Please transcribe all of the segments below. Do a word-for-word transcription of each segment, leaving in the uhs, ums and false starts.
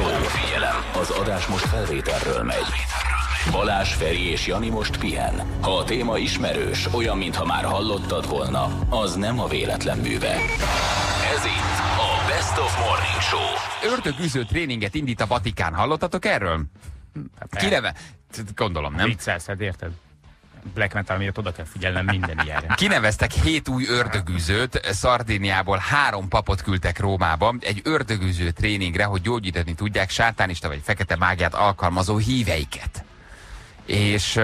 Show. Figyelem, az adás most felvételről megy. Balázs Feri és Jani most pihen. Ha a téma ismerős, olyan, mintha már hallottad volna, az nem a véletlen műve. Ez itt a Best of Morning Show. Ördögűző tréninget indít a Vatikán. Hallottatok erről? Kireve... Gondolom, nem? Viccelszed, érted? Black metal miatt oda kell figyelnem minden ilyenre. Kineveztek hét új ördögűzőt, Szardíniából három papot küldtek Rómába egy ördögűző tréningre, hogy gyógyítani tudják sátánista vagy fekete mágiát alkalmazó híveiket. És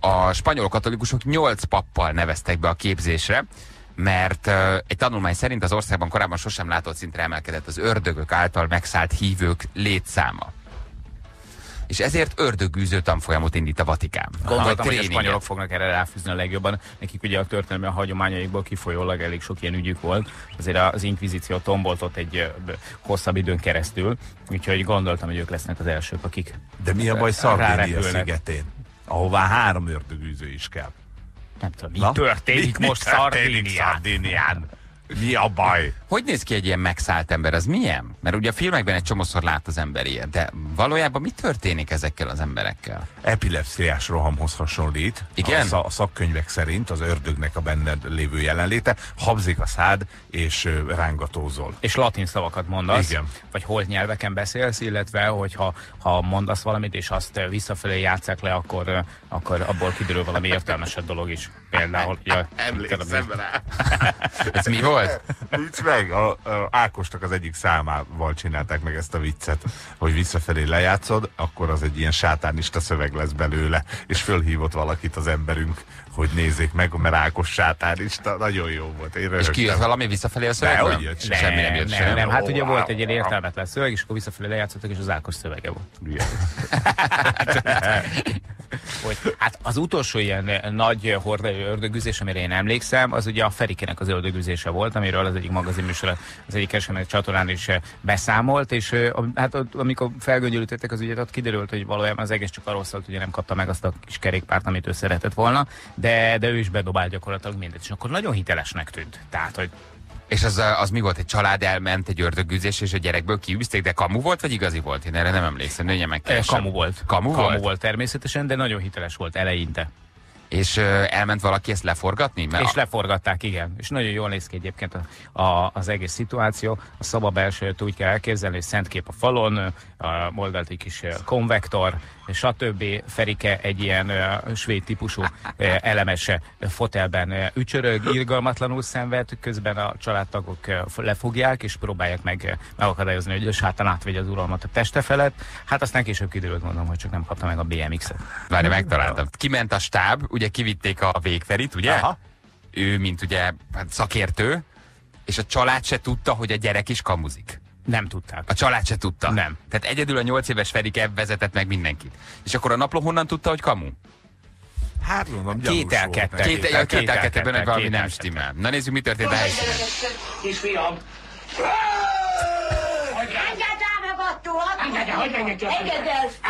a spanyol katolikusok nyolc pappal neveztek be a képzésre, mert egy tanulmány szerint az országban korábban sosem látott szintre emelkedett az ördögök által megszállt hívők létszáma. És ezért ördögűző tanfolyamot indít a Vatikán. Gondoltam, hogy a spanyolok fognak erre ráfűzni a legjobban. Nekik ugye a történelmi a hagyományaikból kifolyólag elég sok ilyen ügyük volt. Azért az inkvizíció tomboltott egy hosszabb időn keresztül, úgyhogy gondoltam, hogy ők lesznek az elsők, akik. De mi a baj Szardínia szigetén, ahová három ördögűző is kell? Nem tudom, mi Na? történik mi, most Szardínián? Mi a baj? Hogy néz ki egy ilyen megszállt ember? Az milyen? Mert ugye a filmekben egy csomószor lát az ember ilyen, de valójában mi történik ezekkel az emberekkel? Epilepsziás rohamhoz hasonlít. Igen? A, a szakkönyvek szerint az ördögnek a benned lévő jelenléte, habzik a szád és rángatózol. És latin szavakat mondasz, igen. Vagy holt nyelveken beszélsz, illetve hogyha ha mondasz valamit és azt visszafelé játsszák le, akkor, akkor abból kiderül valami értelmesebb dolog is. Például, ja, emlékszem rá. Ez mi volt? Nincs meg, a, a Ákosnak az egyik számával csinálták meg ezt a viccet, hogy visszafelé lejátszod, akkor az egy ilyen sátánista szöveg lesz belőle, és fölhívott valakit az emberünk, hogy nézzék meg, mert Ákos sátánista, nagyon jó volt. Én és ki jött valami visszafelé a szövegről? Ne, ne, semmi nem jött ne, semmi. Nem, hát ugye volt egy ilyen értelmetlen szöveg, és akkor visszafelé lejátszottak, és az Ákos szövege volt. Hogy, hát az utolsó ilyen nagy hordai ördögüzés, amire én emlékszem, az ugye a Ferikének az ördögüzése volt, amiről az egyik magazinműsor az egyik esemény csatornán is beszámolt, és hát amikor felgöngyölítettek az ügyet, ott kiderült, hogy valójában az egész csak arról szólt, hogy nem kapta meg azt a kis kerékpárt, amit ő szeretett volna, de, de ő is bedobált gyakorlatilag mindent, és akkor nagyon hitelesnek tűnt. Tehát, hogy... És az, az mi volt? Egy család elment egy ördögűzés, és a gyerekből kiűzték, de kamu volt, vagy igazi volt? Én erre nem emlékszem, nője meg keresem. Kamu volt. Kamu, kamu volt? volt természetesen, de nagyon hiteles volt eleinte. És elment valaki ezt leforgatni? Mert és a... leforgatták, igen. És nagyon jól néz ki egyébként a, a, az egész szituáció. A szoba belsőt úgy kell elképzelni, hogy szentkép a falon, a oldalt egy kis konvektor, stb. Ferike egy ilyen svéd típusú elemes fotelben ücsörög, irgalmatlanul szenved, közben a családtagok lefogják, és próbálják meg megakadályozni, hogy sátán átvegye az uralmat a teste felett. Hát aztán később kiderült, mondom, hogy csak nem kapta meg a bé em iksz-et. Várj, megtaláltam. Kiment a stáb, ugye kivitték a végferit, ugye? Aha. Ő, mint ugye szakértő, és a család se tudta, hogy a gyerek is kamuzik. Nem tudták. A család se tudta? Nem. Tehát egyedül a nyolc éves Ferike vezetett meg mindenkit. És akkor a napló honnan tudta, hogy kamu? Hát mondom, gyanús volt. Kételkedtebben, hogy valami nem stimmel. Na nézzük, mi történt a helyszínen. Kis fiam! Engedd el, hogy engedj el!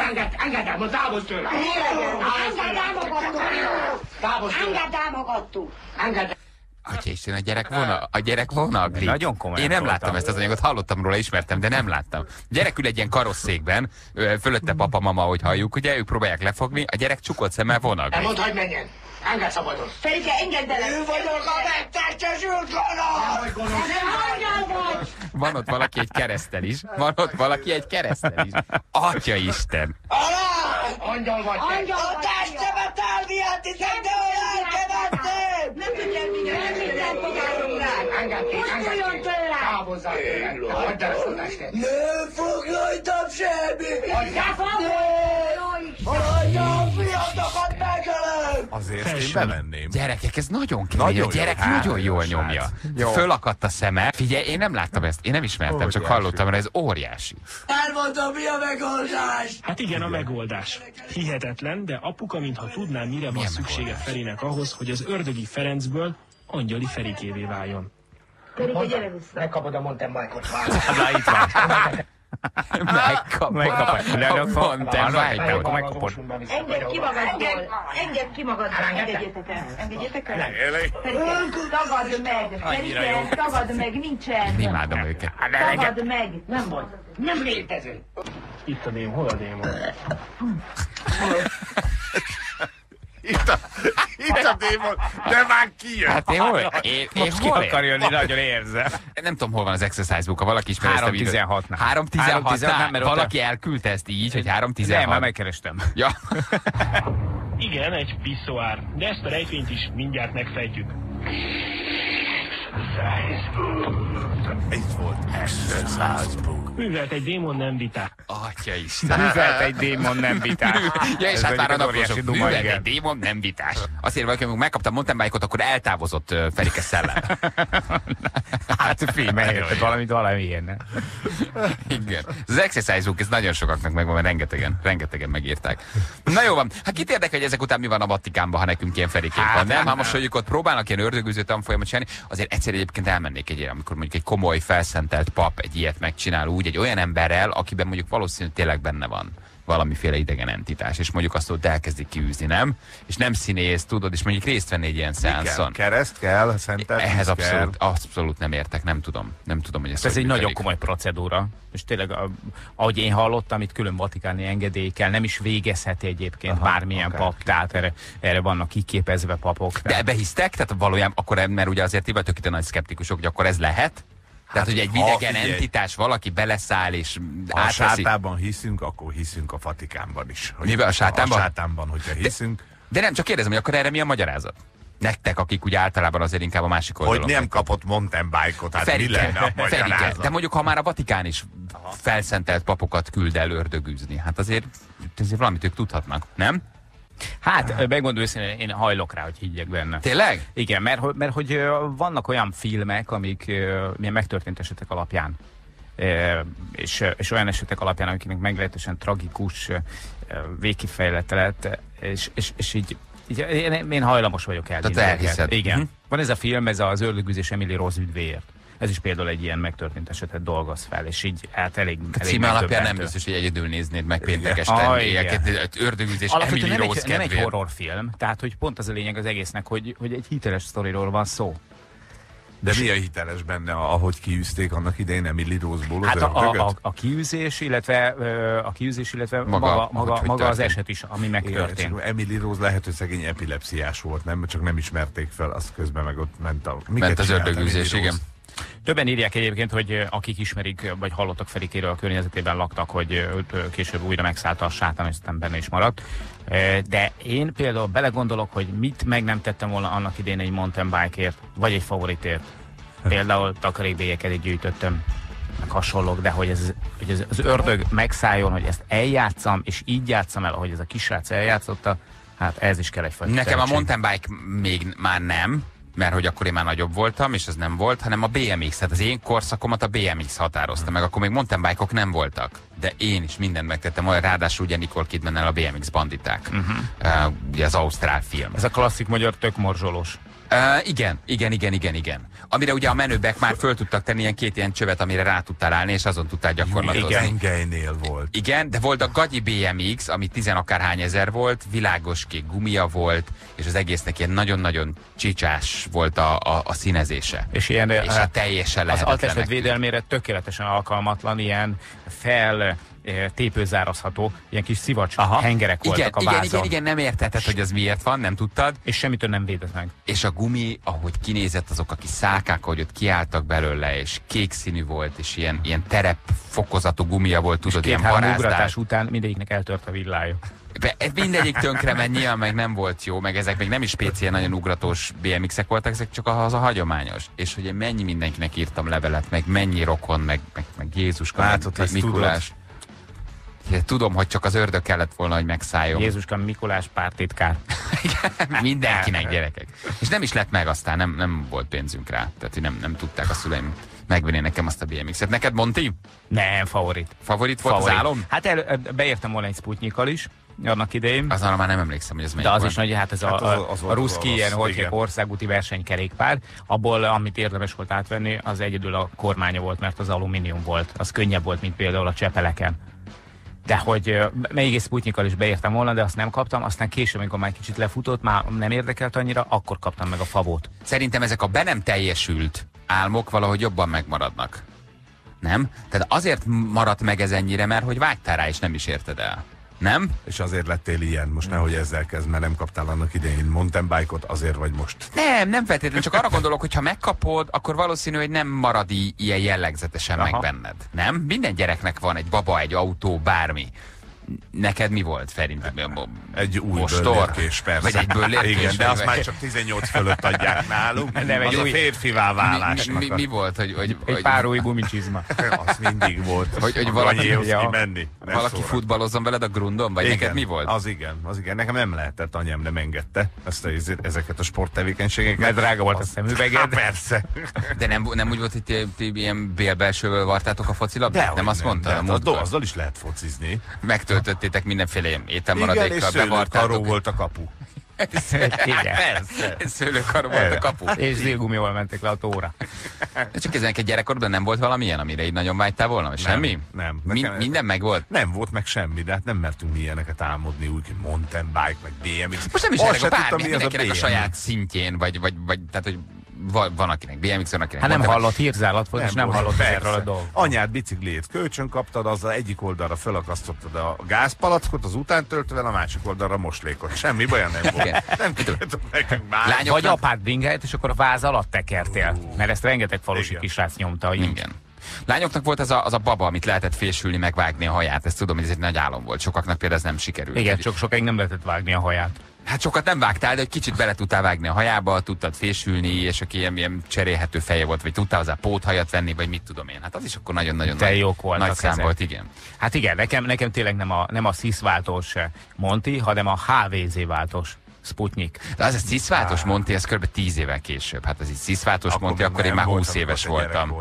Engedd el! Engedd el, most távozz tőle! Engedd el magadtól! Távozz tőle! Engedd el magadtól! Engedd el! Atya Isten, a gyerek vonal, a gyerek vonal. Nagyon komolyan. Én nem voltam. Láttam ezt az anyagot, hallottam róla, ismertem, de nem láttam. A gyerek ül egy ilyen karosszékben, fölötte papa, mama, hogy halljuk, ugye, ők próbálják lefogni, a gyerek csukott szemmel vonagli. Nem mondd, hogy menjen! Engedd szabadon! Ferike, engedd el! Ő vagyok a megtestesült gonosz! Van ott valaki egy keresztel is, van ott valaki egy keresztel is. Atya Isten! Alá! Angyal vagy! Angyal vagy! A testemet elvihet, hiszen te olyan elkevettél! Nem tudjál mindjárt, nem mindjárt fogadom rá! Engedj, engedj! Távozzál tőle! Hagyd el a testet! Nem foglaltam semmit! Hagyjam, fiatokat megölöm! Azért én bemenném. Gyerekek, ez nagyon kemény. A gyerek nagyon jól nyomja. Fölakadt a szeme. Figyelj, én nem láttam ezt, én nem ismertem, csak hallottam, mert ez óriási. Elmondom, mi a megoldás? Hát igen, a megoldás. Hihetetlen, de apuka, mintha tudná, mire van szüksége Ferinek ahhoz, hogy az ördögi Ferencből angyali Ferikévé váljon. Ferike, gyere vissza! Megkapod a Montemajkot, várj! Hát, itt van! Megkapod. Megkapod. Megkapod. Engedd ki magadból. Engedd ki magadból. Engedjétek el. Engedjétek el. Tagad meg. Szerintem tagad meg. Nincsen. Imádom őket. Tagad meg. Nem vagy. Nem létező. Itt a dém. Hol a dém? Itt a, itt a démon, de már kijön. Hát én hol? Én, én hol akar jönni, nagyon érzem. Nem tudom, hol van az exercise book, ha valaki ismer ezt a videót. három tizenhatnál. három tizenhatnál, mert valaki elküldte ezt így, hogy három tizenhat. Nem, már megkerestem. Ja. Igen, egy piszoár, de ezt a rejtvényt is mindjárt megfejtjük. Exercise book. Itt volt exercise book. Művelt egy démon, nem vitá. Atya Isten. Művelt egy démon, nem vitás. Ja, és hát már a naposok. Művelt egy démon, nem vitás. Azt írva, hogy amikor megkaptam mountain bike-ot, akkor eltávozott Ferike szellem. Hát fél, megérted valamit, valami ilyen. Igen. Az exercise book, ez nagyon sokaknak megvan, mert rengetegen, rengetegen megírták. Na jó van, hát kit érdekel, hogy ezek után mi van a Vatikánban, ha nekünk ilyen Ferikénk van, nem? Hát most, hogy ők ott próbálnak ilyen ördögűző tanfolyamot csinálni, azért egyszer egyébként elmennék egy ilyen, amikor mondjuk egy komoly felszentelt pap egy ilyet megcsinál úgy, egy olyan emberrel, akiben mondjuk valószínűleg tényleg benne van valamiféle idegen entitás, és mondjuk azt ott elkezdik kiűzni, nem? És nem színész, tudod, és mondjuk részt venni egy ilyen szeánszon. Kereszt kell, szentelni ehhez abszolút, abszolút nem értek, nem tudom. Nem tudom, hogy ez Ez egy működik. Nagyon komoly procedúra, és tényleg, ahogy én hallottam, itt külön vatikáni engedély kell, nem is végezheti egyébként aha, bármilyen okay. pap, tehát erre, erre vannak kiképezve papok. Tehát. De ebbe hisztek? Tehát valójában akkor, mert ugye azért ti vagytok itt a nagy szkeptikusok, hogy akkor ez lehet? Tehát, hát, hogy egy idegen entitás valaki beleszáll és ha átveszi. Ha a sátánban hiszünk, akkor hiszünk a Vatikánban is. Hogy mivel a sátánban? A sátánban, hogyha hiszünk. De, de nem, csak kérdezem, hogy akkor erre mi a magyarázat? Nektek, akik úgy általában azért inkább a másik oldalon. Hogy nem kapott mountain bike-ot, hát mi lenne a magyarázat? De mondjuk, ha már a Vatikán is aha. felszentelt papokat küld el ördögűzni, hát azért, azért valamit ők tudhatnak, nem? Hát, megmondom őszintén, én hajlok rá, hogy higgyek benne. Tényleg? Igen, mert, mert hogy vannak olyan filmek, amik milyen megtörtént esetek alapján, és, és olyan esetek alapján, amiknek meglehetősen tragikus végkifejlete lett, és, és, és így, így én, én hajlamos vagyok elhinni. Tehát elhiszed. Igen. Hm. Van ez a film, ez az ördögűzés Emily Rose ügyvéért. Ez is például egy ilyen megtörtént esetet dolgoz fel, és így hát elég megtöbbentő. A címe alapján nem biztos, hogy egyedül néznéd meg péntek este ilyeket, ördögűzés Emily Rose kedvéért. Nem egy horrorfilm, tehát hogy pont az a lényeg az egésznek, hogy, hogy egy hiteles sztoriról van szó. De mi a hiteles benne, ahogy kiűzték annak idején Emily Roseból az hát a, a, a, a kiűzés, illetve, a kiűzés, illetve maga, maga, maga, maga az eset is, ami megtörtént. Én, Emily Rose lehet, hogy szegény epilepsziás volt, nem? Csak nem ismerték fel, azt közben meg ott ment a... Ment az ördögűzés, igen. Többen írják egyébként, hogy akik ismerik, vagy hallottak Ferikéről a környezetében laktak, hogy később újra megszállta a sátán, és aztán benne is maradt. De én például belegondolok, hogy mit meg nem tettem volna annak idén egy mountain bike-ért, vagy egy favoritért. Például takarékbélyeket gyűjtöttem, meg hasonlók, de hogy, ez, hogy ez, az ördög megszálljon, hogy ezt eljátszam, és így játszam el, ahogy ez a kisrác eljátszotta, hát ez is kell egyfajta. Nekem szerencség. A mountain bike még már nem. Mert hogy akkor én már nagyobb voltam, és ez nem volt, hanem a bé em iksz, hát az én korszakomat a bé em iksz határozta meg, akkor még mountain bike-ok nem voltak, de én is mindent megtettem, olyan ráadásul ugye Nicole Kidman-nel a bé em iksz banditák, uh-huh. uh, ugye az ausztrál film. Ez a klasszik magyar tök morzsolós. Uh, igen, igen, igen, igen, igen. Amire ugye a menőbek már föl tudtak tenni ilyen két ilyen csövet, amire rá tudtál állni, és azon tudtál gyakorlatozni. Igen, gejnél volt. Igen, de volt a gagyi bé em iksz, ami tizenakárhány ezer volt, világos kék gumia volt, és az egésznek ilyen nagyon-nagyon csicsás volt a, a, a színezése. És ilyen és hát, teljesen lehetetlen. Az atletfed védelmére tökéletesen alkalmatlan, ilyen fel... tépőzárazható, ilyen kis szivacs aha. hengerek voltak igen, a vázon. Igen, igen, igen, nem értetted, hogy az miért van, nem tudtad. És semmitől nem védett meg. És a gumi, ahogy kinézett, azok a kis szákák, ahogy ott kiálltak belőle, és kék színű volt, és ilyen, ilyen terep fokozatú gumia volt, tudod, ilyen barázdás. Ugratás után mindegyiknek eltört a villája. Be, mindegyik tönkre ment, nyilván meg nem volt jó, meg ezek még nem is pé cé nagyon ugratós bé em ikszek voltak, ezek csak az a hagyományos. És hogy mennyi mindenkinek írtam levelet, meg mennyi rokon, meg, meg, meg Jézuska, látod, meg Mikulás. Tudod. Tudom, hogy csak az ördög kellett volna, hogy megszálljon. Jézuska, Mikulás pártitkár. Mindenkinek, gyerekek. És nem is lett meg aztán, nem, nem volt pénzünk rá. Tehát, hogy nem, nem tudták a szüleim megvenni nekem azt a bé em iksz-et. Neked, Monti? Nem, favorit. Favorit volt favorit. Az álom? Hát el, beértem volna egy Sputnyikkal is, annak idején. Az arra már nem emlékszem, hogy ez melyik. De az van. Is nagy, hát ez hát a, a, a, a ruszki ilyen országúti versenykerékpár, abból amit érdemes volt átvenni, az egyedül a kormánya volt, mert az alumínium volt. Az könnyebb volt, mint például a Csepeleken. De hogy melyik egy Sputnikkal is beértem volna, de azt nem kaptam, aztán később, amikor már kicsit lefutott, már nem érdekelt annyira, akkor kaptam meg a favót. Szerintem ezek a be nem teljesült álmok valahogy jobban megmaradnak. Nem? Tehát azért maradt meg ez ennyire, mert hogy vágytál rá, és nem is érted el. Nem? És azért lettél ilyen. Most nehogy ezzel kezd, mert nem kaptál annak idején mountain bike-ot, azért vagy most. Nem, nem feltétlenül. Csak arra gondolok, hogy ha megkapod, akkor valószínű, hogy nem marad ilyen jellegzetesen Aha. meg benned. Nem? Minden gyereknek van egy baba, egy autó, bármi. Neked mi volt, Feri? Egy új bőlérkés, persze. Vagy egy bőlérkés, igen, de azt már csak tizennyolc fölött adják nálunk. Nem, egy új férfivá válásnak. Mi, mi, mi volt? Hogy, hogy, egy hogy, pár új gumicsizma. Az mindig volt. Hogy, hogy valaki, menni, valaki futballozzon veled a grundon? Vagy igen, neked mi volt? Az igen, az igen. Nekem nem lehetett, anyám nem engedte ezt a, ezeket a sporttevékenységeket. Mert drága volt a szemüveged. Hát persze. De nem, nem úgy volt, hogy ti, ti ilyen bélbelsőből vartátok a focilabdát? Nem azt mondta? Azzal is lehet focizni. Töltöttétek mindenféle ételmaradékkal, bevartátok. Igen, volt a kapu. Szőlőkaró volt a kapu. És zélgumival mentek le a tóra. Csak ezenek egy gyerekkorban nem volt valamilyen, amire így nagyon vágytál volna? Semmi? Nem. nem. Minden meg volt? Nem volt meg semmi, de hát nem mertünk mi ilyeneket álmodni, úgy, hogy mountain bike, meg bé em iksz. Most nem is erre, bármi, mindenkinek a saját szintjén, vagy, vagy, vagy, tehát, hogy van akinek bé em iksz, van akinek... Hát nem hallott hírzálat volt, és nem hallott ezekről a dolgok. Anyád bicikliét kölcsön kaptad, azzal egyik oldalra felakasztottad a gázpalackot, az utántöltővel, a másik oldalra moslékot. Semmi baj nem volt. Nem tudtuk nekünk már. Vagy apád bringáját, és akkor a váz alatt tekertél. Mert ezt rengeteg falusi kisrác nyomta. Igen. Lányoknak volt az a, az a baba, amit lehetett fésülni, megvágni a haját. Ezt tudom, hogy ez egy nagy álom volt. Sokaknak például ez nem sikerült. Igen, csak sokáig nem lehetett vágni a haját. Hát sokat nem vágtál, de egy kicsit bele tudtál vágni a hajába, tudtad fésülni, és aki ilyen, ilyen cserélhető feje volt, vagy tudtál hozzá póthajat venni, vagy mit tudom én. Hát az is akkor nagyon-nagyon nagy, jók voltak nagy szám ezek. Volt, igen. Hát igen, nekem, nekem tényleg nem a, nem a SZISZ váltós Monti, hanem a há vé zé váltós Sputnik. De az a SZISZ váltós Monti, ez kb. tíz évvel később. Hát az egy SZISZ váltós Monti, akkor én már húsz éves voltam.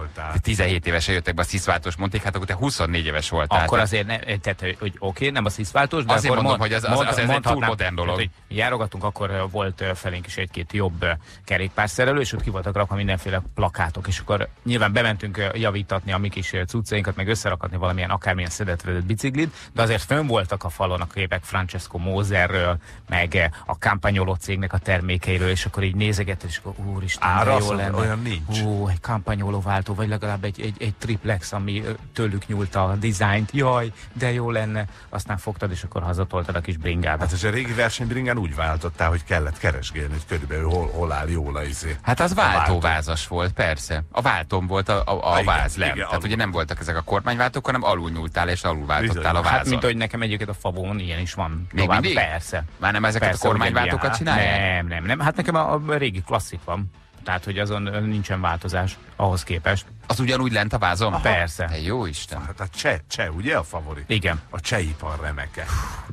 tizenhét évesen jöttek be a SZISZ váltós Montik, hát akkor te huszonnégy éves voltál. Akkor azért, ne, tehát, hogy oké, okay, nem a SZISZ váltós, de azért mondom, mond, hogy az, az, az mond, egy túl modern dolog. Tehát, járogatunk, akkor volt felénk is egy-két jobb kerékpárszerelő, és ott ki voltak rakva mindenféle plakátok, és akkor nyilván bementünk javítatni a mi kis cuccainkat, meg összerakatni valamilyen akármilyen szedetvedett biciklit, de azért fönn voltak a falon a képek Francesco Moserről, meg a Campagnolo cégnek a termékeiről, és akkor így nézegetett, és akkor úristen, ára, de jó lenne. Olyan nincs. Ó, egy Campagnolo váltó, vagy legalább egy, egy, egy triplex, ami tőlük nyúlt a dizájnt. Jaj, de jó lenne. Aztán fogtad, és akkor hazatoltad a kis bringádat. Hát és a régi versenybringán úgy váltottál, hogy kellett keresgélni, hogy körülbelül hol, hol áll jól a izé. Hát az váltóvázas volt, persze. A váltón volt a, a, a vázlem. Tehát alul. Ugye nem voltak ezek a kormányváltók, hanem alul nyúltál, és alul váltottál a vázon. Hát, mint ahogy nekem egyébként a favón ilyen is van. Még tovább, persze. Már nem ezeket persze, a kormány váltókat csinálják? Nem, nem, nem. Hát nekem a, a régi klasszik van. Tehát, hogy azon nincsen változás ahhoz képest. Az ugyanúgy lent a vázom? Aha. Persze. De jó Isten. Hát a cseh, cseh, ugye a favorit? Igen. A cseh ipar remeke.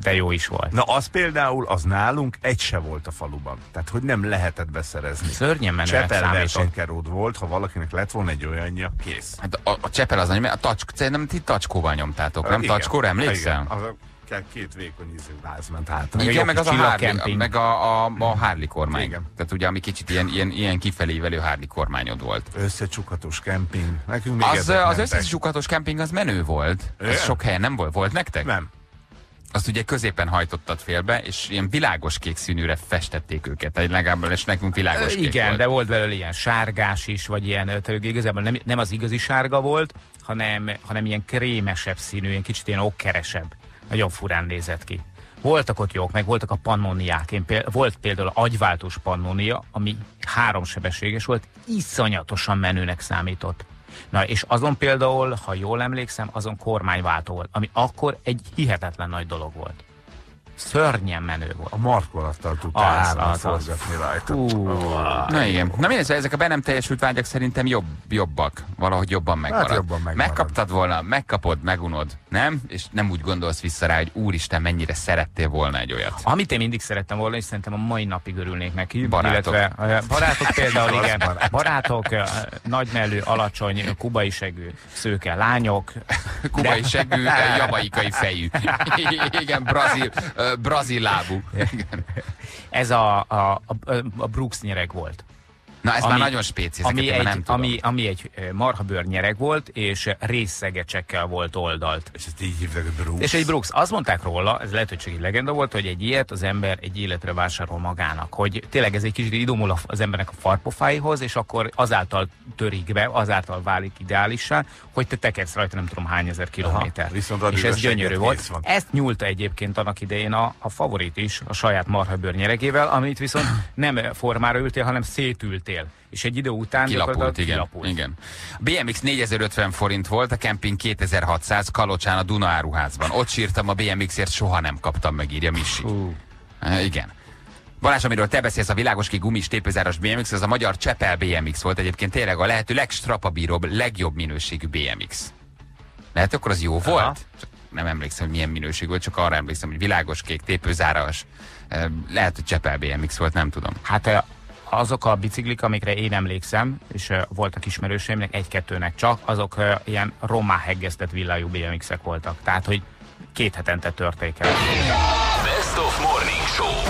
De jó is volt. Na az például, az nálunk egy se volt a faluban. Tehát, hogy nem lehetett beszerezni. Szörnyen menőnek számít. Csepelvertankeród volt, ha valakinek lett volna egy olyanja, kész. Hát a, a Csepel az, a tacskó, szerintem ti tacskóval nyomtátok, nem? Igen. Tacskóra emlékszem? Igen. Két vékony ízű váz ment hátra. Igen, meg az a Harley, meg a, a, a Harley kormány. Igen. Tehát ugye, ami kicsit ilyen, ilyen, ilyen kifelévelő Harley kormányod volt. Összecsukhatós kemping. Nekünk még az az összecsukhatós kemping az menő volt. Ez sok helyen nem volt. Volt nektek? Nem. Azt ugye középen hajtottad félbe, és ilyen világos kék színűre festették őket. Tehát legalábbis nekünk világos kék igen, volt. De volt belőle ilyen sárgás is, vagy ilyen, tehát igazából nem, nem az igazi sárga volt, hanem, hanem ilyen krémesebb színű, ilyen kicsit ilyen okkeresebb. Nagyon furán nézett ki. Voltak ott jók, meg voltak a pannoniák. Én például, volt például agyváltós pannonia, ami háromsebességes volt, iszonyatosan menőnek számított. Na, és azon például, ha jól emlékszem, azon kormányváltó volt, ami akkor egy hihetetlen nagy dolog volt. Szörnyen menő volt. A markolattal tudtál állat forgatni rajta. Wow. Na igen. Na mindegy, ezek a be nem teljesült vágyak szerintem jobb, jobbak. Valahogy jobban megmarad. Hát jobban megmarad. Megkaptad volna, megkapod, megunod, nem? És nem úgy gondolsz vissza rá, hogy úristen, mennyire szerettél volna egy olyat. Amit én mindig szerettem volna, és szerintem a mai napig örülnék neki. Barátok. Illetve, barátok például, igen. Barátok, nagymellő, alacsony, kubai segű, szőke lányok. Kubai de... segű, javaikai fejű. Igen, brazil. brazil lábú. Ez a, a, a Brooks nyereg volt. Na ez ami, már nagyon spéci, ami egy, nem tudom. Ami, ami egy marhabőr nyereg volt, és részszegecsekkel volt oldalt. És ezt így hívják, Brooks. És egy Brooks. Azt mondták róla, ez lehet, hogy csak egy legenda volt, hogy egy ilyet az ember egy életre vásárol magának. Hogy tényleg ez egy kicsit idomul az embernek a farpofáihoz, és akkor azáltal törik be, azáltal válik ideálissá, hogy te tekersz rajta nem tudom hány ezer kilométer. Aha, és ez gyönyörű volt. Ezt nyúlta egyébként annak idején a, a Favorit is, a saját marhabőr nyeregével, amit viszont nem formára ültél, hanem szétültél. És egy idő után kilapult, igen, kilapult. Igen. A bé em iksz négyezer-ötven forint volt, a kemping kétezer-hatszáz Kalocsán a Duna áruházban. Ott sírtam a bé em iksz-ért, soha nem kaptam meg, írja Misi. Uh, igen. Balázs, amiről te beszélsz, a világos ki gumis tépőzáros bé em iksz, az a magyar Csepel bé em iksz volt egyébként, tényleg a lehető legstrapabíróbb, legjobb minőségű bé em iksz. Lehet, akkor az jó volt? Aha. Csak nem emlékszem, hogy milyen minőség volt, csak arra emlékszem, hogy világos kék, tépőzáras. Lehet, hogy Csepel bé em iksz volt, nem tudom. Hát azok a biciklik, amikre én emlékszem, és uh, voltak ismerőseimnek, egy-kettőnek csak, azok uh, ilyen rommá heggeztett villájú bé em iksz-ek voltak. Tehát, hogy két hetente törték el. Best of Morning Show.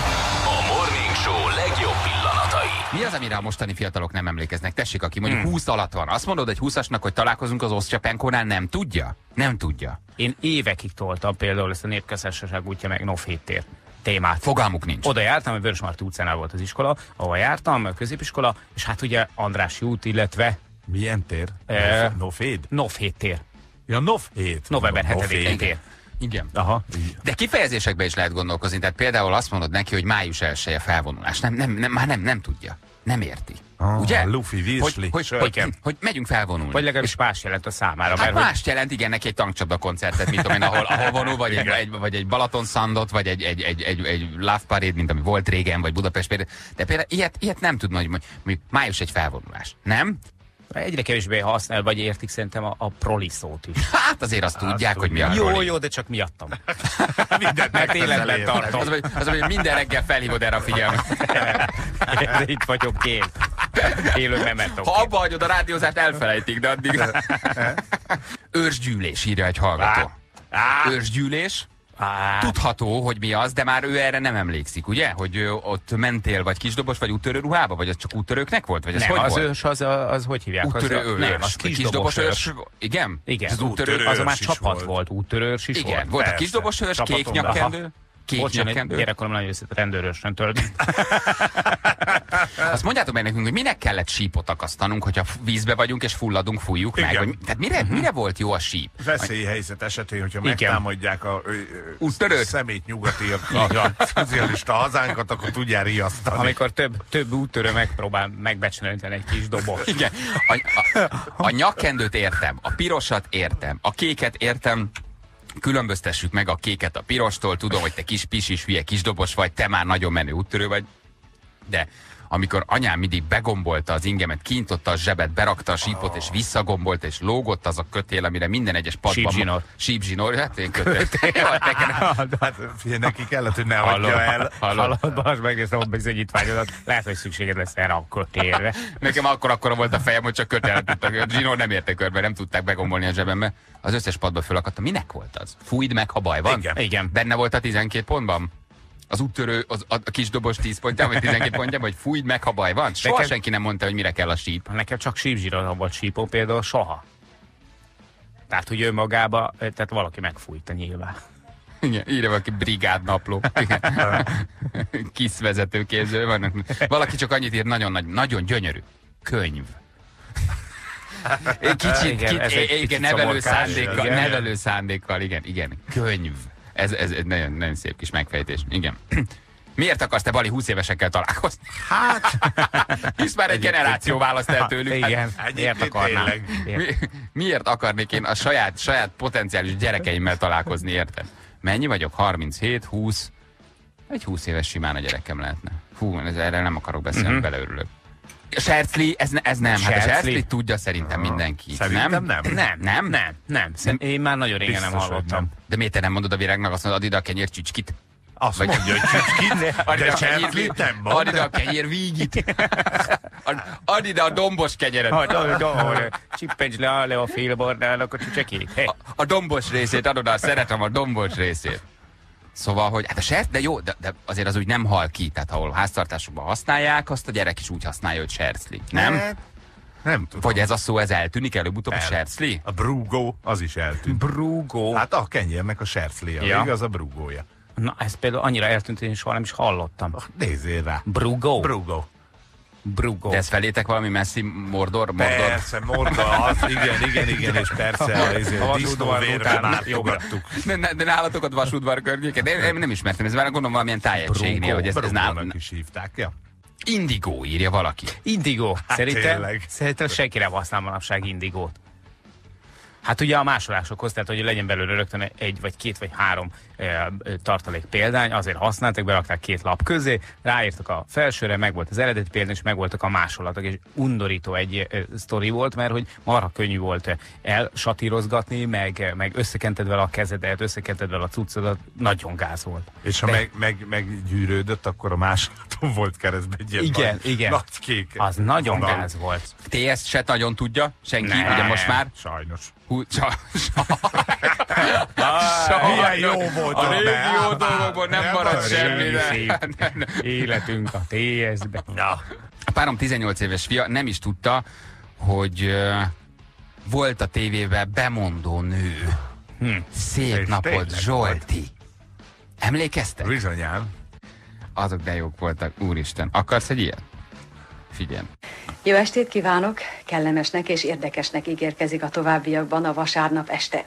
A Morning Show legjobb pillanatai. Mi az, amire a mostani fiatalok nem emlékeznek? Tessék, aki mondjuk hmm. húsz alatt van. Azt mondod egy húszasnak, hogy találkozunk az Osztyapenkónál, nem tudja? Nem tudja. Én évekig toltam például ezt a Népköztársaság útja meg Nofhét-tér témát. Fogalmuk nincs. Oda jártam, a Vörösmarty utcánál volt az iskola, ahol jártam, a középiskola, és hát ugye Andrássy út, illetve... Milyen tér? E... Nofhéd? Nofhéd tér. Ja, Nofhéd. November hetedikén tér. Igen. Aha. De kifejezésekben is lehet gondolkozni, tehát például azt mondod neki, hogy május elseje felvonulás. Nem, nem, nem, már nem, nem tudja. Nem érti. Ah, ugye? Luffy, Weasley. Hogy, hogy, hogy, hogy megyünk felvonulni. Vagy legalábbis más jelent a számára. Hát mert más hogy... jelent, igen, neki egy tankcsapda koncertet, mint amin, ahol, ahol vonul, vagy egy, vagy egy Balatonszandot, vagy egy, egy, egy, egy, egy Love Parade, mint ami volt régen, vagy Budapest például. De például ilyet, ilyet nem tud, hogy mondjuk május egy felvonulás. Nem? Egyre kevésbé használ, vagy értik szerintem a, a proli szót is. Hát azért azt hát, tudják, hogy mi a proli. Jó, jó, de csak miattam. Mindent megtéletlen tartom. Az, az, hogy minden reggel felhívod erre a figyelmet. Itt vagyok én. Élő memetok. Ha abba hagyod a rádiózást, elfelejtik, de addig... Őrsgyűlés, írja egy hallgató. Őrsgyűlés. Á. Tudható, hogy mi az, de már ő erre nem emlékszik, ugye? Hogy ott mentél, vagy kisdobos, vagy úttörő ruhába, vagy az csak úttörőknek volt? Vagy az nem, hogy az volt? Ős, az, a, az hogy hívják? Úttörő ős. Nem, az kisdobos ős. Igen? Igen. Az úttörő az már csapat volt, úttörő ős is volt. Igen, volt a kisdobos ős, kék nyakkendő. Bocsánat, gyerekkorom nagyon össze rendőrősön töltött. Azt mondjátok meg nekünk, hogy minek kellett sípot akasztanunk, hogyha vízbe vagyunk és fulladunk, fújjuk igen. meg. Hogy, tehát mire, uh-huh. mire volt jó a síp? Veszélyhelyzet esetén, hogyha igen. megtámadják a ö, szemét nyugatiak, a szocialista hazánkat, akkor tudják riasztani. Amikor több, több úttörő megpróbál megbecsülni egy kis dobost. Igen. A, a, a nyakkendőt értem, a pirosat értem, a kéket értem. Különböztessük meg a kéket a pirostól, tudom, hogy te kis pisis, hülye kisdobos vagy, te már nagyon menő úttörő vagy, de amikor anyám mindig begombolta az ingemet, kiintotta a zsebet, berakta a sípot, és visszagombolt, és lógott az a kötél, amire minden egyes padban... Sípzsinor. Sípzsinor, hát én kötél. Neki kellett, hogy ne adja el. Hallod, Balázs, megnéztem a bizonyítványodat, lehet, hogy szükséged lesz erre a kötélre. Nekem akkor-akkora volt a fejem, hogy csak kötél tudtak. Zsinór nem érte körbe, nem tudták begombolni a zsebembe. Az összes padba fölakadta. Minek volt az? Fújd meg, ha baj van? Igen. Igen. Benne volt a tizenkét pontban? Az úttörő, az, a kisdobos tíz pontjában, vagy tizenkét pontjában, vagy fújd meg, ha baj van? Soha nekem, senki nem mondta, hogy mire kell a síp. Nekem csak sípzsírra volt sípó például, soha. Tehát, hogy ő magába, tehát valaki megfújta nyilván. Igen, írja valaki brigádnapló. Kis vezetőképző vannak. Valaki csak annyit ír, nagyon, nagy, nagyon gyönyörű. Könyv. Kicsit, igen, kicsit, igen, kicsit nevelő, szándékkal, igen. nevelő szándékkal, igen, igen, könyv. Ez, ez egy nagyon, nagyon szép kis megfejtés. Igen. Miért akarsz te Bali húsz évesekkel találkozni? Hát! Hisz már egy generáció választ el tőlük. Hát, igen, hát, miért akarnám? Mi, miért akarnék én a saját, saját potenciális gyerekeimmel találkozni, érted? Mennyi vagyok? harminchét, húsz? Egy húsz éves simán a gyerekem lehetne. Hú, ez, erre nem akarok beszélni, uh-huh. beleörülök. Sercli, ez, ez nem. Hát Sercli tudja szerintem mindenki. Szerintem nem? Nem. Nem, nem, nem. nem. nem. Én már nagyon régen biztos, nem hallottam. Nem. De miért te nem mondod a virágnak, azt mondod, add ide a kenyér csücskit? Azt vagy mondja, hogy csücskit, add ide a kenyér, add ide a kenyér vígit. Add ide a dombos kenyeret. Csippentsd le a, a félbordának a csücsekét. A dombos részét adod, a szeretem a dombos részét. Szóval, hogy hát a sertés, de jó, de, de azért az úgy nem hal ki. Tehát ahol háztartásokban használják, azt a gyerek is úgy használja, hogy sercli. Nem? Hát, nem tudom. Vagy ez a szó, ez eltűnik előbb-utóbb El. a sercli? A brúgó, az is eltűnt. Brúgó. Hát a kenyérnek a serclia, ja. Igaz a brúgója. Na, ez például annyira eltűnt, én soha nem is hallottam. Ah, nézzél rá. Brúgó. Brúgó. Brugó. De ez felétek valami messzi Mordor? Mordor. Persze, Mordor, az, igen, igen, igen, és persze, a disznóvérben átjogattuk. De nálatok ott vasudvar környéken, de én nem ismertem, ez már gondolom valamilyen tájegységnél, hogy ezt nálam is hívták, ja. Indigó, írja valaki. Indigó. Hát szerintem, szerintem senki nem használ manapság indigót. Hát ugye a másolásokhoz, tehát hogy legyen belőle rögtön egy, vagy két, vagy három e, tartalék példány, azért használtak, berakták két lap közé, ráírtak a felsőre, meg volt az eredeti példány, és meg voltak a másolatok, és undorító egy e, sztori volt, mert hogy marha könnyű volt elsatírozgatni, meg, meg összekented vele a kezedet, összekented vele a cuccodat, nagyon gáz volt. És ha De... meg, meg, meggyűrődött, akkor a másolaton volt keresztben egy ilyen igen, nagy, igen. nagy kék. Az nagyon vonal. Gáz volt. Ti ezt se nagyon tudja, senki, ne, ugye most már? Sajnos. Hú, csa, csa, csa, milyen jó volt a régió dolgokból, nem maradt semmire. Életünk a té es-be. A párom tizennyolc éves fia nem is tudta, hogy uh, volt a tévében bemondó nő. Hm. Szép napot, Zsolti. Emlékeztek? Bizonyám. Azok de jók voltak, úristen. Akarsz egy ilyet? Figyelj. Jó estét kívánok! Kellemesnek és érdekesnek ígérkezik a továbbiakban a vasárnap este.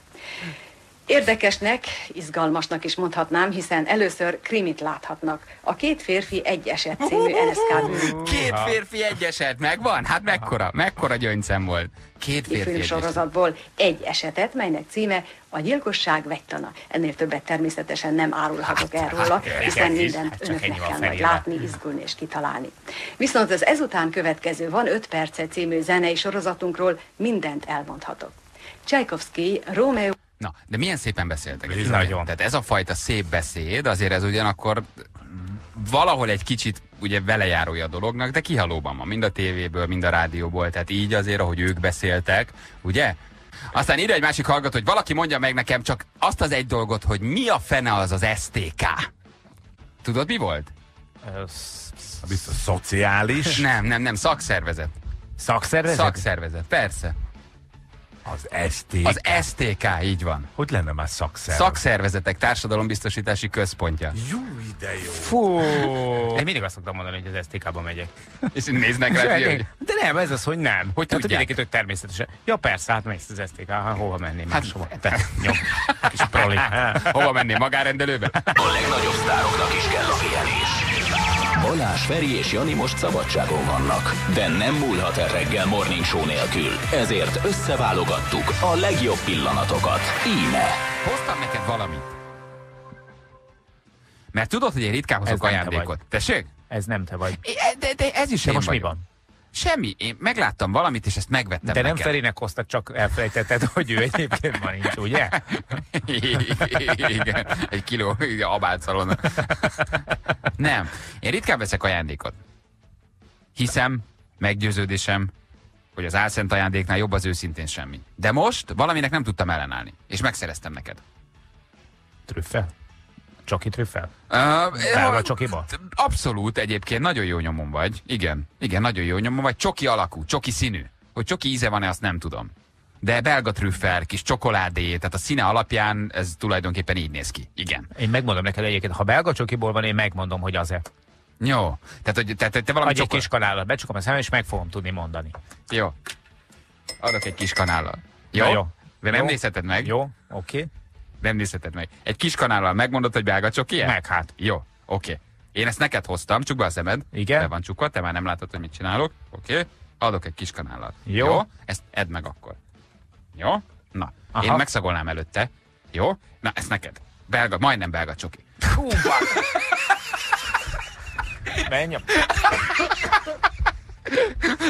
Érdekesnek, izgalmasnak is mondhatnám, hiszen először krimit láthatnak. A Két férfi egy eset című en es ká-ből. Két férfi egy eset, megvan? Hát mekkora, mekkora gyöngyszem volt. Két férfi egy sorozatból egy esetet, melynek címe a gyilkosság vegytana. Ennél többet természetesen nem árulhatok el róla, hiszen mindent önöknek kell majd látni, izgulni és kitalálni. Viszont az ezután következő Van öt perce című zenei sorozatunkról mindent elmondhatok. Csajkovszkij, Rómeó... Na, de milyen szépen beszéltek. Ez nagyon. Tehát ez a fajta szép beszéd, azért ez ugyanakkor valahol egy kicsit ugye velejárója a dolognak, de kihalóban van, mind a tévéből, mind a rádióból, tehát így azért, ahogy ők beszéltek, ugye? Aztán ide egy másik hallgató, hogy valaki mondja meg nekem csak azt az egy dolgot, hogy mi a fene az az es té ká. Tudod, mi volt? Biztos szociális. Nem, nem, nem, szakszervezet. Szakszervezet? Szakszervezet, persze. Az es té ká. Az es té ká, így van. Hogy lenne már szakszervezet? Szakszervezetek Társadalombiztosítási Központja. Jó, de jó. Fú. Én mindig azt szoktam mondani, hogy az es té ká-ba megyek. És néznek rá, hogy... De nem, ez az, hogy nem. Hogy tudják. Mindenkit, hogy természetesen. Ja, persze, hát mész az es té ká, hát hova menné? Hát hova? Nyom. Kis proli. Hova menné? Magárendelőbe? A legnagyobb sztároknak is kell a pihenés. Balázs Feri és Jani most szabadságon vannak, de nem múlhat el reggel morning show nélkül. Ezért összeválogattuk a legjobb pillanatokat. Íme. Hoztam neked valamit. Mert tudod, hogy én ritkán hozok ajándékot. Te Tessék? Ez nem te vagy. De, de, de ez is de én most vagyok. Mi van? Semmi. Én megláttam valamit, és ezt megvettem De neked. Nem Ferinek hoztad, csak elfelejtetted, hogy ő egyébként van nincs, ugye? Igen. Egy kiló abálcalon. Nem. Én ritkán veszek ajándékot. Hiszem, meggyőződésem, hogy az álszent ajándéknál jobb az őszintén semmi. De most valaminek nem tudtam ellenállni, és megszereztem neked. Trüffel? Csoki trüffel? Uh, a csokiba? Abszolút egyébként, nagyon jó nyomon vagy. Igen, igen, nagyon jó nyomon vagy. Csoki alakú, csoki színű. Hogy csoki íze van-e, azt nem tudom. De belga trüffel, kis csokoládé, tehát a színe alapján ez tulajdonképpen így néz ki. Igen. Én megmondom neked egyébként, ha belga csokiból van, én megmondom, hogy az-e. Jó. Tehát, hogy, tehát hogy te valami csokor... egy kis kanállal, becsukom a szemem, és meg fogom tudni mondani. Jó. Adok egy kis kanállal. Jó? Jó. De nem jó. Nézheted meg. Jó, oké. Okay. Nem nézheted meg. Egy kis kanállal megmondod, hogy belga csoki-e? Meg hát. Jó, oké. Okay. Én ezt neked hoztam, csukd be a szemed. Igen. Be van csukva, te már nem látod, hogy mit csinálok. Oké. Okay. Adok egy kis kanállal. Jó. Jó. Ezt edd meg akkor. Jó? Na. Aha. Én megszagolnám előtte. Jó? Na, ezt neked. Belga, majdnem belga csoki. Hú, menj a...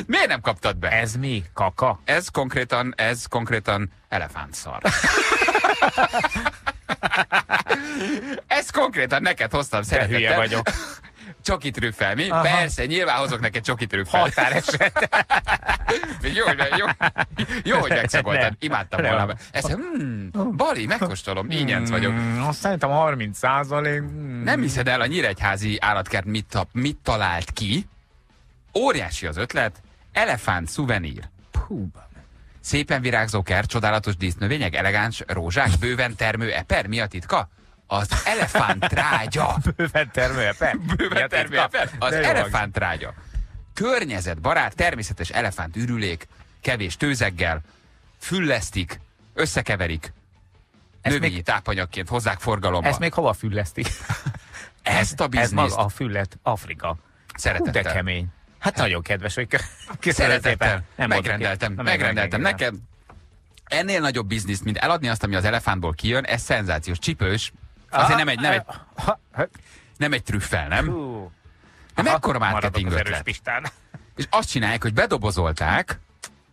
Miért nem kaptad be? Ez mi? Kaka? Ez konkrétan, ez konkrétan elefántszar. Ezt konkrétan neked hoztam, szeretettel. Hülye vagyok. Csoki trüffel, mi? Aha. Persze, nyilván hozok neked csoki trüffel. Határeset. Jó, jó, jó, hogy megszagoltad. Imádtam volna. Ezt, hmm, Bali, megkóstolom, ínyenc vagyok. Azt szerintem harminc százalék. Nem hiszed el, a nyíregyházi állatkert mit, mit talált ki. Óriási az ötlet. Elefánt szuvenír. Púba. Szépen virágzó kert, csodálatos dísznövények, elegáns rózsák, bőven termő eper. Mi a titka? Az elefántrágya. Bőven termő eper? Bőven termő eper? Az elefántrágya. Környezetbarát, természetes elefánt ürülék, kevés tőzeggel, füllesztik, összekeverik, ezt növényi még, tápanyagként hozzák forgalomba. Ezt még hova füllesztik? Ezt a bizniszt. Ez maga a füllet, Afrika. Szeretettel. Hú, de kemény. Hát nagyon kedves, hogy szeretettel. Megrendeltem, megrendeltem. Nekem ennél nagyobb bizniszt, mint eladni azt, ami az elefántból kijön, ez szenzációs, csipős. Azért nem egy, nem egy, nem egy trüffel, nem? De mekkora marketing ötlet? És azt csinálják, hogy bedobozolták,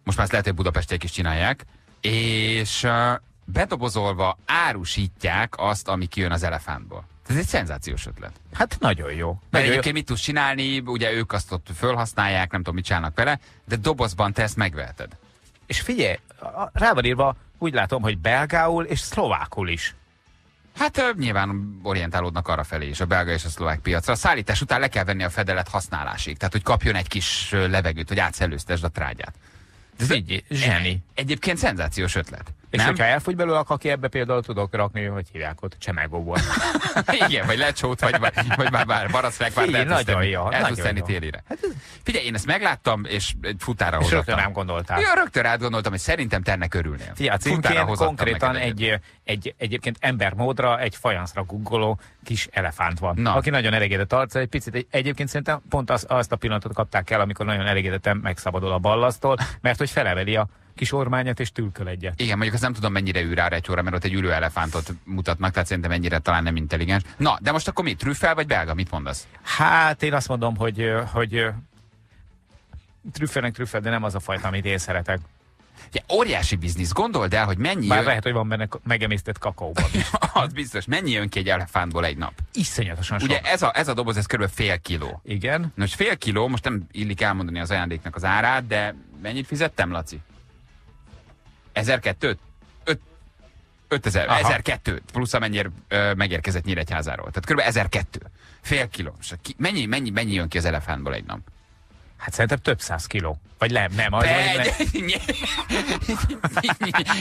most már lehet, hogy budapestiek is csinálják, és bedobozolva árusítják azt, ami kijön az elefántból. Ez egy szenzációs ötlet. Hát nagyon jó. Egyébként mit tudsz csinálni, ugye ők azt ott fölhasználják, nem tudom, mit csinálnak vele, de dobozban te ezt megveheted. És figyelj, rá van írva, úgy látom, hogy belgául és szlovákul is. Hát nyilván orientálódnak arra felé is, a belga és a szlovák piacra. A szállítás után le kell venni a fedelet használásig, tehát hogy kapjon egy kis levegőt, hogy átszellőztesd a trágyát. Ez egy zseni. Egyébként szenzációs ötlet. És nem? Hogyha elfogy belőle, aki ebbe például tudok rakni, hogy hívják ott csemegóból. Igen, vagy lecsót, vagy, vagy már, már baracfekvárt eltuszteni télire. Hát ez... Figyelj, én ezt megláttam, és egy futára és hozattam. Rögtön gondoltál. Ja, rögtön rád gondoltam, és szerintem te ennek örülnél. Figyelj, a címkén konkrétan egy, egy, egy, egyébként embermódra egy fajanszra guggoló kis elefánt van. Na. Aki nagyon elégedett arccal, egy picit egy, egyébként szerintem pont az, azt a pillanatot kapták el, amikor nagyon elégedetten megszabadul a ballasztól, mert hogy feleveli a kis ormányát és tülköl egyet. Igen, mondjuk azt nem tudom, mennyire ül rá egy óra, mert ott egy ülő elefántot mutatnak, tehát szerintem ennyire talán nem intelligens. Na, de most akkor mi? Trüffel vagy belga? Mit mondasz? Hát én azt mondom, hogy, hogy trüffelnek trüffel, de nem az a fajta, amit én szeretek. Ja, óriási biznisz, gondold el, hogy mennyi... Bár jön... lehet, hogy van benne megemésztett kakaóban. Az biztos, mennyi jön ki egy elefántból egy nap? Iszonyatosan sok. Ugye ez a, ez a doboz, ez körülbelül fél kiló. Igen. Most fél kiló, most nem illik elmondani az ajándéknak az árát, de mennyit fizettem, Laci? ezerkétszáz, ötezer, ezerkétszáz, plusz amennyire ö, megérkezett Nyíregyházáról. Tehát kb. ezerkétszáz, fél kiló. Mennyi, mennyi, mennyi jön ki az elefántból egy nap? Hát szerintem több száz kiló. Vagy nem, nem. Az, Be, vagy ny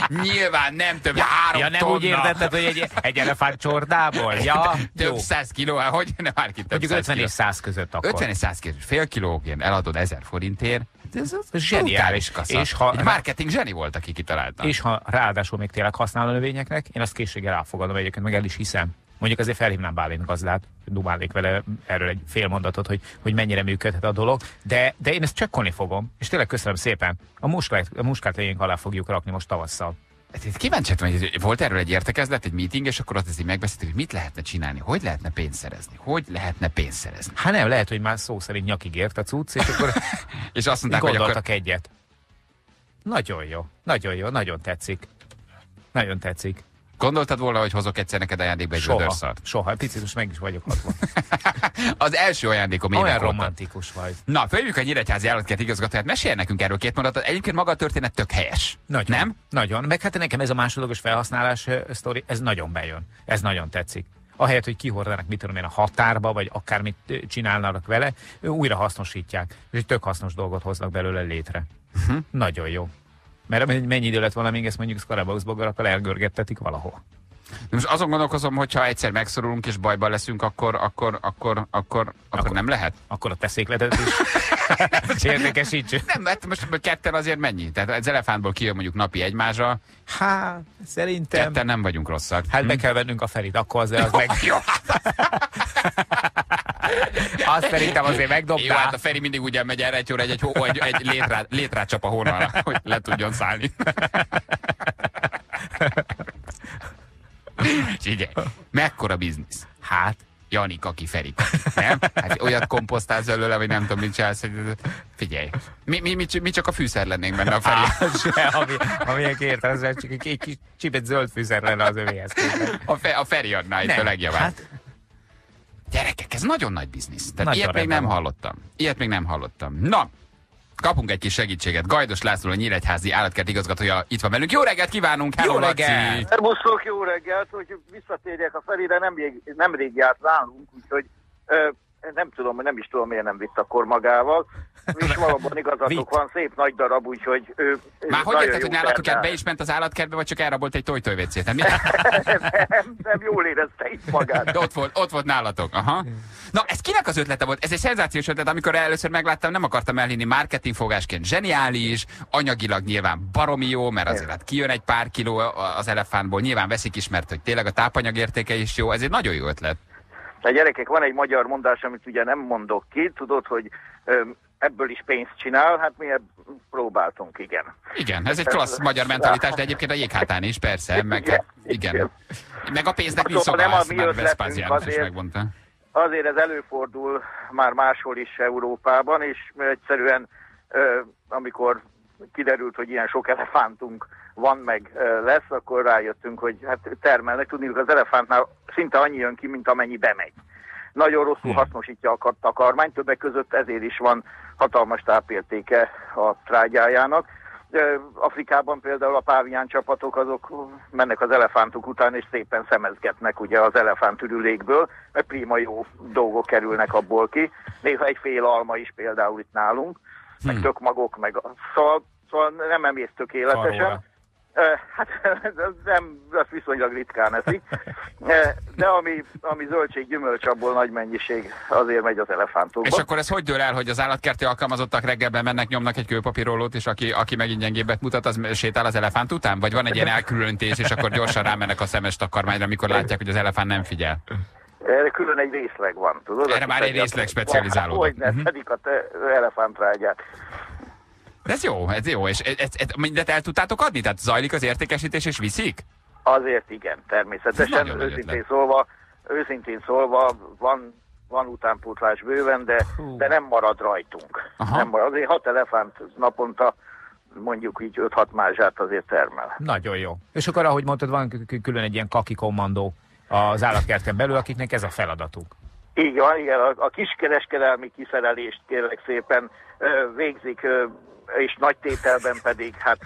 nem. Nyilván nem több, három ja, nem tonna. Úgy értetted, hogy egy, egy elefánt csordából? Ja, több száz kiló, hát hogy ne már ki több száz ötven kiló. és száz között akkor. ötven és száz között. Fél kilóként eladod ezer forintért. Ez az zseniális kasza. És ha, egy marketing zseni volt, aki kitalálta. És ha ráadásul még tényleg használ a növényeknek, én azt készséggel elfogadom egyébként, meg el is hiszem. Mondjuk azért felhívnám Bálint gazdát, dumálnék vele erről egy fél mondatot, hogy, hogy mennyire működhet a dolog, de, de én ezt csekkolni fogom, és tényleg köszönöm szépen. A muskát, a muskát lényeg alá fogjuk rakni most tavasszal. Kíváncsi voltam, hogy volt erről egy értekezlet, egy meeting, és akkor azt így megbeszéltük, hogy mit lehetne csinálni, hogy lehetne pénzt szerezni, hogy lehetne pénzt szerezni. Hát nem, lehet, hogy már szó szerint nyakig ért a cucc, és akkor és azt mondták, hogy akkor... egyet. Nagyon jó, nagyon jó, nagyon tetszik. Nagyon tetszik. Gondoltad volna, hogy hozok egyszer neked ajándékba egy vödörszart? Soha, picit most meg is vagyok hatva. Az első ajándékom ének voltam. Olyan romantikus vagy. Na, följük a nyíregyházi állatkert igazgatóját, mesél nekünk erről két mondatot. Egyébként maga a történet tök helyes. Nagyon, nem? Nagyon. Meg hát nekem ez a másodlagos felhasználás sztori, ez nagyon bejön. Ez nagyon tetszik. Ahelyett, hogy kihordanak, mit tudom én, a határba, vagy akármit csinálnának vele, újra hasznosítják. És egy tök hasznos dolgot hoznak belőle létre. Uh-huh. Nagyon jó. Mert mennyi idő lett volna, még ezt mondjuk szkarabauszboggal, akkor elgörgettetik valahol. De most azon gondolkozom, hogy ha egyszer megszorulunk és bajban leszünk, akkor, akkor, akkor, akkor, akkor nem lehet? Akkor a teszékletet is érdekesítsük. Nem, mert most ketten azért mennyi? Tehát az elefántból kijön mondjuk napi egymásra. Hát, szerintem... Ketten nem vagyunk rosszak. Hát hm? Be kell vennünk a Ferit, akkor azért az meg... Jó, azt szerintem azért megdobtál. Jó, hát a Feri mindig ugyan megy erre egy óra, egy, egy, egy, egy létrát, létrát csap a hónalra, hogy le tudjon szállni. Figyelj, mekkora biznisz? Hát, Jani kaki, Feri kaki, nem? Hát olyat komposztálsz előle, vagy nem tudom, mit csinálsz. Figyelj, mi, mi, mi, mi csak a fűszer lennénk benne a Feri. Ha milyen kértelezve, csak egy kis csipet zöld fűszer lenne az övéhez. A, fe, a Feri adná itt a legjavát. Hát, Gyerekek, ez nagyon nagy biznisz. Tehát nagy ilyet még nem van. hallottam. Ilyet még nem hallottam. Na, kapunk egy kis segítséget. Gajdos László, a Nyíregyházi állatkert igazgatója itt van velünk. Jó reggelt kívánunk! Hello, jó reggelt! Szerbusztok, jó reggelt! Hogy visszatérjek a Ferire, nem, nemrég járt nálunk, úgyhogy ö, nem tudom, nem is tudom, miért nem vitt akkor magával. És valóban igazatok van, szép nagy darab, úgyhogy ő... Már hogy érted, hogy nálatok ebbe is ment az állatkertbe, vagy csak elrabolt egy tojtojvécét? Nem, nem, jól érezte itt magát. Ott volt, ott volt nálatok, aha. Na, ez kinek az ötlete volt? Ez egy szenzációs ötlet, amikor először megláttam, nem akartam elhinni, marketingfogásként zseniális, anyagilag nyilván baromi jó, mert azért hát kijön egy pár kiló az elefántból, nyilván veszik is, mert hogy tényleg a tápanyag értéke is jó, ez egy nagyon jó ötlet. Na gyerekek, van egy magyar mondás, amit ugye nem mondok ki, tudod, hogy öm, ebből is pénzt csinál, hát mi ebből próbáltunk, igen. Igen, ez egy klassz magyar mentalitás, de egyébként a jéghátán is, persze, meg, igen, igen. Meg a pénznek nincs szokász, már Veszpázián is megmondta. Azért ez előfordul már máshol is Európában, és egyszerűen amikor kiderült, hogy ilyen sok elefántunk van meg lesz, akkor rájöttünk, hogy hát termelnek, tudniuk az elefántnál szinte annyi jön ki, mint amennyi bemegy. Nagyon rosszul hasznosítja a takarmányt, többek között ezért is van hatalmas tápértéke a trágyájának. Afrikában például a pávián csapatok azok mennek az elefántok után, és szépen szemezgetnek ugye az elefántürülékből, mert prima jó dolgok kerülnek abból ki. Néha egy fél alma is például itt nálunk, hmm. meg tökmagok, meg a szal, szóval nem emész tökéletesen. Hát nem, az viszonylag ritkán eszik, de ami, ami zöldség, gyümölcs, abból nagy mennyiség azért megy az elefántokba. És akkor ez hogy dől el, hogy az állatkerti alkalmazottak reggelben mennek, nyomnak egy kőpapírólót, és aki, aki megint gyengébbet mutat, az sétál az elefánt után? Vagy van egy ilyen elkülönítés, és akkor gyorsan rámennek a szemes takarmányra, amikor látják, hogy az elefánt nem figyel? Erre külön egy részleg van, tudod? Erre már egy részleg specializálódik. Hogy ne szedik a te elefántrágyát. Ez jó, ez jó, és ez, ez, mindet el tudtátok adni? Tehát zajlik az értékesítés, és viszik? Azért igen, természetesen. Őszintén szólva, őszintén szólva van, van utánpótlás bőven, de, de nem marad rajtunk. Nem marad. Azért hat elefánt naponta, mondjuk így öt-hat mázsát azért termel. Nagyon jó. És akkor, ahogy mondtad, van külön egy ilyen kaki kommandó az állatkerten belül, akiknek ez a feladatuk. Így van, igen. A, a kiskereskedelmi kiszerelést kérlek szépen végzik, és nagy tételben pedig, hát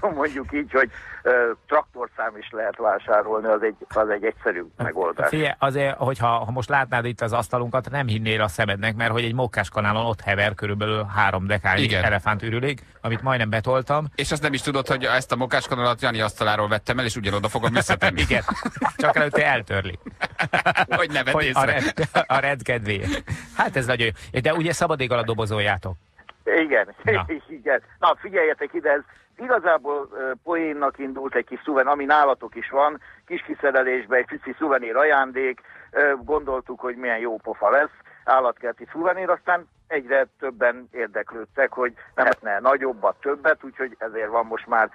mondjuk így, hogy ö, traktorszám is lehet vásárolni, az egy, az egy egyszerű megoldás. Figyelj, azért, hogyha ha most látnád itt az asztalunkat, nem hinnél a szemednek, mert hogy egy mokkás kanálon ott hever körülbelül három dekányi elefántürülék, amit majdnem betoltam. És azt nem is tudod, hogy ezt a mokkás kanalat Jani asztaláról vettem el, és ugyanoda fogom összetenni. Igen, csak előtte eltörli. Hogy ne vedd észre. A red, a red kedvéért. Hát ez nagyon jó. De ugye szabad ég alatt dobozoljátok. Igen, na. igen. Na, figyeljetek ide, ez igazából uh, poénnak indult egy kis szuven, ami nálatok is van, kis kiszerelésbe, egy pici szuvenír ajándék, uh, gondoltuk, hogy milyen jó pofa lesz, állatkerti szuvenír, aztán egyre többen érdeklődtek, hogy nem lehetne nagyobbat, többet, úgyhogy ezért van most már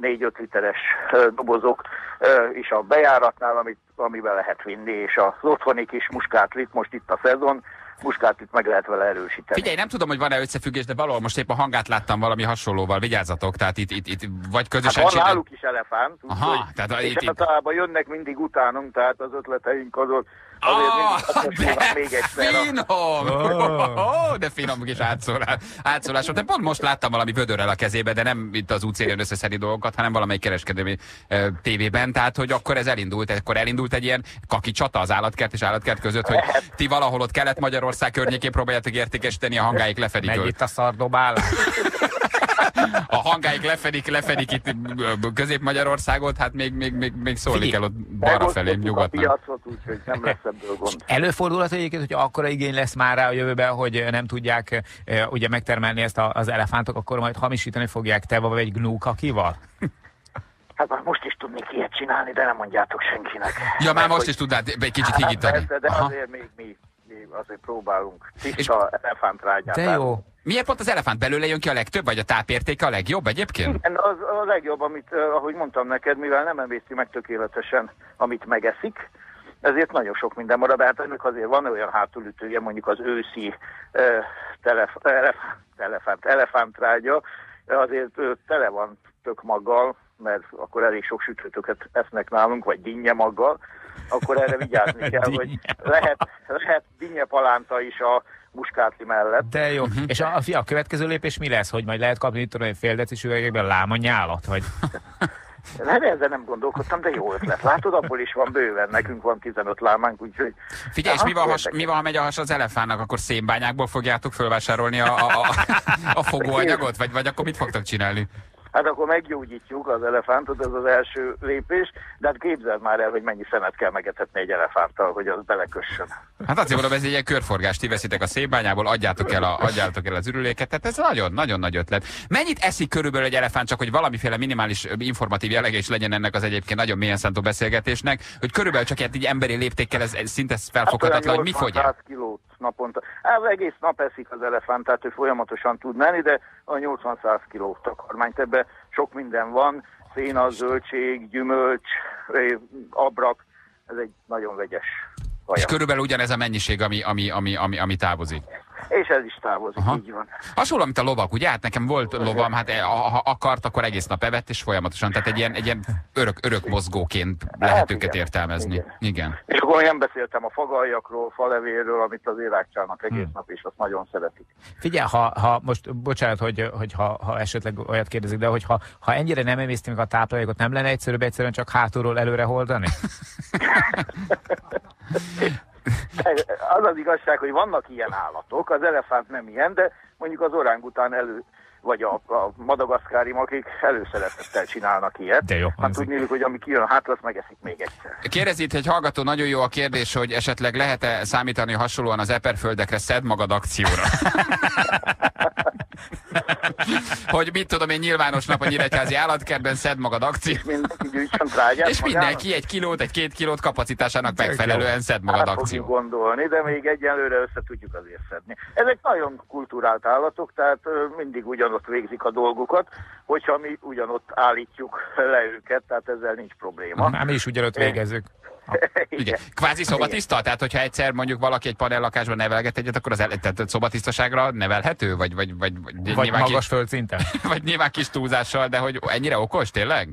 négy-öt uh, literes uh, dobozok uh, is a bejáratnál, amit, amiben lehet vinni, és az otthoni kis muskátlit most itt a szezon, muskát itt meg lehet vele erősíteni. Figyelj, nem tudom, hogy van-e összefüggés, de valahol most épp a hangát láttam valami hasonlóval, vigyázzatok, tehát itt, itt, itt vagy közösen... Hát van csinál... náluk is elefánt, aha, tehát a, és itt, általában jönnek mindig utánunk, tehát az ötleteink azok azért ah, mindig de még egyszer. Finom! Oh, oh, de finom kis átszólás. átszólás. De pont most láttam valami vödörrel a kezébe, de nem itt az útszén jön összeszedni dolgokat, hanem valamelyik kereskedelmi eh, tévében, tehát hogy akkor ez elindult, akkor elindult egy ilyen kaki csata az állatkert és állatkert között, hogy ti valahol ott Kelet-Magyar ország környékén próbáljátok értékesíteni, a hangáik lefedik. Megy itt a szardobálás. A hangáik lefedik, lefedik itt Közép-Magyarországot, hát még, még, még, még szólik el ott balra felé, nyugatnak. A piacot, úgyhogy nem lesz ebből gond. Előfordulhat egyébként, hogy akkora igény lesz már rá a jövőben, hogy nem tudják ugye megtermelni ezt az elefántok, akkor majd hamisítani fogják teva vagy egy gnúkakival? Hát már most is tudnék ilyet csinálni, de nem mondjátok senkinek. Ja, már most is tudnád egy kicsit higítani. De azért még mi. Azért próbálunk. Tiszta elefántrágyát. De jó. Miért pont az elefánt belőle jön ki a legtöbb, vagy a tápértéke a legjobb egyébként? Igen, az a legjobb, amit, ahogy mondtam neked, mivel nem emészi meg tökéletesen, amit megeszik, ezért nagyon sok minden marad. Hát ennek azért van olyan hátulütője, mondjuk az őszi uh, telef, elef, elefánt, elefántrágya, azért tele van tök maggal, mert akkor elég sok sütőtöket esznek nálunk, vagy dinnye maggal, akkor erre vigyázni kell, hogy lehet, lehet dinnye palánta is a muskátli mellett. De jó. Uh-huh. És a, a következő lépés mi lesz, hogy majd lehet kapni itt tudom, egy féldecis üvegekben láma nyálat, vagy... Nem, ezzel nem gondolkodtam, de jó ötlet. Látod, abból is van bőven. Nekünk van tizenöt lámánk, úgyhogy... Figyelj, és mi van, has, mi van, ha megy a has az elefánnak? Akkor szénbányákból fogjátok fölvásárolni a, a, a, a fogóanyagot? Vagy, vagy akkor mit fogtok csinálni? Hát akkor meggyógyítjuk az elefántot, ez az első lépés, de hát képzeld már el, hogy mennyi szenet kell megetetni egy elefánttal, hogy az belekössön. Hát azt mondom, ez egy ilyen körforgás, ti veszitek a szénbányából, adjátok el, a, adjátok el az ürüléket, tehát ez nagyon-nagyon nagy ötlet. Mennyit eszik körülbelül egy elefánt, csak hogy valamiféle minimális informatív jellege is legyen ennek az egyébként nagyon mélyen szántó beszélgetésnek, hogy körülbelül csak egy emberi léptékkel ez szinte felfoghatatlan, hát, hogy mi fogy el? Kilót naponta. Hát egész nap eszik az elefánt, tehát ő folyamatosan tud menni, de a nyolcvan-száz kiló takarmányt, ebbe sok minden van, széna, zöldség, gyümölcs, abrak, ez egy nagyon vegyes kaja. És körülbelül ugyanez a mennyiség, ami, ami, ami, ami, ami távozik. És ez is távozik, aha, így van. Hasonló, mint a lovak, ugye? Hát nekem volt lovam, hát ha akart, akkor egész nap evett, és folyamatosan, tehát egy ilyen, egy ilyen örök, örök mozgóként lehet hát, őket igen, értelmezni. Igen. Igen. És akkor én beszéltem a fagaljakról, falevéről, amit az érákcsálnak egész hmm. nap, és azt nagyon szeretik. Figyelj, ha, ha most, bocsánat, hogy, hogy ha, ha esetleg olyat kérdezik, de hogy ha, ha ennyire nem emészti meg a táplálékot, nem lenne egyszerűbb egyszerűen csak hátulról előre holdani? Az az igazság, hogy vannak ilyen állatok, az elefánt nem ilyen, de mondjuk az orángután elő, vagy a, a madagaszkárim, akik előszeretettel csinálnak ilyet. De jó, hát tudni, hogy ami kijön hátra, azt megeszik még egyszer. Kérdezi itt egy hallgató, nagyon jó a kérdés, hogy esetleg lehet-e számítani hasonlóan az eperföldekre, szed magad akcióra? Hogy mit tudom én, nyilvános nap a Nyíregyházi állatkertben, szed magad akció. És mindenki egy kilót, egy két kilót kapacitásának megfelelően szed magad hát akció. Gondolni, de még egyenlőre össze tudjuk azért szedni. Ezek nagyon kultúrált állatok, tehát mindig ugyanott végzik a dolgukat, hogyha mi ugyanott állítjuk le őket, tehát ezzel nincs probléma. Na, mi is ugyanott végezzük. Ugye, kvázi szobatiszta? Tehát, hogyha egyszer mondjuk valaki egy panellakásban nevelget egyet, akkor az el, tehát szobatisztaságra nevelhető? Vagy, vagy, vagy, vagy, vagy magas kis, földszinten? Vagy nyilván kis túlzással, de hogy ennyire okos tényleg?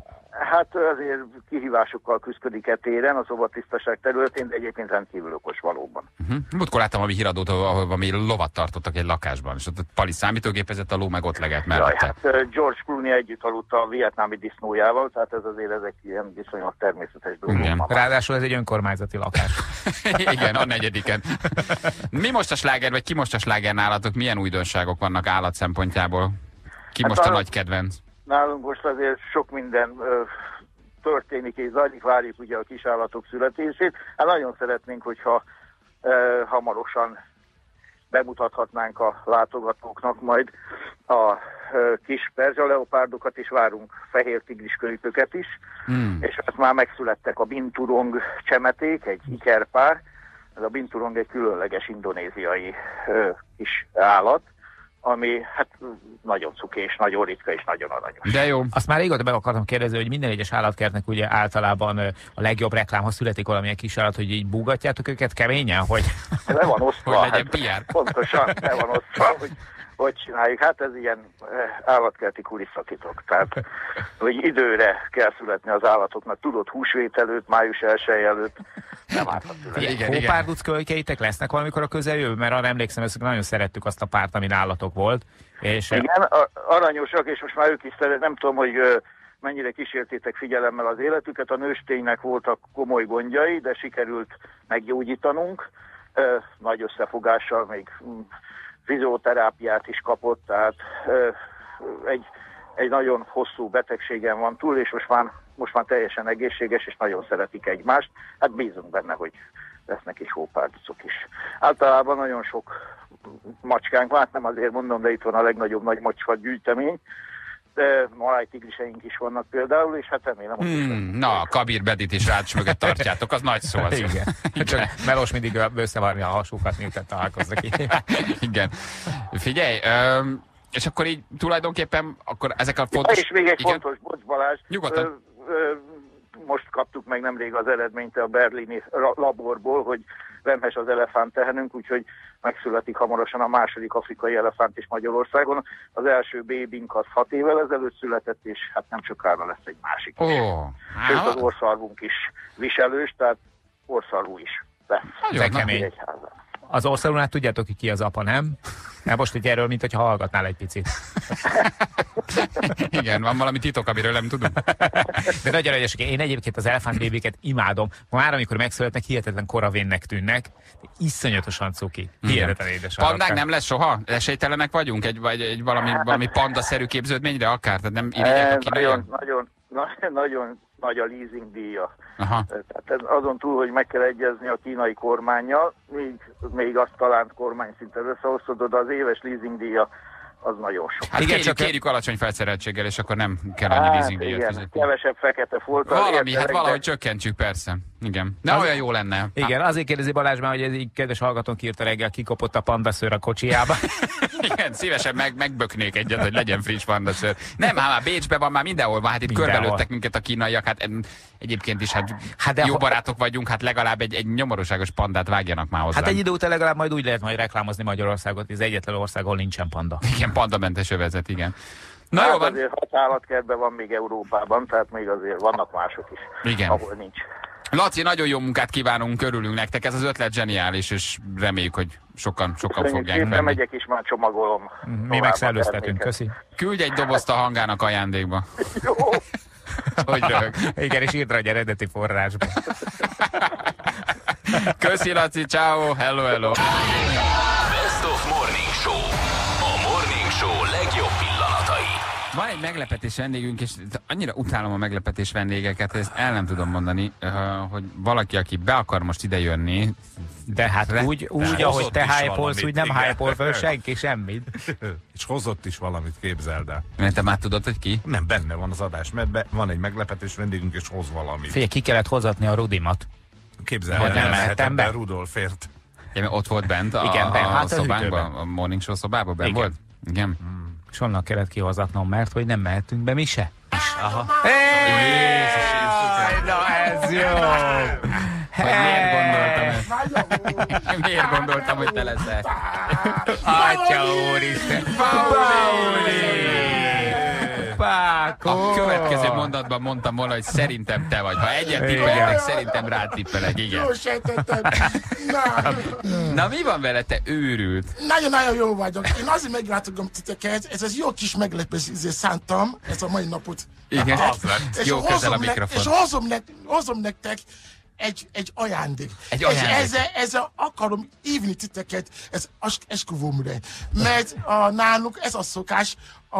Hát azért kihívásokkal küzdik e téren a szobatisztaság területén, de egyébként rendkívül okos valóban. Uh-huh. Múltkor láttam a mi híradót, ahol valami lovat tartottak egy lakásban, és ott pali számítógépezett, a ló meg ott legelt mellette. Jaj, hát George Clooney együtt aludt a vietnámi disznójával, tehát ez azért ezek ilyen viszonylag természetes dolgok. Ráadásul ez egy önkormányzati lakás. Igen, a negyediken. Mi most a sláger, vagy ki most a sláger nálatok? Milyen újdonságok vannak állat szempontjából? Ki hát most a, a nagy kedvenc? Nálunk most azért sok minden ö, történik és zajlik, várjuk ugye a kisállatok születését. Hát nagyon szeretnénk, hogyha ö, hamarosan bemutathatnánk a látogatóknak majd a ö, kis perzsaleopárdokat, és várunk fehér tigriskölyköket is. Hmm. És hát már megszülettek a binturong csemeték, egy ikerpár. Ez a binturong egy különleges indonéziai ö, kis állat, ami hát nagyon cuki és nagyon ritka és nagyon aranyos. De jó. Azt már régóta meg akartam kérdezni, hogy minden egyes állatkertnek ugye általában a legjobb reklám, ha születik valamilyen kis állat, hogy így búgatjátok őket keményen, hogy... Le van osztva, hogy legyen hát, pontosan, le van osztva, hogy, hogy csináljuk. Hát ez ilyen állatkerti kulisszatitok. Tehát, hogy időre kell születni az állatoknak. Tudod, húsvét előtt, május elseje előtt nem állhat születni. Hópárduc kölykeitek lesznek valamikor a közeljövőben? Mert arra emlékszem, hogy nagyon szerettük azt a párt, amin állatok volt. És... Igen, aranyosak, és most már ők is szeret, nem tudom, hogy mennyire kísértétek figyelemmel az életüket. A nősténynek voltak komoly gondjai, de sikerült meggyógyítanunk. Nagy összefogással még fizioterápiát is kapott, tehát egy, egy nagyon hosszú betegségen van túl, és most már, most már teljesen egészséges, és nagyon szeretik egymást. Hát bízunk benne, hogy lesznek is hópárducok is. Általában nagyon sok macskánk van, nem azért mondom, de itt van a legnagyobb nagy macska gyűjtemény, de malájtigriseink is vannak például, és hát remélem... Hmm, na, Kabir Bedit is rács mögött tartjátok, az nagy szó az. Igen. Igen. Csak melós mindig összevarni a hasukat, miután találkoznak. Igen. Figyelj, öm, és akkor így tulajdonképpen akkor ezek a fontos... Ja, és még egy igen? fontos, bocs Balázs, nyugodtan. Ö, ö, most kaptuk meg nemrég az eredményt a berlini laborból, hogy vemhes az elefánt tehenünk, úgyhogy megszületik hamarosan a második afrikai elefánt is Magyarországon. Az első bébink az hat évvel ezelőtt született, és hát nem sokára lesz egy másik. Oh, sőt, az orszarvunk is viselős, tehát orszarvú is lesz. Az orszarvúnál tudjátok, ki az apa, nem? Na most így erről, mint hogyha hallgatnál egy picit. Igen, van valami titok, amiről nem tudunk. De nagyon egyesek. Én egyébként az elefántbébéket imádom. Már amikor megszületnek, hihetetlen koravénnek tűnnek. Iszonyatosan cuki. Hihetetlen édes. Pandák nem lesz soha? Esélytelenek vagyunk? Egy, vagy, egy valami, valami pandaszerű képződményre akár? Tehát nem irigyek, nagyon, nagyon, nagyon nagy a leasing díja. Aha. Tehát azon túl, hogy meg kell egyezni a kínai kormánnyal, még, még azt talán kormány szinten összehoztod, az éves leasing díja az nagyon sok. Hát igen, csak kérjük alacsony felszereltséggel, és akkor nem kell annyi hát, leasing díjat fizetni. Kevesebb fekete foltal. Valami, hát valahogy csökkentjük, persze. Igen. De az, olyan jó lenne. Igen, azért kérdezi Balázs már, hogy ez így kedves hallgatónk írta reggel, kikopott a pandaszőr a kocsijába. Igen, szívesen meg, megböknék egyet, hogy legyen friss pandaszőr. Nem, hát már Bécsben van, már mindenhol van, hát itt körbelőttek minket a kínaiak, hát egyébként is hát, hát jó barátok vagyunk, hát legalább egy, egy nyomorúságos pandát vágjanak már hozzá. Hát egy idő után legalább majd úgy lehet majd reklámozni Magyarországot, ez egyetlen ország, ahol nincsen panda. Igen, pandamentes övezet, igen. Na hát jó, van. Azért hat állatkertben van még Európában, tehát még azért vannak mások is, igen, ahol nincs. Laci, nagyon jó munkát kívánunk, örülünk nektek, ez az ötlet zseniális, és reméljük, hogy sokan, sokan fogják venni. Én megyek is, már csomagolom. Mi megszellőztetünk, köszi. Küldj egy dobozt a hangának ajándékba. Jó. Hogy röhög. Igen, és írd rá egy eredeti forrásba. Köszi, Laci, ciao, hello, hello. Best of Morning Show. A Morning Show legjobb pillanatai. Van egy meglepetés vendégünk, és annyira utálom a meglepetés vendégeket, ezt el nem tudom mondani, hogy valaki, aki be akar most idejönni, de hát re, úgy, úgy de ahogy te hype-olsz, úgy nem hype-ol föl senki semmit. És hozott is valamit, képzeld el. Mert te már tudod, hogy ki? Nem, benne van az adás, mert be, van egy meglepetés vendégünk, és hoz valamit. Figyelj, ki kellett hozatni a Rudimat. Képzeld el, nem mehetem be. Rudolfért. Ja, ott volt bent a, igen, ben, hát a, a szobánkban, a Morning Show szobában ben volt? Igen. Hmm. És onnan kellett kihozatnom, mert hogy nem mehetünk be mi se. Aha. Jézus, na ez jó! Hogy miért gondoltam ezt? Miért gondoltam, hogy te leszel? Atya úristen! Pauli! Páko! A következő mondatban mondtam volna, hogy szerintem te vagy. Ha egyet tippeltek, szerintem rád tippelek, igen. Na mi van vele, te őrült? Nagyon-nagyon jó vagyok. Én azért meglátogatom titeket, ez az jó kis meglepés, ezért szántam ezt a mai napot. Igen, jó közel a mikrofon. És hozom nektek egy, egy ajándék. Egy ajándék. És ezzel, ezzel akarom hívni titeket ez esküvőmre. Mert a, nálunk ez a szokás, a,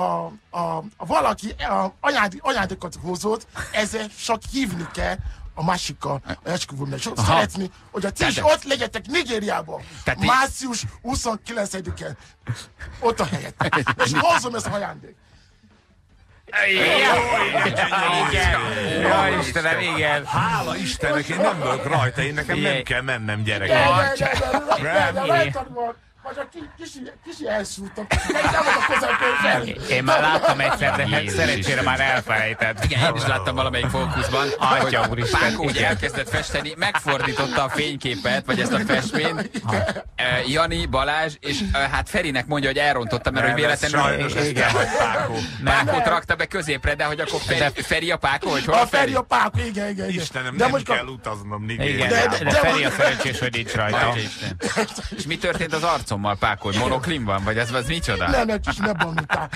a, a, a valaki a, ajándé, ajándékot hozott, ezzel csak hívni kell a másikkal a esküvőmre. Sok szeretni, hogy a ti is ott legyetek Nigériában. március huszonkilencedikén. Ott a helyet. És hozom ezt ajándék. Jaj, Istenem, igen. Hála Istennek, én nem vagyok rajta, én nekem nem kell mennem, gyerekek. Én már láttam egyszer, de szerencsére már elfelejtett. Igen, én is láttam valamelyik fókuszban, hogy Páko úgy elkezdett festeni, megfordította a fényképet, vagy ezt a festményt. Jani, Balázs, és hát Ferinek mondja, hogy elrontotta, mert hogy véletlenül... Sajnos ez te vagy, Páko. Pákot rakta be középre, de hogy akkor Feri a Páko, hogy hol a Feri? A Páko, igen, igen. Istenem, nem kell utaznom, igen. De Feri a szerencsés, hogy nincs rajta. És mi történt az arcon? Páko, hogy monoklim van, vagy ez az micsoda? Nem, nem, kicsi, nem banultál.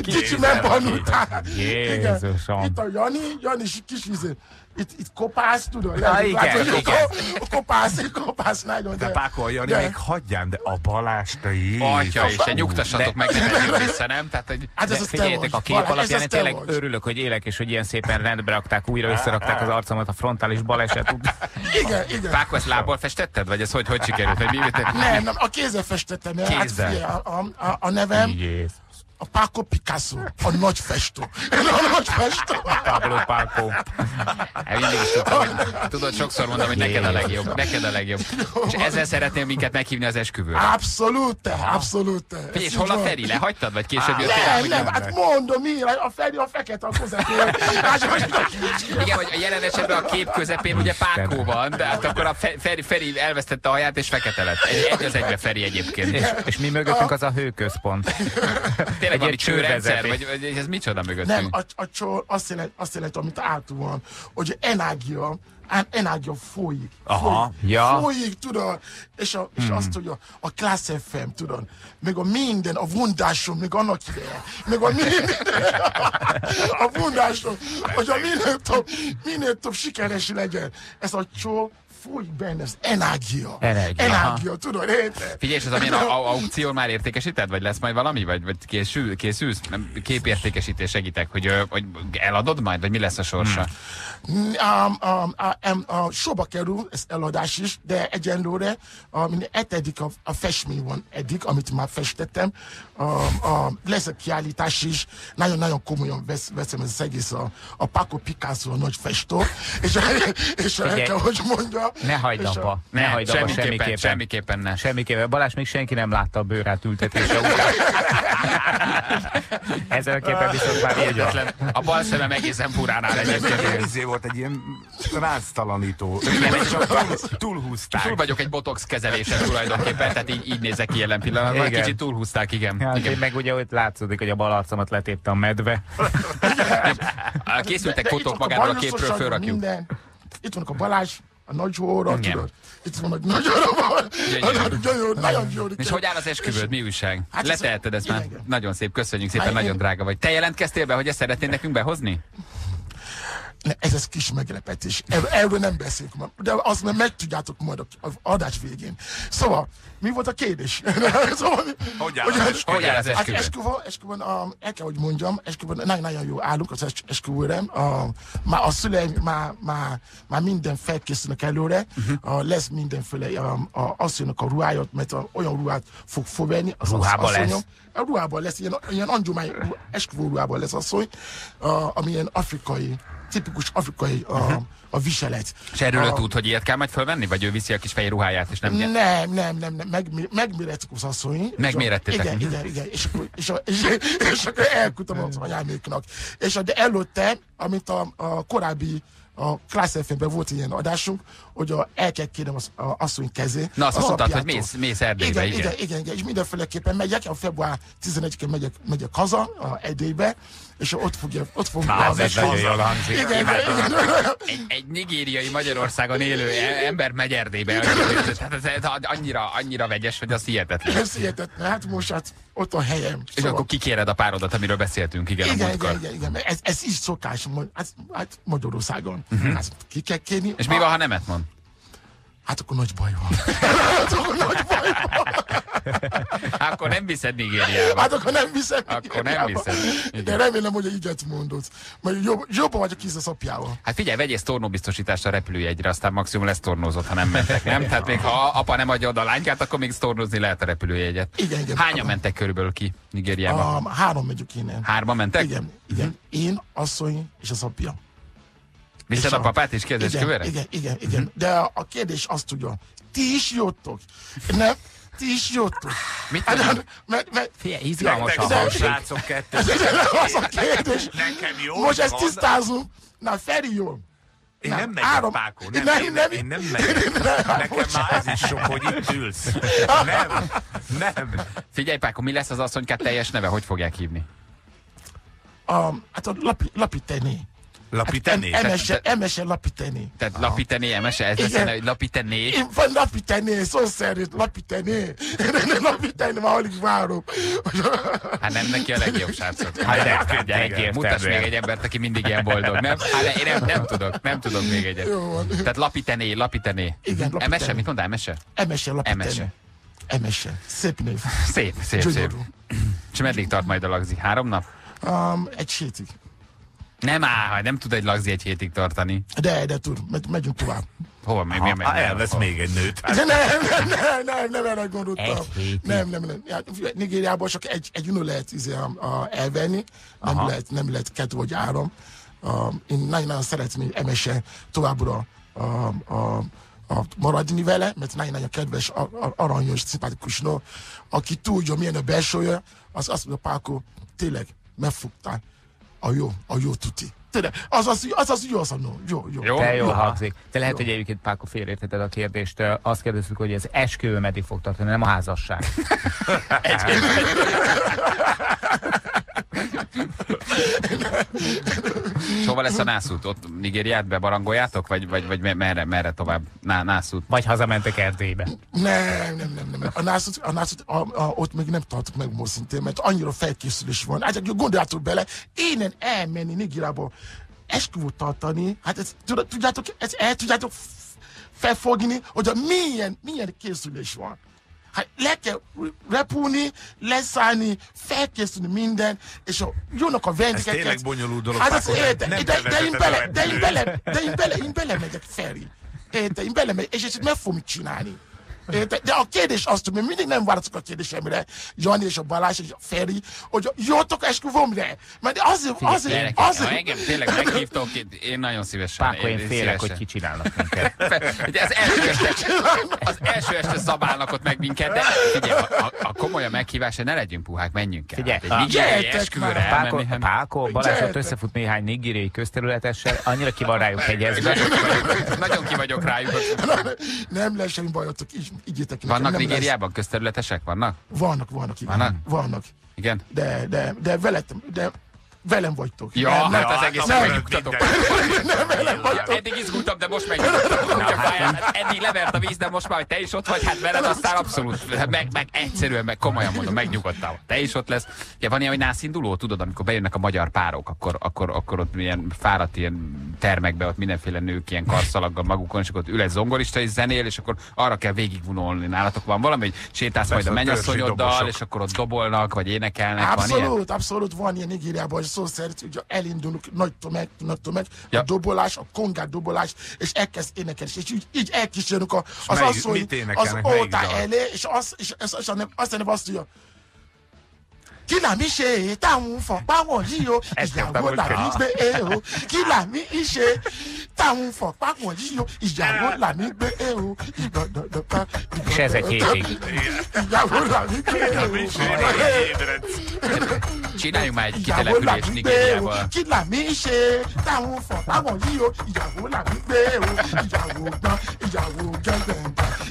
Kicsi, nem banultál. Jézusom. Itt a Jani, Jani kisvizé. Itt, itt kopász, tudod? Na, igen, látod, igen. Ko, kopász, kopász nagyon. De, de Páko, Jani, de. Még hagyján, de a Balázs, de Jézus. Atya, és te nyugtassatok meg, nem együtt vissza, nem? Tehát, hogy hát ez figyeljétek, a kép alapján én tényleg örülök, hogy élek, és hogy ilyen szépen rendbe rakták, újra összerakták az arcomat a frontális baleset. Igen, igen. Páko, ezt lábbal festetted? Vagy ez hogy, hogy sikerült? Vagy mi? Nem, nem, a kézzel festettem. Kézzel? Hát, a, a, a nevem. Jézus. a Páko Picasso, a nagy festő. A nagy festő. Pablo Páko. Tudod, sokszor mondom, hogy neked a legjobb. Neked a legjobb. És ezzel szeretném minket meghívni az esküvőre. Abszolút, abszolút. És hol a Feri? Lehagytad? Vagy később jöttél? Nem, nem, hát mondom, a Feri a fekete a közepén. Igen, hogy a jelen esetben a kép közepén ugye Páko van, de hát akkor a Feri elvesztette a haját és fekete lett. Egy az egybe Feri egyébként. És mi mögöttünk az a hőközpont. Tényleg egy csőrendszer, vagy, vagy ez micsoda mögöttünk? Nem, a, a csőr azt jelenti, azt jelenti, amit átulan, hogy energia, energia folyik. Aha, folyik, ja. Folyik, tudod, és, a, és hmm. azt tudja, a Class ef em, tudod, meg a minden, a vondásom, meg annak ideje, meg a minden, a vondásom, hogy a minél több, minél több sikeres legyen. Ez a csőr folyik benne, ez energia. Energia, energia tudod, érted? Figyelj, és az amilyen a, aukción már értékesíted, vagy lesz majd valami, vagy, vagy készül, készülsz? Képértékesítés segítek, hogy, hogy eladod majd, vagy mi lesz a sorsa? Hmm. Um, um, um, um, Soba kerül, ez eladás is, de egyenlőre um, etedik a, a festmény van eddig, amit már festettem. Um, um, lesz a kiállítás is, nagyon-nagyon komolyan vesz, veszem az egész a, a Páko Picasso, a nagy festő, és, és el kell, hogy mondja, ne hagyd abba, ne, ne hagyd abba, semmiképpen, semmiképpen ne. Semmiképpen. Balázs, még senki nem látta a bőrát ültetése után. Ezzel képen viszont már egyetlen. A bal szemem egészen furán áll egyébként. Volt egy ilyen ránctalanító. Túlhúzták. Túl vagyok egy botox kezelésen tulajdonképpen, tehát így, így nézek ki jelen pillanatban. Kicsit túlhúzták, igen. Ja, igen. Meg ugye ott látszódik, hogy a bal arcomat letépte a medve. Készültek fotók magáról a képről, fölrakjuk. Itt vannak a Balázs, a nagy óra, tudod? Itt van egy nagy óra, nagyon, nagyon jó. És hogy áll az esküvőd, mi újság? Hát leteheted ezt már. Nagyon szép, köszönjük szépen, nagyon drága vagy. Te jelentkeztél be, hogy ezt szeretnéd nekünk behozni? Ez egy kis meglepetés. Erről nem beszélünk ma, de azt meg megtudjátok majd az adás végén. Szóval, mi volt a kérdés? Szóval, hogy áll az esküvő? Hát esküvőn, el kell, hogy mondjam, esküvőn nagyon-nagyon jó állunk az esküvőre. Már a szüleim, már minden felkészülnek előre, lesz mindenféle asszonynak a ruháját, mert olyan ruhát fog fovenni. Ruhába lesz? A ruhában lesz, ilyen angyomány esküvő ruhában lesz asszony, ami ilyen afrikai, tipikus afrikai uh, uh-huh. a viselet. És erről tud, hogy ilyet kell majd fölvenni? Vagy ő viszi a kis fehér ruháját, és nem nem, nem, nem, nem, nem. Meg, megmérettek az asszony. Megmérettetek. Igen, igen, igen. És, és, és, és akkor elkutam az anyáméknak. És de előtte, amit a, a korábbi a Class ef em-ben volt ilyen adásunk, hogy a, el kell kérnem az asszony kezé. Na azt mondtad, hogy mész, mész Erdélybe, igen. Igen, igen, igen. És mindenféleképpen megyek, a február tizenegyedikén megyek, megyek haza, a Erdélybe, és ott fogja, ott fogja. Na, az egy nagyon jól hangzik. Igen, igen, igen. Egy, egy nigériai Magyarországon élő ember megy Erdélybe. Tehát ez annyira, annyira vegyes, hogy az hihetetlen. Ez hihetetlen, hát most hát ott a helyem. És szóval akkor kikéred a párodat, amiről beszéltünk, igen, igen, a igen, igen, igen. Ez, ez így szokás, hát, hát Magyarországon. Uh-huh. Hát ki kell kérni. És mi van, ha nemet mond? Hát akkor nagy baj van. Hát akkor nagy baj van. Akkor nem viszed Nigériába. Hát akkor nem viszed Nigériába. De remélem, hogy egyet mondod. Majd jobb, jobban vagyok kis a szapjával. Hát figyelj, vegyél sztornóbiztosítást a repülőjegyre, aztán maximum lesz tornózott, ha nem mentek, nem? Tehát még ha apa nem adja oda a lánykát, akkor még sztornózni lehet a repülőjegyet. Igen, igen. Hányan mentek körülbelül ki Nigériába? Um, három megyünk innen. Hárman mentek? Igen, igen. Mm-hmm. Én, asszony és a szapja. Viszed a papát is kérdés kövére? Igen, igen, igen. Mm-hmm. De a kérdés azt tudja, ti is jöttök. Nem? Ti is jöttök. Mit tudom? Figyelj, izgalmas a hallsrácok kettős. Az a kérdés. Nekem jó. Most ezt tisztázunk. Na, Feri jó. Én nem, nem megyek, áram... Páko, nem, nem, én, nem, én nem megyek. Nem, nekem már ez is sok, hogy itt ülsz. Nem, nem. Figyelj, Páko, mi lesz az asszonykát teljes neve? Hogy fogják hívni? Um, hát a lapi, Lapítené. Lapítené? Hát, emese, emese Lapítené. Tehát Lapítené, Emese, ez lesz egy Lapítené. Én van Lapítené, szó szerint Lapítené. Lapítené, már alig várom. Hát nem neki a legjobb, srácok. Hát nem tudja, mutasd még egy embert, aki mindig ilyen boldog, nem? Hát én nem, nem tudok, nem tudok még egyet. Tehát Lapítené, Lapítené. Igen, Emese, mit mondtál, Emese? Emese Lapítené. Emese. Szép név. Szép, szép, szép. És meddig tart majd a lagzi? Három nap? Egy hétig. Nem áll, nem tud egy lagzi egy hétig tartani. De, de tud, megyünk tovább. Hol még? Ha elvesz még egy nőt. Nem, nem, nem, nem, nem erre gondoltam. Nem, nem, nem. Nigériában csak egy, egy nő lehet elvenni, nem lehet, nem lehet kettő vagy három. Én nagyon-nagyon szeretném Emese továbbra maradni vele, mert nagyon-nagyon kedves, aranyos, szimpatikus nő, aki tudja, milyen a belsője, az azt mondja, Páko, tényleg megfogtál. A jó, a jó tuti. Az az, az, az jó, az a no. Jó, jó. jó. Te jól hangzik. Te lehet, jó. Hogy egyébként Páko félreértetted a kérdést. Azt kérdeztük, hogy ez esküvő meddig fog tartani, nem a házasság. Hova lesz a nászút? Ott Nigériát bebarangoljátok? Vagy, vagy, vagy merre, merre tovább? Ná, nászút. Vagy hazamentek Erdélybe? Nem, nem, nem. nem. A nászút, a nászút a, a, ott még nem tartok meg most szintén, mert annyira felkészülés van. Hát gondoljátok bele, innen elmenni Nigériába esküvőt tartani, hát ezt, tudjátok, ezt el tudjátok felfogni, hogy milyen, milyen készülés van. Hát le kell repülni, leszállni, felkészülni minden, és a jónak a vendégeket... Ez tényleg bonyolult dolog. Hát az érte, de, de, de én bele, de én bele, de én bele, én belemegyek, Feri. Érte, én belemegyek, és ezt meg fogom csinálni. Érte, de a kérdés azt, hogy mindig nem válaszok a kérdésemre, Jani és a Balázs és a Feri, hogy jótok esküvömre. Mert azért, azért, azért... Ha engem tényleg meghívtok, én nagyon szívesen... Páko, én félek, hogy kicsinálnak minket. Az első este, az első este szabálnak ott meg minket, de figyelj, a, a komolyan meghívása, ne legyünk puhák, menjünk el. Figyelj, hát nigériai esküvőre elmenni. Páko, Balázs ott összefut néhány nigériai közterületessel, annyira ki van rájuk hegyezve. Nagyon ki vagyok rájuk. Nem lesz semmi bajotok is. Igyétek, vannak Nigériában lesz... közterületesek? Vannak? Vannak, vannak, igen. Vannak? Vannak. Igen? De, de, de, veletem, de velem vagytok. Ja, nem, hát az egész megnyugtatok. Nem, velem vagytok. Eddig izgultam, de most megnyugtatok. Eddig levert a víz, de most már, hogy te is ott vagy, hát veled aztán abszolút, meg, meg egyszerűen, meg komolyan mondom, megnyugodtam. Te is ott lesz. Ja, van ilyen, hogy nászinduló, tudod, amikor bejönnek a magyar párok, akkor, akkor, akkor ott milyen fáradt ilyen termekbe, ott mindenféle nők ilyen karszalaggal magukon, és akkor ott ül egy zongorista és zenél, és akkor arra kell végigvonulni. Nálatok van valami, hogy sétálsz majd a mennyasszonyoddal, és akkor ott dobolnak, vagy énekelnek. Abszolút, abszolút van ilyen Nigériában. Szó szerint, ugye elindulunk nagy tömeg, nagy tömeg, ja. A dobolás, a kongá dobolás, és elkezd énekelni, és így, így elkísérünk a, az asszony, az óta elé, és azt és az, az, az, az, az tudja, ki nem is é, támú fa, pámú zsió, és gyárgódlá nincs be éhó. Ki nem is é, támú fa, pámú zsió, és gyárgódlá nincs be éhó. És ezek hétig. Gyárgódlá nincs be éhó. Csináljunk már egy kitelepülést Nigériával. Ki nem is é, támú fa, pámú zsió, és gyárgódlá nincs be éhó. És gyárgódlá, és gyárgódlá,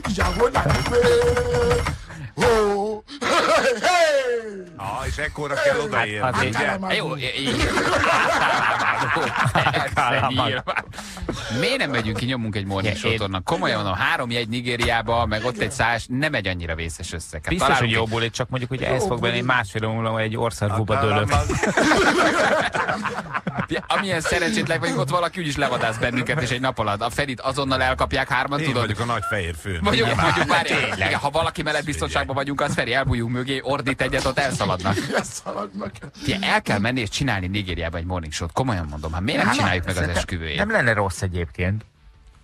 és gyárgódlá nincs be éhó. Hó! Hey! Ah, és ekkora kell odaérni. Jó, miért nem megyünk ki, nyomunk egy morning show-tornak? Komolyan mondom, három jegy Nigériába, meg ott egy száz, nem egy annyira vészes összeg. Biztos, hogy jó bulét, csak mondjuk, hogy ez fog benni másfél múlva egy országúba dőlök. Amilyen szerencsétlen vagyunk, ott valaki úgyis levadász bennünket, és egy nap alatt a Ferit azonnal elkapják hárman, tudod? Én vagyok a nagy fehér főn. Mondjuk, várjál, ha valaki mellett biztonságban vagyunk, az Feri elbújunk mögé, ordít egyet, ott elszaladnak. Elszaladnak. Fia, el kell menni és csinálni Nigériában egy morning show-t. Komolyan mondom, hát miért nem csináljuk meg az esküvőjét? Nem lenne rossz egyébként.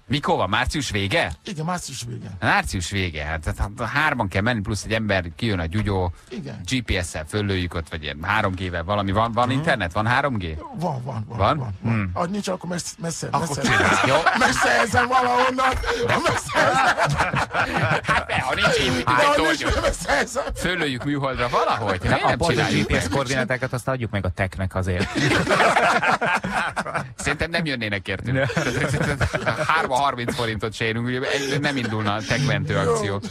Mikor van? Március vége? Igen, március vége. Március vége, hát hárman kell menni, plusz egy ember, kijön a gyugyó, gé pé es-szel föllőjük ott, vagy ilyen három gé-vel valami. Van, van internet? Van három gé? Van, van, van. Van? van, van. Hmm. Ah, nincs, akkor messze, messze, akkor messze. Jó? Messze ezen valahonnan, messze ezen. Hát be, ha nincs így, tudjuk. Föllőjük műholdra valahogy? Na, nem csináljuk. A gé pé es koordinátákat azt adjuk meg a technek azért. Szerintem nem jönnének értünk. Hárma harminc forintot sérünk, ugye nem indulna a techmentő akció.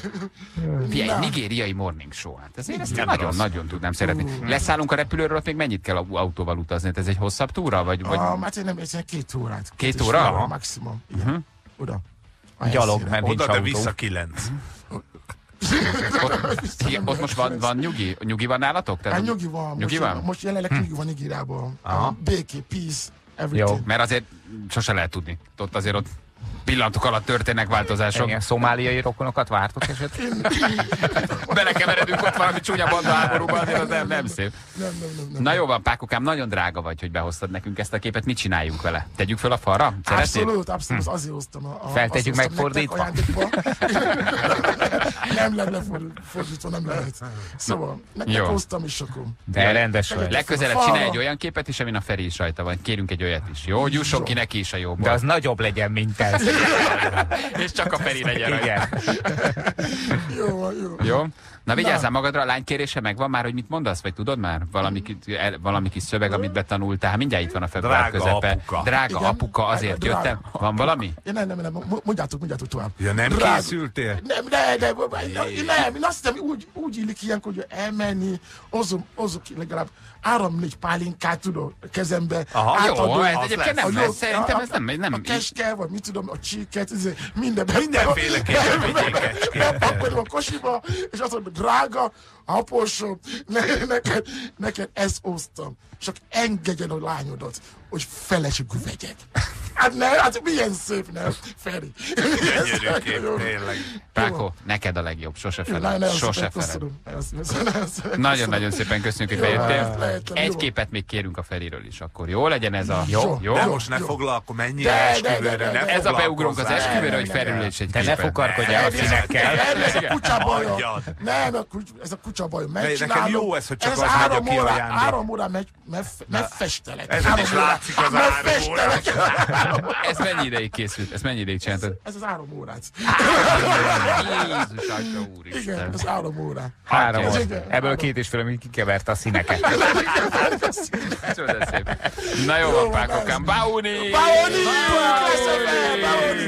Fia, egy nigériai morning show. Hát ezért ezt nagyon-nagyon tudnám szeretni. Leszállunk a repülőről, ott még mennyit kell autóval utazni? Ez egy hosszabb túra? Vagy, vagy... Ah, hát én nem értem, két órát. Két, két óra? óra? Maximum. Uh-huh. Oda. A gyalog, mert nincs autó. Oda, de vissza kilenc. Ott, ki, ott most van, van nyugi? Nyugi van nálatok? Tehát, nyugi van. Nyugi most, van? Most jelenleg hm. nyugi van Nigériában. Béké, peace, everything. Jó, mert azért sose lehet tudni. Ott azért ott pillanatok alatt történnek változások. Igen, szomáliai rokonokat vártok esetleg? Belekeveredünk ott valami csúnya banda háborúban, de nem, nem szép. Nem, nem, nem, nem. Na jó van, Pákokám, nagyon drága vagy, hogy behoztad nekünk ezt a képet. Mit csináljunk vele? Tegyük fel a falra? Szeretnéd? Abszolút, abszolút, hm. azért hoztam a... a Feltegyük meg fordítva? nem, nem, nem, fordítva nem lehet. Szóval, nektek hoztam is akkor. De rendes vagy. Legközelebb csinálj egy olyan képet is, amin a Feri is rajta van. Kérünk egy olyat is. Jó, jusson ki neki is a jóból. De az nagyobb legyen, mint ez. És csak a Feri legyen rajta. Jó, jó. Jó? Na vigyázzál magadra, a lány kérése megvan már, hogy mit mondasz, vagy tudod már? Valami, valami kis szöveg, amit betanultál. Mindjárt itt van a február közepe. Apuka. Drága igen, apuka, azért drága. Jöttem. Van valami? Ja, nem, nem, nem, mondjátok, mondjátok tovább. Ja, nem drága. Készültél? Nem, nem, nem, nem, nem. Én azt hiszem, úgy, úgy illik ilyenkor, hogy elmenni, hozom, hozom ki legalább három-négy pálinkát, tudod, kezembe. Aha, átadom, jó, ez egyébként nem lesz, szerintem ez nem... nem a kecske, vagy mit tudom, a csíket, mindenben. Mindenféle kecske, vigyél kecske. Megpakolom a kocsiba, és azt mondom, drága aposom, ne, neked, neked ezt hoztam. Csak engedjen a lányodat, hogy feleségül vegyek. Hát ne, hát milyen szép, nem, Feri. Gyönyörű kép, tényleg. Páko, neked a legjobb, sose feled, sose feled. Nagyon-nagyon szépen köszönjük, hogy bejöttél. Egy képet még kérünk a Feriről is, akkor jó legyen ez a... Jó, jó. De most ne foglalkozz, menjél esküvőre, ne ez a beugrunk az esküvőre, hogy Feriről is egy képet. Te ne fokarkodjál a színekkel. Ez a kutyabaja. Nem, ez a kutyabaja. Nekem jó ez, hogy csak az megy a ki ajándék. Három óra megfestelek. Ezen is látszik az három óra. Ez mennyi ideig készült? Ez mennyi ideig csináltad? Ez, ez az három órát. Jézus atya úristen. Igen, az három órát. Három órát. Ebből két és fél, amíg kikevert a színeket. Csodás szép. Na jó van, Pákokám. Bauni! Bauni! Bauni!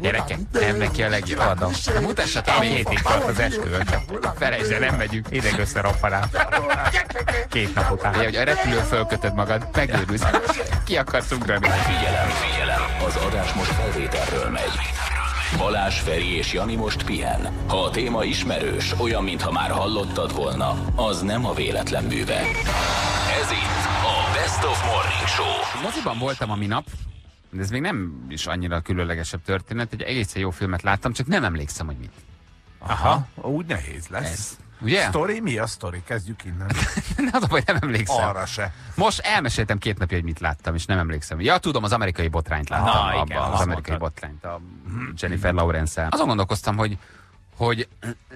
Gyerekek, nem neki a legjobb adom. Mutassatok a hétig tart az esküvőt. Felejtsd el, nem megyünk. Ideg összeroppanál. Két nap után. A repülő fölkötöd magad. Megőrülsz. Ki akarsz ugrani? Figyelem, figyelem! Az adás most felvételről megy. Balázs, Feri és Jani most pihen. Ha a téma ismerős, olyan, mintha már hallottad volna, az nem a véletlen műve. Ez itt a Best of Morning Show. Moziban voltam a minap, de ez még nem is annyira különlegesebb történet. Egy egészen jó filmet láttam, csak nem emlékszem, hogy mit. Aha, Aha úgy nehéz lesz. Ez. Ugye? Sztori? Mi a sztori? Kezdjük innen. Az a baj, nem emlékszem. Arra se. Most elmeséltem két napja, hogy mit láttam, és nem emlékszem. Ja, tudom, az amerikai botrányt láttam. Na, abba, igen, az amerikai botrányt, a Jennifer Lawrence-el. Azon gondolkoztam, hogy, hogy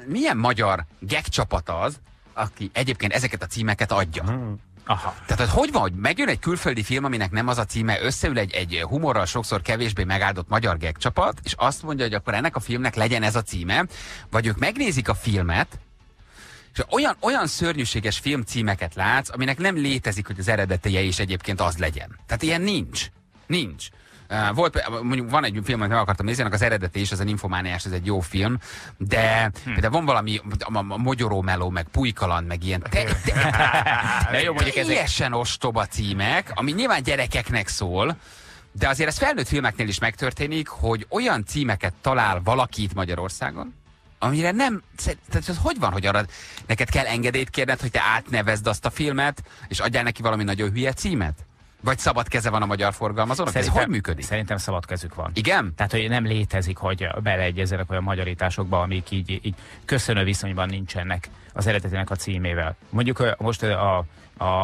milyen magyar gag csapat az, aki egyébként ezeket a címeket adja. Hmm. Aha. Tehát hogy van, hogy megjön egy külföldi film, aminek nem az a címe, összeül egy, egy humorral sokszor kevésbé megáldott magyar gag csapat, és azt mondja, hogy akkor ennek a filmnek legyen ez a címe, vagy ők megnézik a filmet, és olyan, olyan szörnyűséges filmcímeket látsz, aminek nem létezik, hogy az eredetije is egyébként az legyen. Tehát ilyen nincs. Nincs. Volt, mondjuk van egy film, amit meg akartam nézni, ennek az eredete is, az az Infomániás, ez egy jó film, de hm. van valami a, a Mogyoró Meló, meg Pulykaland, meg ilyen te, te, te, jó, teljesen ostoba címek, ami nyilván gyerekeknek szól, de azért ez felnőtt filmeknél is megtörténik, hogy olyan címeket talál valaki itt Magyarországon, amire nem... Tehát az hogy van, hogy arra neked kell engedélyt kérned, hogy te átnevezd azt a filmet, és adjál neki valami nagyon hülye címet? Vagy szabad keze van a magyar forgalmazónak? Ez hogy működik? Szerintem szabad kezük van. Igen? Tehát, hogy nem létezik, hogy beleegyezzenek olyan magyarításokba, amik így, így köszönő viszonyban nincsenek az eredetének a címével. Mondjuk most a...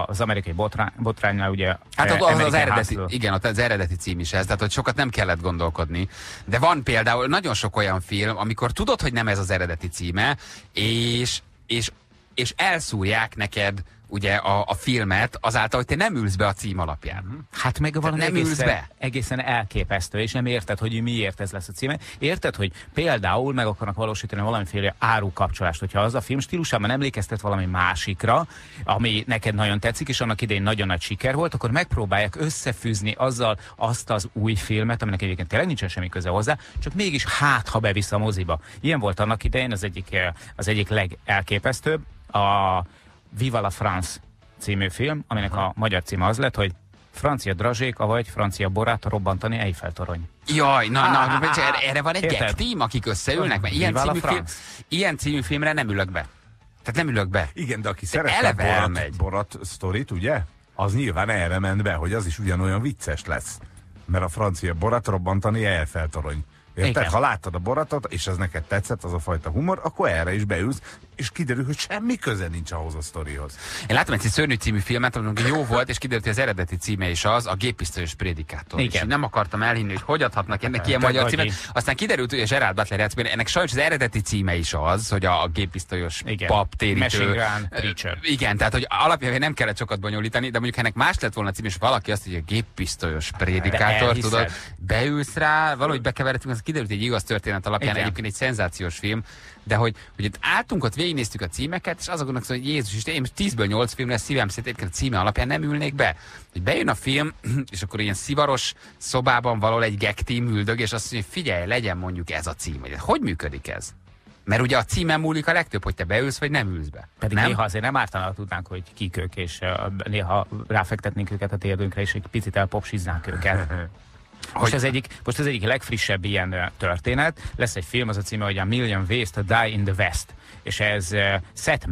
az amerikai botrány, botránynál ugye... Hát ott az, az eredeti, igen, ott az eredeti cím is ez, tehát hogy sokat nem kellett gondolkodni. De van például nagyon sok olyan film, amikor tudod, hogy nem ez az eredeti címe, és, és, és elszúrják neked ugye a, a filmet azáltal, hogy te nem ülsz be a cím alapján. Hát meg valami nem egészen, ülsz be. Egészen elképesztő, és nem érted, hogy miért ez lesz a címe. Érted, hogy például meg akarnak valósítani valamiféle árukapcsolást, hogyha az a film stílusában emlékeztet valami másikra, ami neked nagyon tetszik, és annak idején nagyon nagy siker volt, akkor megpróbálják összefűzni azzal azt az új filmet, aminek egyébként tényleg nincsen semmi köze hozzá, csak mégis hát, ha bevisz a moziba. Ilyen volt annak idején az egyik, az egyik legelképesztőbb, a Viva la France című film, aminek a magyar címe az lett, hogy francia drazsék, avagy francia borát robbantani Eiffel torony. Jaj, na, na, erre van egy gag team, akik összeülnek, mert ilyen című, film, ilyen című filmre nem ülök be. Tehát nem ülök be. Igen, de aki szeret borat, borat sztorit, ugye? Az nyilván erre ment be, hogy az is ugyanolyan vicces lesz. mert a francia borat robbantani Eiffel-torony. Érted? Ha láttad a boratot, és ez neked tetszett, az a fajta humor, akkor erre is beülsz, és kiderül, hogy semmi köze nincs ahhoz a sztorihoz. Én láttam egy szörnyű című filmet, ami jó volt, és kiderült, hogy az eredeti címe is az, a géppisztolyos prédikátor. Igen. És én nem akartam elhinni, hogy hogy adhatnak ennek ilyen magyar címet. Aztán kiderült, hogy a Gerard Butler játszó, ennek sajnos az eredeti címe is az, hogy a géppisztolyos pap térítő. Igen, tehát hogy alapjában nem kellett sokat bonyolítani, de mondjuk ennek más lett volna a cím, és valaki azt, hogy a géppisztolyos prédikátor, tudod, beülsz rá, valahogy bekeveredtünk, kiderült egy igaz történet alapján, igen. Egyébként egy szenzációs film, de hogy, hogy itt álltunk ott, végignéztük a címeket, és azok gondolnak, hogy Jézus Isten, én tízből nyolc filmre szívem szerint a címe alapján nem ülnék be. Hogy bejön a film, és akkor ilyen szivaros szobában valahol egy gag team üldög, és azt mondja, hogy figyelj, legyen mondjuk ez a cím. Hogy, hogy működik ez? Mert ugye a címen múlik a legtöbb, hogy te beülsz, vagy nem ülsz be. Pedig nem? Néha azért nem ártanak, tudnánk, hogy kik ők, és néha ráfektetnénk őket a térdünkre, és egy picit elpopsiznánk őket. Most az, egyik, most az egyik legfrissebb ilyen történet, lesz egy film, az a címe, hogy A Million Ways to Die in the West. És ez uh, Seth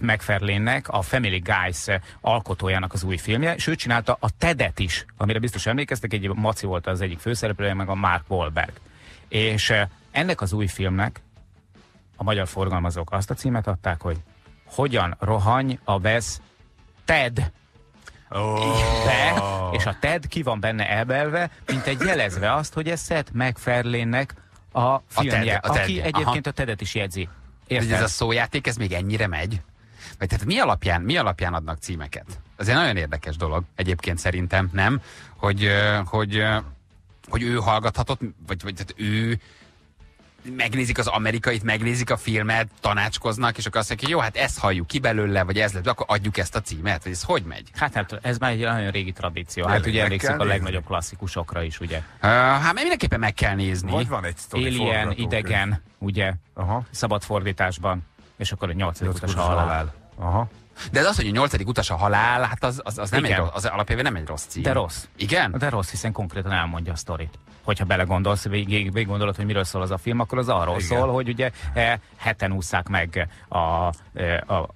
MacFarlane-nek, a Family Guys alkotójának az új filmje, és ő csinálta a Tedet is, amire biztos emlékeztek, egy maci volt az egyik főszereplője, meg a Mark Wahlberg. És uh, ennek az új filmnek a magyar forgalmazók azt a címet adták, hogy Hogyan rohanj a vesz Ted. Oh. De, és a Ted ki van benne elbelve, mint egy jelezve azt, hogy ez Seth MacFarlane-nek a filmje, a Ted, a aki Ted. Egyébként Aha. a Tedet is jegyzi. Érted? Ez a szójáték, ez még ennyire megy? Vagy tehát mi alapján, mi alapján adnak címeket? Ez egy nagyon érdekes dolog, egyébként szerintem, nem? Hogy, hogy, hogy ő hallgathatott, vagy, vagy tehát ő... megnézik az amerikait, megnézik a filmet, tanácskoznak, és akkor azt mondják, hogy jó, hát ezt halljuk ki belőle, vagy ez lett, akkor adjuk ezt a címet, vagy ez hogy megy? Hát nem tudom, ez már egy nagyon régi tradíció, hát ugye emlékszik a legnagyobb klasszikusokra is, ugye? Uh, hát mindenképpen meg kell nézni. Vagy van egy sztori Alien, idegen, köz. Ugye, Aha. szabad fordításban, és akkor a nyolcadik utas a halál. halál. Aha. De az, hogy a nyolcadik utas a halál, hát az, az, az, nem egy, az alapjában nem egy rossz cím. De rossz. Igen? De rossz, hiszen konkrétan elmondja a sztorit. Hogyha belegondolsz, végig, végig gondolod, hogy miről szól az a film, akkor az arról Igen. szól, hogy ugye heten ússzák meg a, a,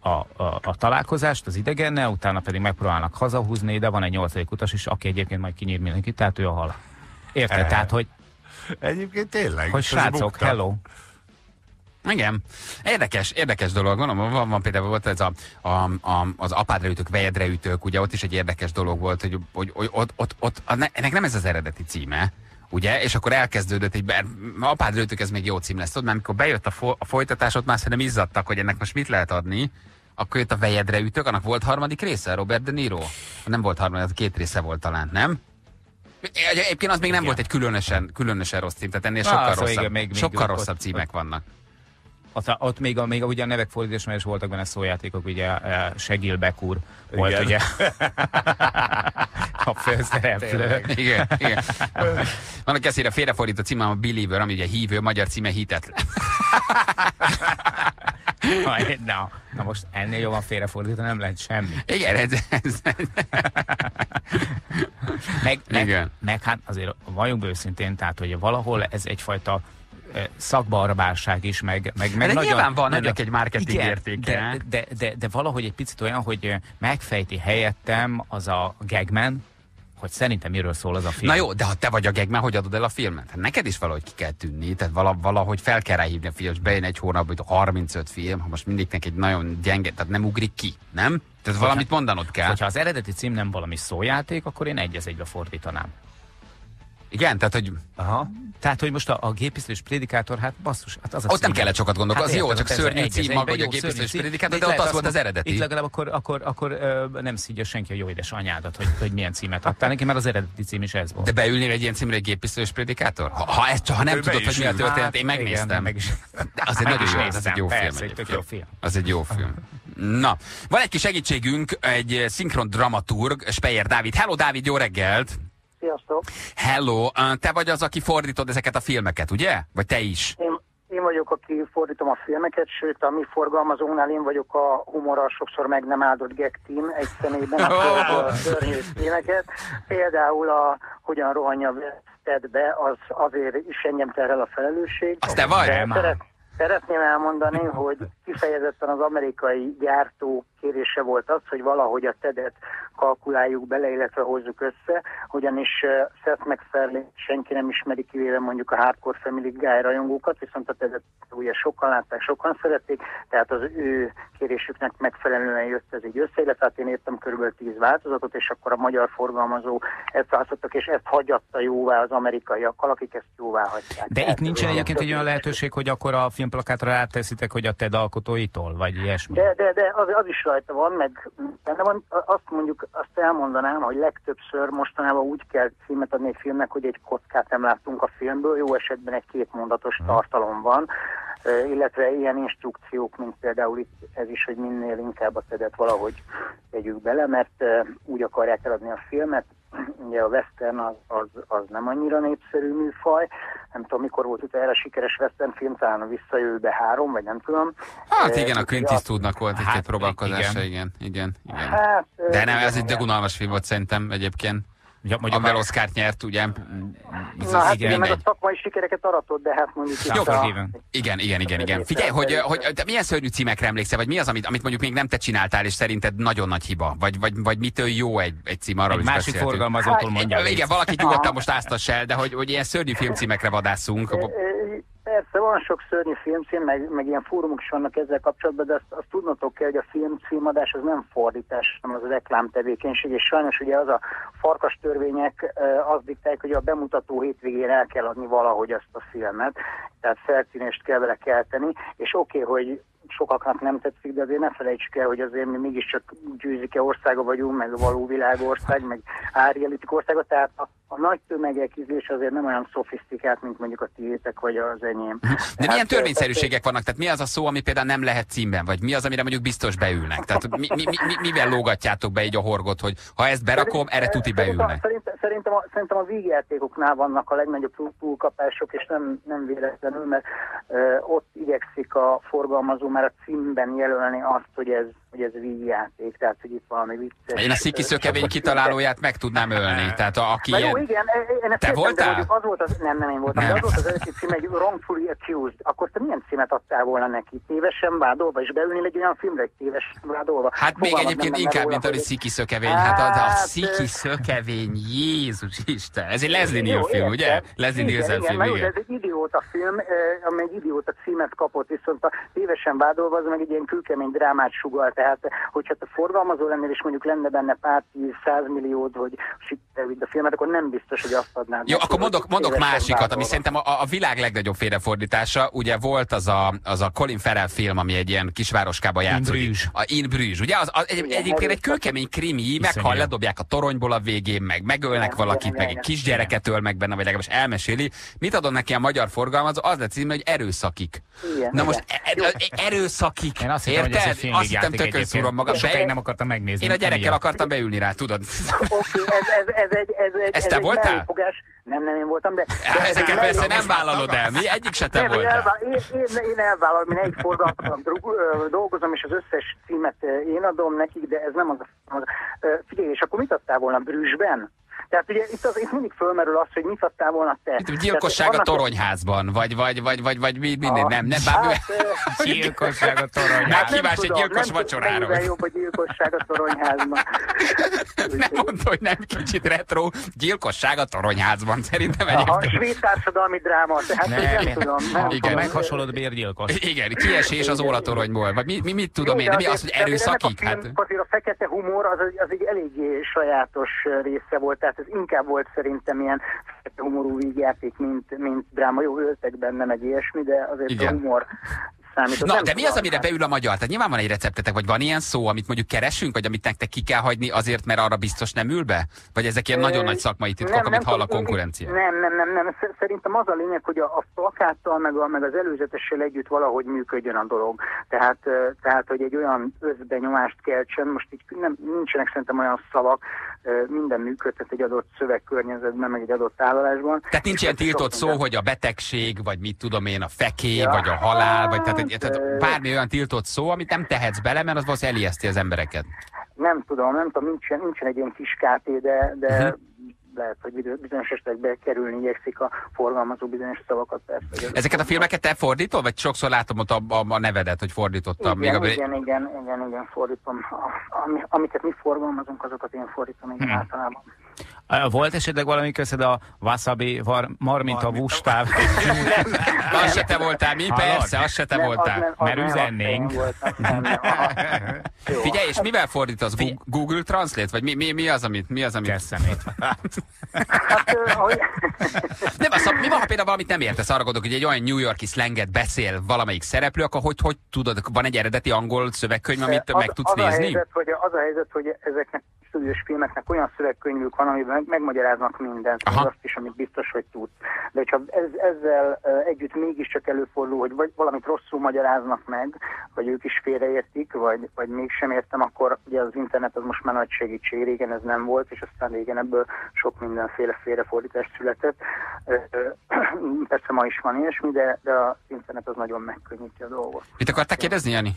a, a, a találkozást az idegennel, utána pedig megpróbálnak hazahúzni, de van egy nyolcadik utas is, aki egyébként majd kinyír mindenkit, tehát ő a hal. Érted? E-e. Tehát, hogy... Egyébként tényleg. Hogy srácok, hello. Igen. Érdekes, érdekes dolog. Van, van, van például volt ez a, a, a, az apádra ütök, vejedre ütök, ugye ott is egy érdekes dolog volt, hogy, hogy, hogy ott, ott, ott a, ennek nem ez az eredeti címe, ugye? És akkor elkezdődött egy, apádra ütök, ez még jó cím lesz, tudod, mert amikor bejött a, fo, a folytatás, ott már szerintem izzadtak, hogy ennek most mit lehet adni, akkor jött a vejedre ütök, annak volt harmadik része, Robert De Niro. Nem volt harmadik, két része volt talán, nem? Egyébként az még nem igen. volt egy különösen, különösen rossz cím, tehát ennél sokkal, Na, rosszabb, igen, még, még sokkal rosszabb ott, címek ott. vannak. Ott, ott még, a, még ugye a nevek fordításban is voltak benne szójátékok, ugye Segil Bekúr volt, igen. ugye a főszereplő. Igen, igen. Vannak eszére félrefordított címem a Believer, ami ugye hívő, magyar címe hitetlen. Na, na most ennél jobban félrefordítva nem lehet semmi. Igen, ez... ez, ez. Meg, meg, igen. meg hát azért valljuk őszintén, tehát hogy valahol ez egyfajta szakbarbárság is, meg, meg, meg de nagyon... nyilván van ennek egy marketing értéke. De, de, de, de valahogy egy picit olyan, hogy megfejti helyettem az a gagman, hogy szerintem miről szól az a film. Na jó, de ha te vagy a gagman, hogy adod el a filmet? Hát neked is valahogy ki kell tűnni, tehát valahogy fel kell ráhívni a filmet, és bejön egy hónapban, hogy harmincöt film, ha most mindig egy nagyon gyenge, tehát nem ugrik ki, nem? Tehát valamit mondanod kell. Hogyha az eredeti cím nem valami szójáték, akkor én egy az egybe fordítanám. Igen, tehát hogy... Aha. Tehát, hogy most a, a gépisztős prédikátor, hát basszus, hát az a Ott cím. Nem kellett sokat gondolkodni, hát az jó, csak szörnyű egy, cím maga, hogy a gépisztős prédikátor, de, de ott az volt az eredeti. Itt legalább akkor, akkor, akkor ö, nem szívja senki a jó édes anyádat, hogy, hogy milyen címet adtál neki, mert az eredeti cím is ez volt. De beülnél egy ilyen címre egy gépisztős prédikátor? Ha, ha, ezt, ha nem ő tudod, hogy mi a történet, hát, én megnéztem. Az egy nagyon jó, az egy jó film. Az egy jó film. Na, van egy kis segítségünk, egy szinkron dramaturg, Spéjer Dávid. Hello Dávid, jó reggelt! Sziasztok. Hello, te vagy az, aki fordítod ezeket a filmeket, ugye? Vagy te is? Én, én vagyok, aki fordítom a filmeket, sőt a mi forgalmazónál én vagyok a humorral sokszor meg nem áldott gag team egy személyben a oh. szörnyű filmeket. Például a Hogyan rohanja Ted be, az azért is engem terhel a felelősség. Azt te vagy? Szeretném. Szeretném elmondani, hogy kifejezetten az amerikai gyártó kérése volt az, hogy valahogy a Tedet kalkuláljuk bele, illetve hozzuk össze, ugyanis Seth MacFarlane senki nem ismeri, kivéve mondjuk a hardcore Family Guy rajongókat, viszont a Tedet ugye sokan látták, sokan szerették, tehát az ő kérésüknek megfelelően jött ez így össze, illetve hát én értem körülbelül tíz változatot, és akkor a magyar forgalmazó ezt választottak, és ezt hagyatta jóvá az amerikaiakkal, akik ezt jóvá hagyták. De itt nincsen egyébként egy olyan lehetőség, hogy akkor a filmplakátra átteszitek, hogy a Ted alkotóitól, vagy ilyesmi? De, de, de az, az is rajta van, meg de van, azt mondjuk, azt elmondanám, hogy legtöbbször mostanában úgy kell címet adni egy filmnek, hogy egy kockát nem láttunk a filmből, jó esetben egy kétmondatos tartalom van, illetve ilyen instrukciók, mint például itt ez is, hogy minél inkább a Tedet valahogy tegyük bele, mert úgy akarják eladni a filmet. Ugye a western az, az, az nem annyira népszerű műfaj. Nem tudom, mikor volt itt erre sikeres western film, talán a Visszajövőbe három, vagy nem tudom. Hát igen, a Clint Eastwoodnak volt hát, egy-két próbálkozása, igen. igen, igen, igen. Hát, de nem, ez egy unalmas film volt szerintem egyébként. Ja, amivel Oscárt nyert, ugye? Na, hát igen, meg a szakmai sikereket aratott, de hát mondjuk... Jó, a... Igen, igen, igen, igen. Figyelj, hogy, hogy te milyen szörnyű címekre emlékszel, vagy mi az, amit, amit mondjuk még nem te csináltál, és szerinted nagyon nagy hiba? Vagy, vagy, vagy mitől jó egy, egy cím, arra egy is másik forgalmazótól mondja. Hát, igen, valaki nyugodtan most áztass el, de hogy, hogy ilyen szörnyű filmcímekre vadászunk. Persze, van sok szörnyű filmcím, meg, meg ilyen fórumok is vannak ezzel kapcsolatban, de azt, azt tudnotok kell, hogy a filmcímadás az nem fordítás, hanem az reklámtevékenység, és sajnos ugye az a farkas törvények azt diktálják, hogy a bemutató hétvégén el kell adni valahogy azt a filmet, tehát felszínést kell vele kelteni, és oké, okay, hogy sokaknak nem tetszik, de azért ne felejtsük el, hogy azért mi mégiscsak Győzike országa vagyunk, meg a való világország, meg árrealitik országa, tehát a, a nagy tömegek ízlése azért nem olyan szofisztikált, mint mondjuk a tiétek vagy az enyém. De hát, milyen törvényszerűségek vannak? Tehát mi az a szó, ami például nem lehet címben, vagy mi az, amire mondjuk biztos beülnek? Tehát mi, mi, mi, mivel lógatjátok be így a horgot, hogy ha ezt berakom, erre tuti beülnek? Szerintem, szerintem, a, szerintem a vígjátékoknál vannak a legnagyobb túlkapások, és nem, nem véletlenül, mert ö, ott igyekszik a forgalmazó már a címben jelölni azt, hogy ez, hogy ez vígjáték, tehát hogy itt valami vicces. Én a szikiszökevény kitalálóját meg tudnám ölni, tehát a, aki ilyen... Jó, igen, én te voltál? Az volt az, nem, nem én voltam, nem. De az volt az első cím, egy wrongfully accused. Akkor te milyen címet adtál volna neki? Tévesen vádolva, és beülnél egy olyan filmre, egy tévesen vádolva. Hát fogalmat még egyébként nem, nem inkább, mint a szikiszökevény. Hát a, a szikiszökevény, Jézus Isten! Ez egy Leslie Nielsen film, ugye? Leslie Nielsen film, igen. Ez egy idióta film, amely egy idióta címet kapott, viszont a tévesen vádolva, az meg egy ilyen külkemény drámát sugal. Tehát, hogyha te forgalmazó lennél, és mondjuk lenne benne pár tíz, százmilliód, hogy sikerült a filmet, akkor nem biztos, hogy azt adnád. Jó, akkor mondok, mondok másikat, vádolva. Ami szerintem a, a világ legnagyobb félrefordítása. Ugye volt az a, az a Colin Farrell film, ami egy ilyen kisvároskában játszik. In a In Bruges. Ugye az, az egy, igen, egyébként egy kőkemény krimi, meghal, ledobják a toronyból a végén, meg megölnek igen, valakit, igen, meg igen, egy kisgyereket öl meg benne, vagy legalábbis elmeséli. Mit adod neki a magyar forgalmazó? Az lett címe, hogy erőszakik. Igen, na most er, er, erőszakik. Én azt hittem, érted? Hogy ez egy azt hittem, tökön szúrom magam. Sokáig nem akartam megnézni. Én a gyerekkel akartam beülni rá, tudod? Oké, ez te voltál? Nem, nem én voltam, de... Ezeket persze nem vállalod el, mi? Egyik se te voltál. Én elvállalom, én egy forgalmazóval dolgozom, és az összes címet én adom nekik, de ez nem az a... Figyelj, és akkor mit adtál volna Brüsszben? Tehát ugye itt, az, itt mindig fölmerül az, hogy mit adtál volna te. Itt gyilkosság tehát, a toronyházban, vagy, vagy, vagy, vagy, vagy minden, a... nem, nem, bár... Hát, gyilkosság a toronyházban. Meghívás egy gyilkos vacsoráról. Nem jobb a gyilkosság a toronyházban. Nem mondd, hogy nem kicsit retro, gyilkosság a toronyházban, szerintem egyébként. A svéd társadalmi dráma, tehát nem, nem, nem tudom. Nem igen, tudom. Meghasonlod bérgyilkos. Igen, kiesés az óratoronyból, vagy mi, mi, mit tudom én, de mi az, hogy erőszakik? Azért a fekete humor az egy eléggé sajátos része volt. Tehát ez inkább volt szerintem ilyen humorú vígjáték, mint, mint dráma. Jó, öltek bennem egy ilyesmi, de azért igen. A humor számított. Na, nem de mi az, amire beül a magyar? Tehát nyilván van egy receptetek, vagy van ilyen szó, amit mondjuk keresünk, vagy amit nektek ki kell hagyni azért, mert arra biztos nem ül be? Vagy ezek ilyen nagyon nagy szakmai titkok, amit hall a konkurencia? Nem, nem, nem, nem. Szerintem az a lényeg, hogy a plakáttal, meg, meg az előzetessel együtt valahogy működjön a dolog. Tehát, tehát hogy egy olyan összbenyomást keltsen, most így nem, nincsenek szerintem olyan szavak, minden működhet egy adott szövegkörnyezetben, meg egy adott állalásban. Tehát nincs ilyen tiltott szó, minden... hogy a betegség, vagy mit tudom én, a fekély, ja, vagy a halál, vagy tehát, egy, tehát bármi olyan tiltott szó, amit nem tehetsz bele, mert az valószínűleg elijeszti az embereket. Nem tudom, nem tudom, nincsen, nincsen egy ilyen kis káté, de... de... Uh-huh. lehet, hogy bizonyos esetekben kerülni igyekszik a forgalmazó bizonyos szavakat. Persze. Ezeket a filmeket te fordítol, vagy sokszor látom ott a, a, a nevedet, hogy fordítottam? Igen, még igen, a... igen, igen, igen, fordítom. A, ami, amiket mi forgalmazunk, azokat én fordítom, igen, hmm. általában. Volt esetleg valami közöd a wasabi, var, marmint a vustáv? Az se te voltál, mi? Persze, az se te voltál. Mert üzennénk. Figyelj, és mivel fordítasz? Google Translate? Vagy mi, mi, mi az, amit? Mi az, amit? Kesszemét. Nem, az, mi van, ha például valamit nem értesz? Arra gondolok, hogy egy olyan New York-i szlenget beszél valamelyik szereplő, akkor hogy, hogy tudod? Van egy eredeti angol szövegkönyv, amit meg tudsz nézni? Az a helyzet, hogy ezeknek stúdiós filmeknek olyan szövegkönyvük van, amiben megmagyaráznak mindent, azt is, amit biztos, hogy tud. De ha ez, ezzel együtt mégiscsak előfordul, hogy vagy valamit rosszul magyaráznak meg, vagy ők is félreértik, vagy, vagy mégsem értem, akkor ugye az internet az most már nagy segítség, régen ez nem volt, és aztán régen ebből sok mindenféle félrefordítás született. Persze ma is van ilyesmi, de, de az internet az nagyon megkönnyíti a dolgot. Mit akartál kérdezni, Jani?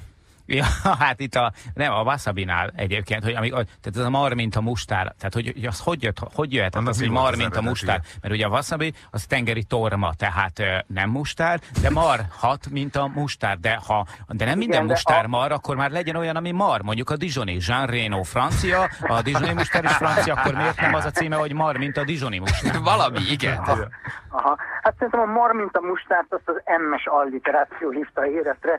Ja, hát itt a, nem, a wasabinál egyébként, hogy amíg, tehát ez a mar, mint a mustár, tehát hogy, hogy az hogy, jött, hogy jöhet az, az hogy mar, mint a mustár, mert ugye a wasabi az tengeri torma, tehát nem mustár, de mar hat, mint a mustár, de ha, de nem minden igen, mustár a... mar, akkor már legyen olyan, ami mar, mondjuk a dijoni, Jean Reno francia, a dijoni mustár is francia, akkor miért nem az a címe, hogy mar, mint a dijoni mustár? Valami, igen. Aha. Aha. Hát szerintem a mar, mint a mustár, azt az emes alliteráció hívta életre,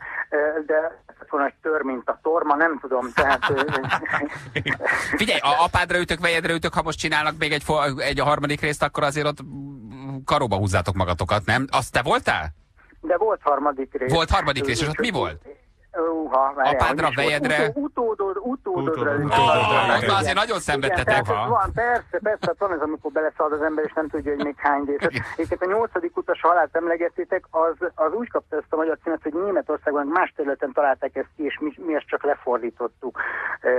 de hogy tör, mint a torma, nem tudom, tehát... Figyelj, a apádra ütök, vejedre ütök, ha most csinálnak még egy, egy harmadik részt, akkor azért ott karóba húzzátok magatokat, nem? Azt te voltál? De volt harmadik rész. Volt harmadik rész, és ott mi volt? Uha, várjál, apádra, vejedre... Utódodra, utódodra... Ott azért nagyon szenvedtetek. Van, persze, persze, van ez, amikor beleszalad az ember, és nem tudja, hogy még hány részet. Egyébként a nyolcadik utas halált emlegettétek, az, az úgy kapta ezt a magyar címet, hogy Németországban más területen találták ezt ki, és mi, mi ezt csak lefordítottuk.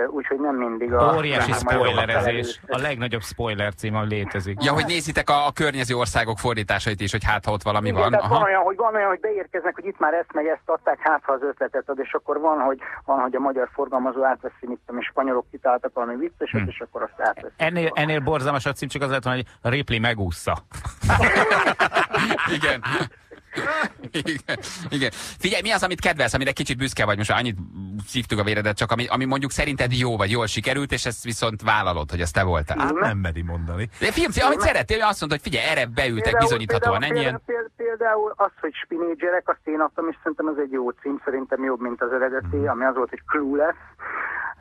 Úgyhogy nem mindig a... Óriási spoilerezés. A legnagyobb spoiler cím, ami létezik. Ja, hogy nézitek a, a környező országok fordításait is, hogy hát, ha ott valami igen, van. Van olyan, hogy van olyan, hogy beérkeznek, hogy itt már ezt meg ezt adták, hát ha az ötletet ad, és akkor van, hogy van, hogy a magyar forgalmazó átveszi, mit tudom, és spanyolok kitáltak valami vicceset, hmm. és akkor azt átveszi. Ennél, ennél borzalmas a cím, csak az lehet, hogy Ripley megúszza. Igen. Igen. Igen. Figyelj, mi az, amit kedvelsz, amire kicsit büszke vagy? Most annyit szívtük a véredet, csak ami, ami mondjuk szerinted jó, vagy jól sikerült, és ezt viszont vállalod, hogy ezt te voltál. Hát nem meri mondani. De film, amit szerettél, azt mondta, hogy figyelj, erre beültek bizonyíthatóan ennyien. Például az, hogy Spinnégerek, azt én adtam, és szerintem ez egy jó cím, szerintem jobb, mint az eredeti, ami az volt, hogy Clueless,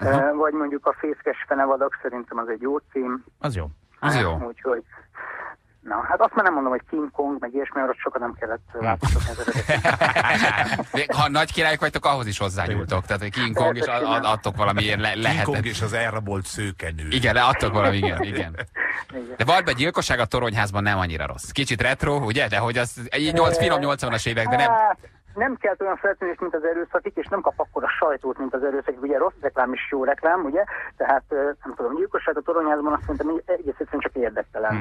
uh-huh. vagy mondjuk a Fészkes fenevadak, szerintem az egy jó cím. Az jó. Az hát, jó. Úgyhogy... Na, hát azt már nem mondom, hogy King Kong, meg ilyesmi, arra sokat nem kellett változtatni az eredetet. Ha nagy királyok vagytok, ahhoz is hozzányúltok. Tehát, hogy King Kong is adtok valami ilyen lehetet. King Kong és az elrabolt szőkenő. Igen, adtok valami, igen, igen. De valóban gyilkosság a toronyházban nem annyira rossz. Kicsit retro, ugye? De hogy az nyolc, finom nyolcvanas évek, de nem... Nem kell olyan feltűnést, mint az erőszakik, és nem kap akkor a sajtót, mint az erőszakik. Ugye rossz reklám is jó reklám, ugye? Tehát nem tudom, gyilkosság a toronyházban, azt szerintem egész egyszerűen csak érdektelen.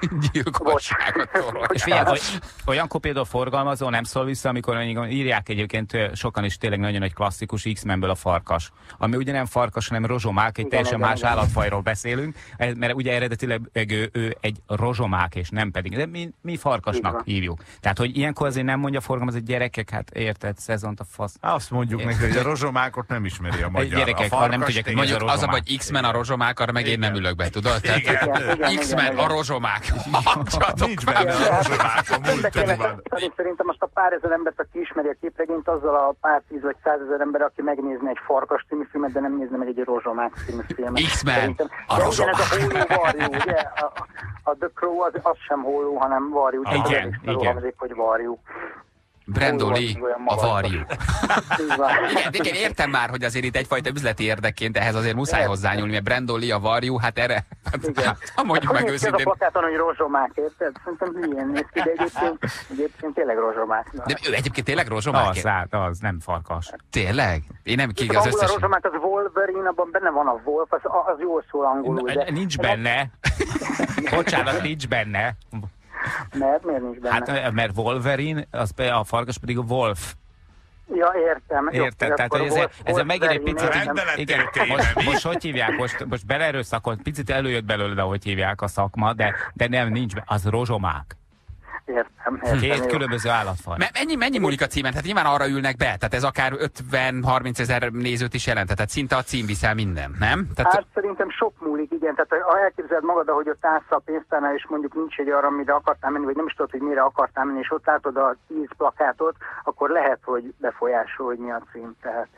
Hmm. Gyilkosság a toronyházban. És figyelj, olyankor például forgalmazó nem szól vissza, amikor írják egyébként sokan is tényleg nagyon egy klasszikus X-menből a farkas. Ami ugye nem farkas, hanem rozsomák, egy teljesen igen, más igen. állatfajról beszélünk, mert ugye eredetileg ő, ő egy rozsomák, és nem pedig. De mi, mi farkasnak hívjuk. Tehát, hogy ilyenkor azért nem mondja forgalmazó gyerekek. Hát érted, szezont a fasz. Azt mondjuk neki, hogy a rozsomákot nem ismeri a magyar. Gyerekek, a ha nem tudják, hogy magyar az a vagy X-men a rozsomák, arra meg igen. én nem ülök be, tudod? X-men a rozsomák. Nincs benne a rozsomák, a múltban. Szerintem most a pár ezer embert, aki ismeri a képregényt, azzal a pár tíz vagy százezer ember, aki megnézne egy farkas című filmet, de nem nézne meg egy rozsomák című filmet. X-men a rozsomák. Ez a hólóvarjú, ugye? A The Crow az sem hóló, hanem varjú. Igen, igen. Brando Lee, a varjú. Igen, igen, értem már, hogy azért itt egyfajta üzleti érdekként ehhez azért muszáj hozzányúlni, mert Brando Lee, a varjú, hát erre... Hát, mondjuk hát, meg őszintén... Ez a plakáton, hogy rozsomák, érted? Szerintem hülyén néz ki, de egyébként, egyébként tényleg rozsomák. De ő egyébként tényleg rozsomák? Az, hát, az nem farkas. Tényleg? Én nem kik az összes... A rozsomák az Wolverine, abban benne van a Wolf, az, az jól szól angolul, de... Nincs benne. Bocsánat, nincs benne. Mert miért nincs benne? Hát mert Wolverine, az, a farkas pedig a Wolf. Ja, értem. Érted, tehát ez, volt, ez volt megint egy picit... Igen, most, most hogy hívják, most, most belerőszakolt, picit előjött belőle, hogy hívják a szakma, de, de nem, nincs, az rozsomák. Értem, értem. Két különböző állatfaj. Mennyi, mennyi múlik a címen? Hát nyilván arra ülnek be, tehát ez akár ötven-harminc ezer nézőt is jelent, tehát szinte a cím viszel minden, nem? Tehát... Hát szerintem sok múlik, igen, tehát ha elképzeled magad, ahogy ott állsz a pénztárnál, és mondjuk nincs egy arra, mire akartál menni, vagy nem is tudod, hogy mire akartál menni, és ott látod a tíz plakátot, akkor lehet, hogy befolyásol, hogy mi a cím, tehát...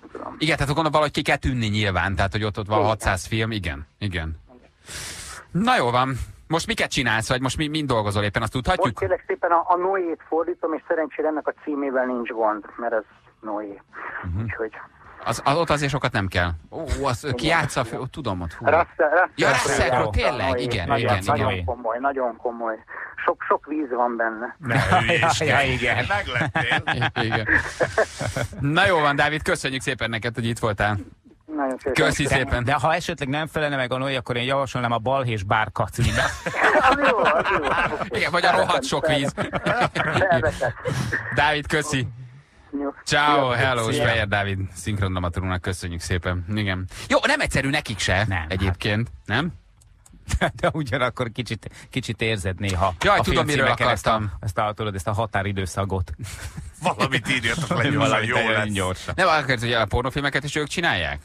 Nem tudom. Igen, tehát gondolom valahogy ki kell tűnni nyilván, tehát hogy ott, ott van igen. hatszáz film, igen, igen. igen. Na jó van. Most miket csinálsz, vagy most mi, mind dolgozol éppen, azt tudhatjuk? Most kérlek szépen a, a Noé-t fordítom, és szerencsére ennek a címével nincs gond, mert ez Noé. Uh-huh. Úgyhogy... Az, az, ott azért sokat nem kell. Ó, az, ki játsza, tudom ott. Rasszel, ja, Rasszelkról, tényleg, igen, nagyon, igen, nagyon igen. komoly, nagyon komoly. Sok, sok víz van benne. Na, ügyés, ja, igen. Meglettél. Igen. Na jó van, Dávid, köszönjük szépen neked, hogy itt voltál. Köszi szépen. De ha esetleg nem felelne meg a Noé, akkor én javasolnám a balhés bárka címbe. Az jó, az jó. Igen, vagy a rohadt sok víz. Dávid, köszi. Ciao, hello, Spéjer Dávid szinkrondramatúrnak köszönjük szépen. Igen. Jó, nem egyszerű nekik se nem, egyébként, hát. nem? De ugyanakkor kicsit, kicsit érzed néha. Jaj, a tudom, miről akartam. Ezt a, tudod, ezt a határidőszagot. Valamit írjatok le, gyorsan, jó lesz. Gyorsan. Nem akarod, hogy a pornófilmeket is ők csinálják?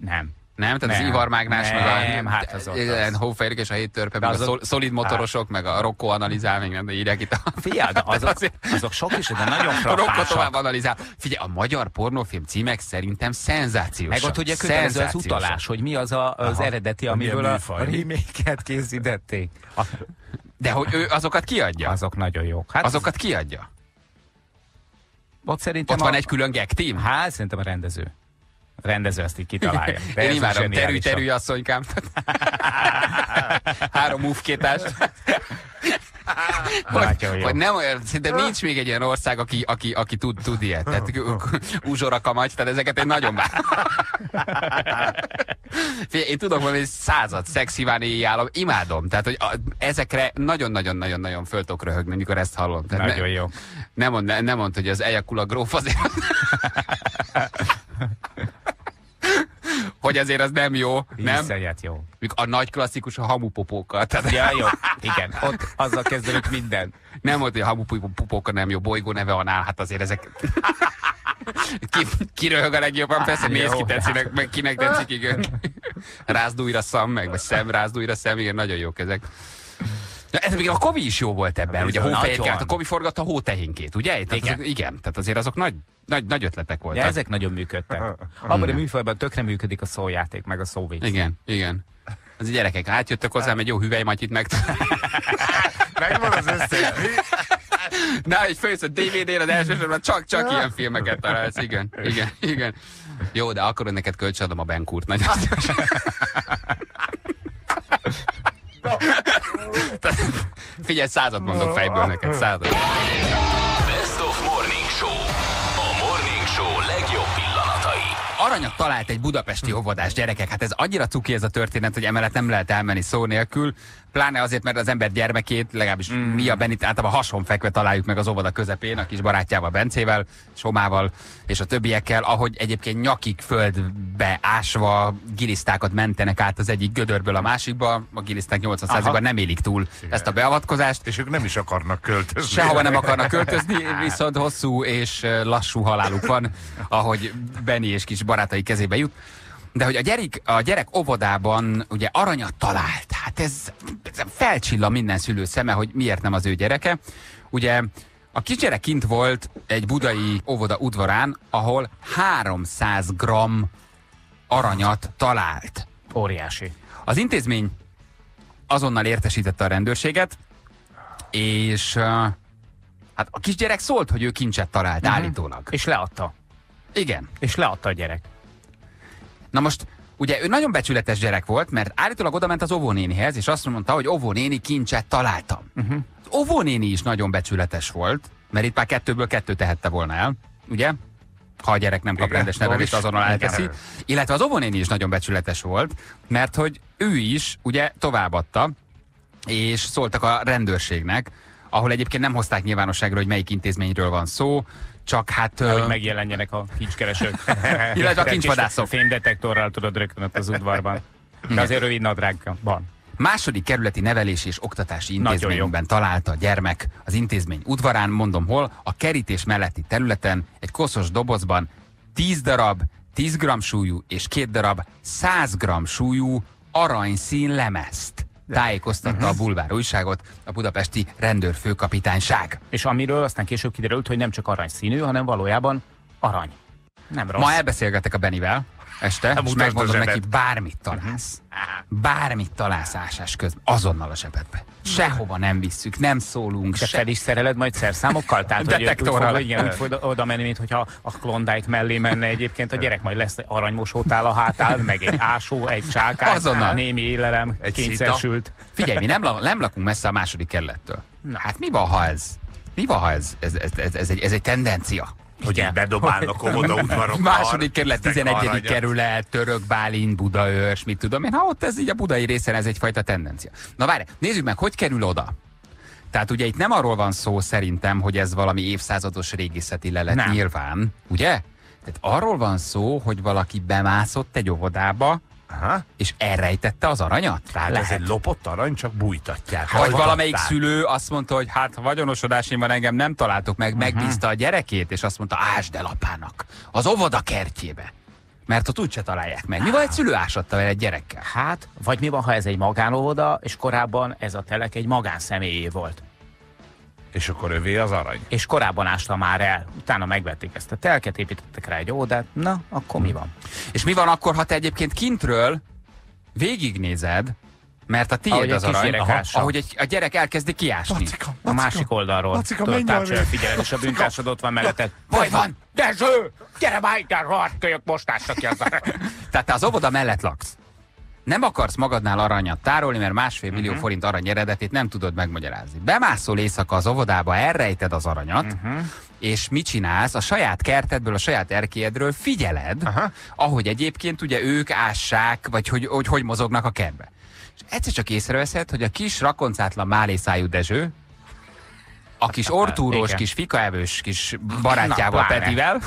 Nem. Nem? Tehát nem. Az Ivarmágnás, meg a nem, hát az Hóférk és a hét törpe, meg azok, a szolid motorosok, hát. Meg a Rokko analizál, meg nem írják itt a... Figyeld, azok, azok sok is, de nagyon frappásak. A Rokko tovább analizál. Figyelj, a magyar pornófilm címek szerintem szenzációsak. Meg ott ugye kötelező az utalás, hogy mi az a, az Aha, eredeti, amiből a, a remake-et készítették. A... De hogy ő azokat kiadja? Azok nagyon jók. Hát azokat az... kiadja? Ott, ott van a... egy külön gag team? Hát szerintem a rendező. Rendező ezt így kitalálja. De én imádom, terülj, terülj asszonykám. Három ufkétást. Vagy, vagy nem olyan, de nincs még egy ilyen ország, aki, aki, aki tud, tud ilyet. Tehát uzsora kamacs, tehát ezeket én nagyon bár. Figyelj, én tudok mondani, hogy század szexiván éjjé állom, imádom. Tehát, hogy a, ezekre nagyon-nagyon-nagyon-nagyon föl tudok röhögni, amikor ezt hallom. Tehát nagyon ne, jó. Nem mond, ne, ne mond, hogy az ejakula gróf azért... Hogy azért az nem jó, nem? Iszonyat jó. A nagy klasszikus a hamupopókkal. Tehát... Ja, jó. Igen, ott azzal kezdődik minden. Nem volt, hogy a hamupopókkal nem jó, bolygó neve anál, hát azért ezek... Ki, ki röhög a legjobban? Persze, néz ki tetszik, meg kinek tetszik, igen. Rázd újra szám, meg, vagy szem, rázd újra szem, igen, nagyon jók ezek. Na, ez még a Kobi is jó volt ebben, ugye a hófehérkát, a Kobi forgatta a hótehénkét, ugye? Tehát igen. Azok, igen, tehát azért azok nagy, nagy, nagy ötletek voltak. Ja, ezek nagyon működtek. Abban a műfajban tökre működik a szójáték, meg a szóvét. Igen, igen. Az gyerekek, átjöttök hozzám egy jó hüvelymatyit meg... Megvan az össze. Na, egy fősz a dé vé dén az elsősorban csak-csak ilyen filmeket találsz, igen, igen, igen. Jó, de akkor neked kölcsönadom a Benkurt nagyon. Figyelj, százat mondok fejből neked, százat. Best of Morning Show. A Morning Show legjobb pillanatai. Aranyat talált egy budapesti óvodás, gyerekek. Hát ez annyira cuki ez a történet, hogy emellett nem lehet elmenni szó nélkül. Pláne azért, mert az ember gyermekét, legalábbis mm. mi a Benit, általában hasonfekve találjuk meg az óvoda közepén, a kis barátjával, Bencével, Somával és a többiekkel, ahogy egyébként nyakig földbe ásva gilisztákat mentenek át az egyik gödörből a másikba, a giliszták nyolcvan százalékban nem élik túl igen. ezt a beavatkozást. És ők nem is akarnak költözni. Sehova nem akarnak költözni, viszont hosszú és lassú haláluk van, ahogy Beni és kis barátai kezébe jut. De hogy a gyerek, a gyerek óvodában ugye aranyat talált, hát ez, ez felcsillan minden szülő szeme, hogy miért nem az ő gyereke. Ugye a kisgyerek kint volt egy budai óvoda udvarán, ahol háromszáz gramm aranyat talált. Óriási. Az intézmény azonnal értesítette a rendőrséget, és hát a kisgyerek szólt, hogy ő kincset talált mm-hmm. állítólag. És leadta. Igen. És leadta a gyerek. Na most, ugye ő nagyon becsületes gyerek volt, mert állítólag oda ment az óvónénihez, és azt mondta, hogy óvónéni, kincset találtam. Uh-huh. Az óvónéni is nagyon becsületes volt, mert itt már kettőből kettő tehette volna el, ugye? Ha a gyerek nem kap igen, rendes nevelést, azonnal elteszi. Igen. Illetve az óvónéni is nagyon becsületes volt, mert hogy ő is ugye továbbadta, és szóltak a rendőrségnek, ahol egyébként nem hozták nyilvánosságra, hogy melyik intézményről van szó, csak hát... Hogy megjelenjenek a kincskeresők. Illetve a kincsvadászok. Fénydetektorral tudod rögtön ott az udvarban. De azért rövid nadrágban. Második kerületi nevelés és oktatási intézményben találta a gyermek az intézmény udvarán, mondom hol, a kerítés melletti területen egy koszos dobozban tíz darab tíz gramm súlyú és két darab száz gramm súlyú aranyszín lemezt. Tájékoztatta a bulvár újságot a budapesti rendőrfőkapitányság. És amiről aztán később kiderült, hogy nem csak aranyszínű, hanem valójában arany. Nem rossz. Ma elbeszélgetek a Benivel este, és megmondom neki, bármit találsz. Bármit találsz ásás közben, azonnal a zsebedbe. Sehova nem visszük, nem szólunk. De fel is szereled majd szerszámokkal? Tehát, detektorral. Hogy úgy fog oda menni, mint hogyha a Klondike mellé menne egyébként. A gyerek majd lesz aranymosótál a hátán, meg egy ásó, egy csákány, azonnal. Némi élelem, egy kényszersült. Figyelj, mi nem, nem lakunk messze a második kerülettől. Na. Hát mi van, ha ez? Mi van, ha ez? Ez, ez, ez, ez, egy, ez egy tendencia. Hogy így bedobálnak oda udvarokban. Második kerület, tizenegyedik kerület, Török Bálint, Budaörs, mit tudom én. Ha ott ez így a budai részen, ez egyfajta tendencia. Na várj, nézzük meg, hogy kerül oda. Tehát ugye itt nem arról van szó szerintem, hogy ez valami évszázados régészeti lelet, nem. Nyilván, ugye? Tehát arról van szó, hogy valaki bemászott egy óvodába, aha. És elrejtette az aranyat? Tehát ez egy lopott arany, csak bújtatják. Vagy valamelyik szülő azt mondta, hogy hát vagyonosodásimban engem nem találtok meg, uh-huh. Megbízta a gyerekét, és azt mondta, ásd el apának az óvoda kertjébe. Mert ott úgyse találják meg. Mi van, egy szülő ásatta el egy gyerekkel? Hát, vagy mi van, ha ez egy magánóvoda, és korábban ez a telek egy magánszemélyé volt. És akkor övé az arany. És korábban ásta már el. Utána megvették ezt a telket, építettek rá egy ódát. Na, akkor mi van? És mi van akkor, ha te egyébként kintről végignézed, mert a tiéd az arany, ahogy egy, a gyerek elkezdi kiásni. Lacika, Lacika, a másik oldalról. Lacika, töltárcsa figyelem, és a bűntársad ott van melletted. Vaj van! Dezső! Gyere már ide, rohadtkölyök, most ássa ki az arany. Tehát te az óvoda mellett laksz. Nem akarsz magadnál aranyat tárolni, mert másfél millió uh-huh. forint arany eredetét nem tudod megmagyarázni. Bemászol éjszaka az óvodába, elrejted az aranyat, uh-huh. És mit csinálsz? A saját kertedből, a saját erkélyedről figyeled, uh-huh. Ahogy egyébként ugye ők ássák, vagy hogy hogy, hogy mozognak a kertbe. És egyszer csak észreveszed, hogy a kis rakoncátlan málészájú Dezső, a kis ortúrós, kis fikaevős kis barátjával, na, Petivel.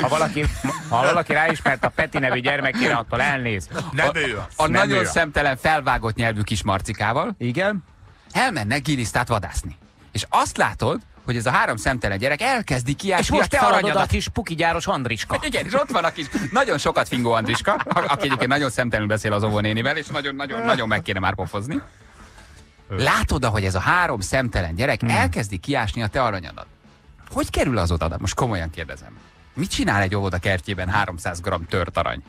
ha, valaki, ha valaki ráismert a Peti nevű gyermekére, attól elnéz. Nem a ő az, a nem nagyon ő szemtelen felvágott nyelvű kis Marcikával. Igen. Elmennek gilisztát vadászni. És azt látod, hogy ez a három szemtelen gyerek elkezdi kiásni. És most te aranyod a kis pukigyáros Andriska. Igen, és ott van a kis nagyon sokat fingó Andriska, aki egyébként nagyon szemtelenül beszél az óvónénivel, és nagyon-nagyon meg kéne már pofozni. Látod, ahogy ez a három szemtelen gyerek hmm. elkezdi kiásni a te aranyadat. Hogy kerül az oda? Most komolyan kérdezem. Mit csinál egy óvoda kertjében háromszáz gramm tört arany?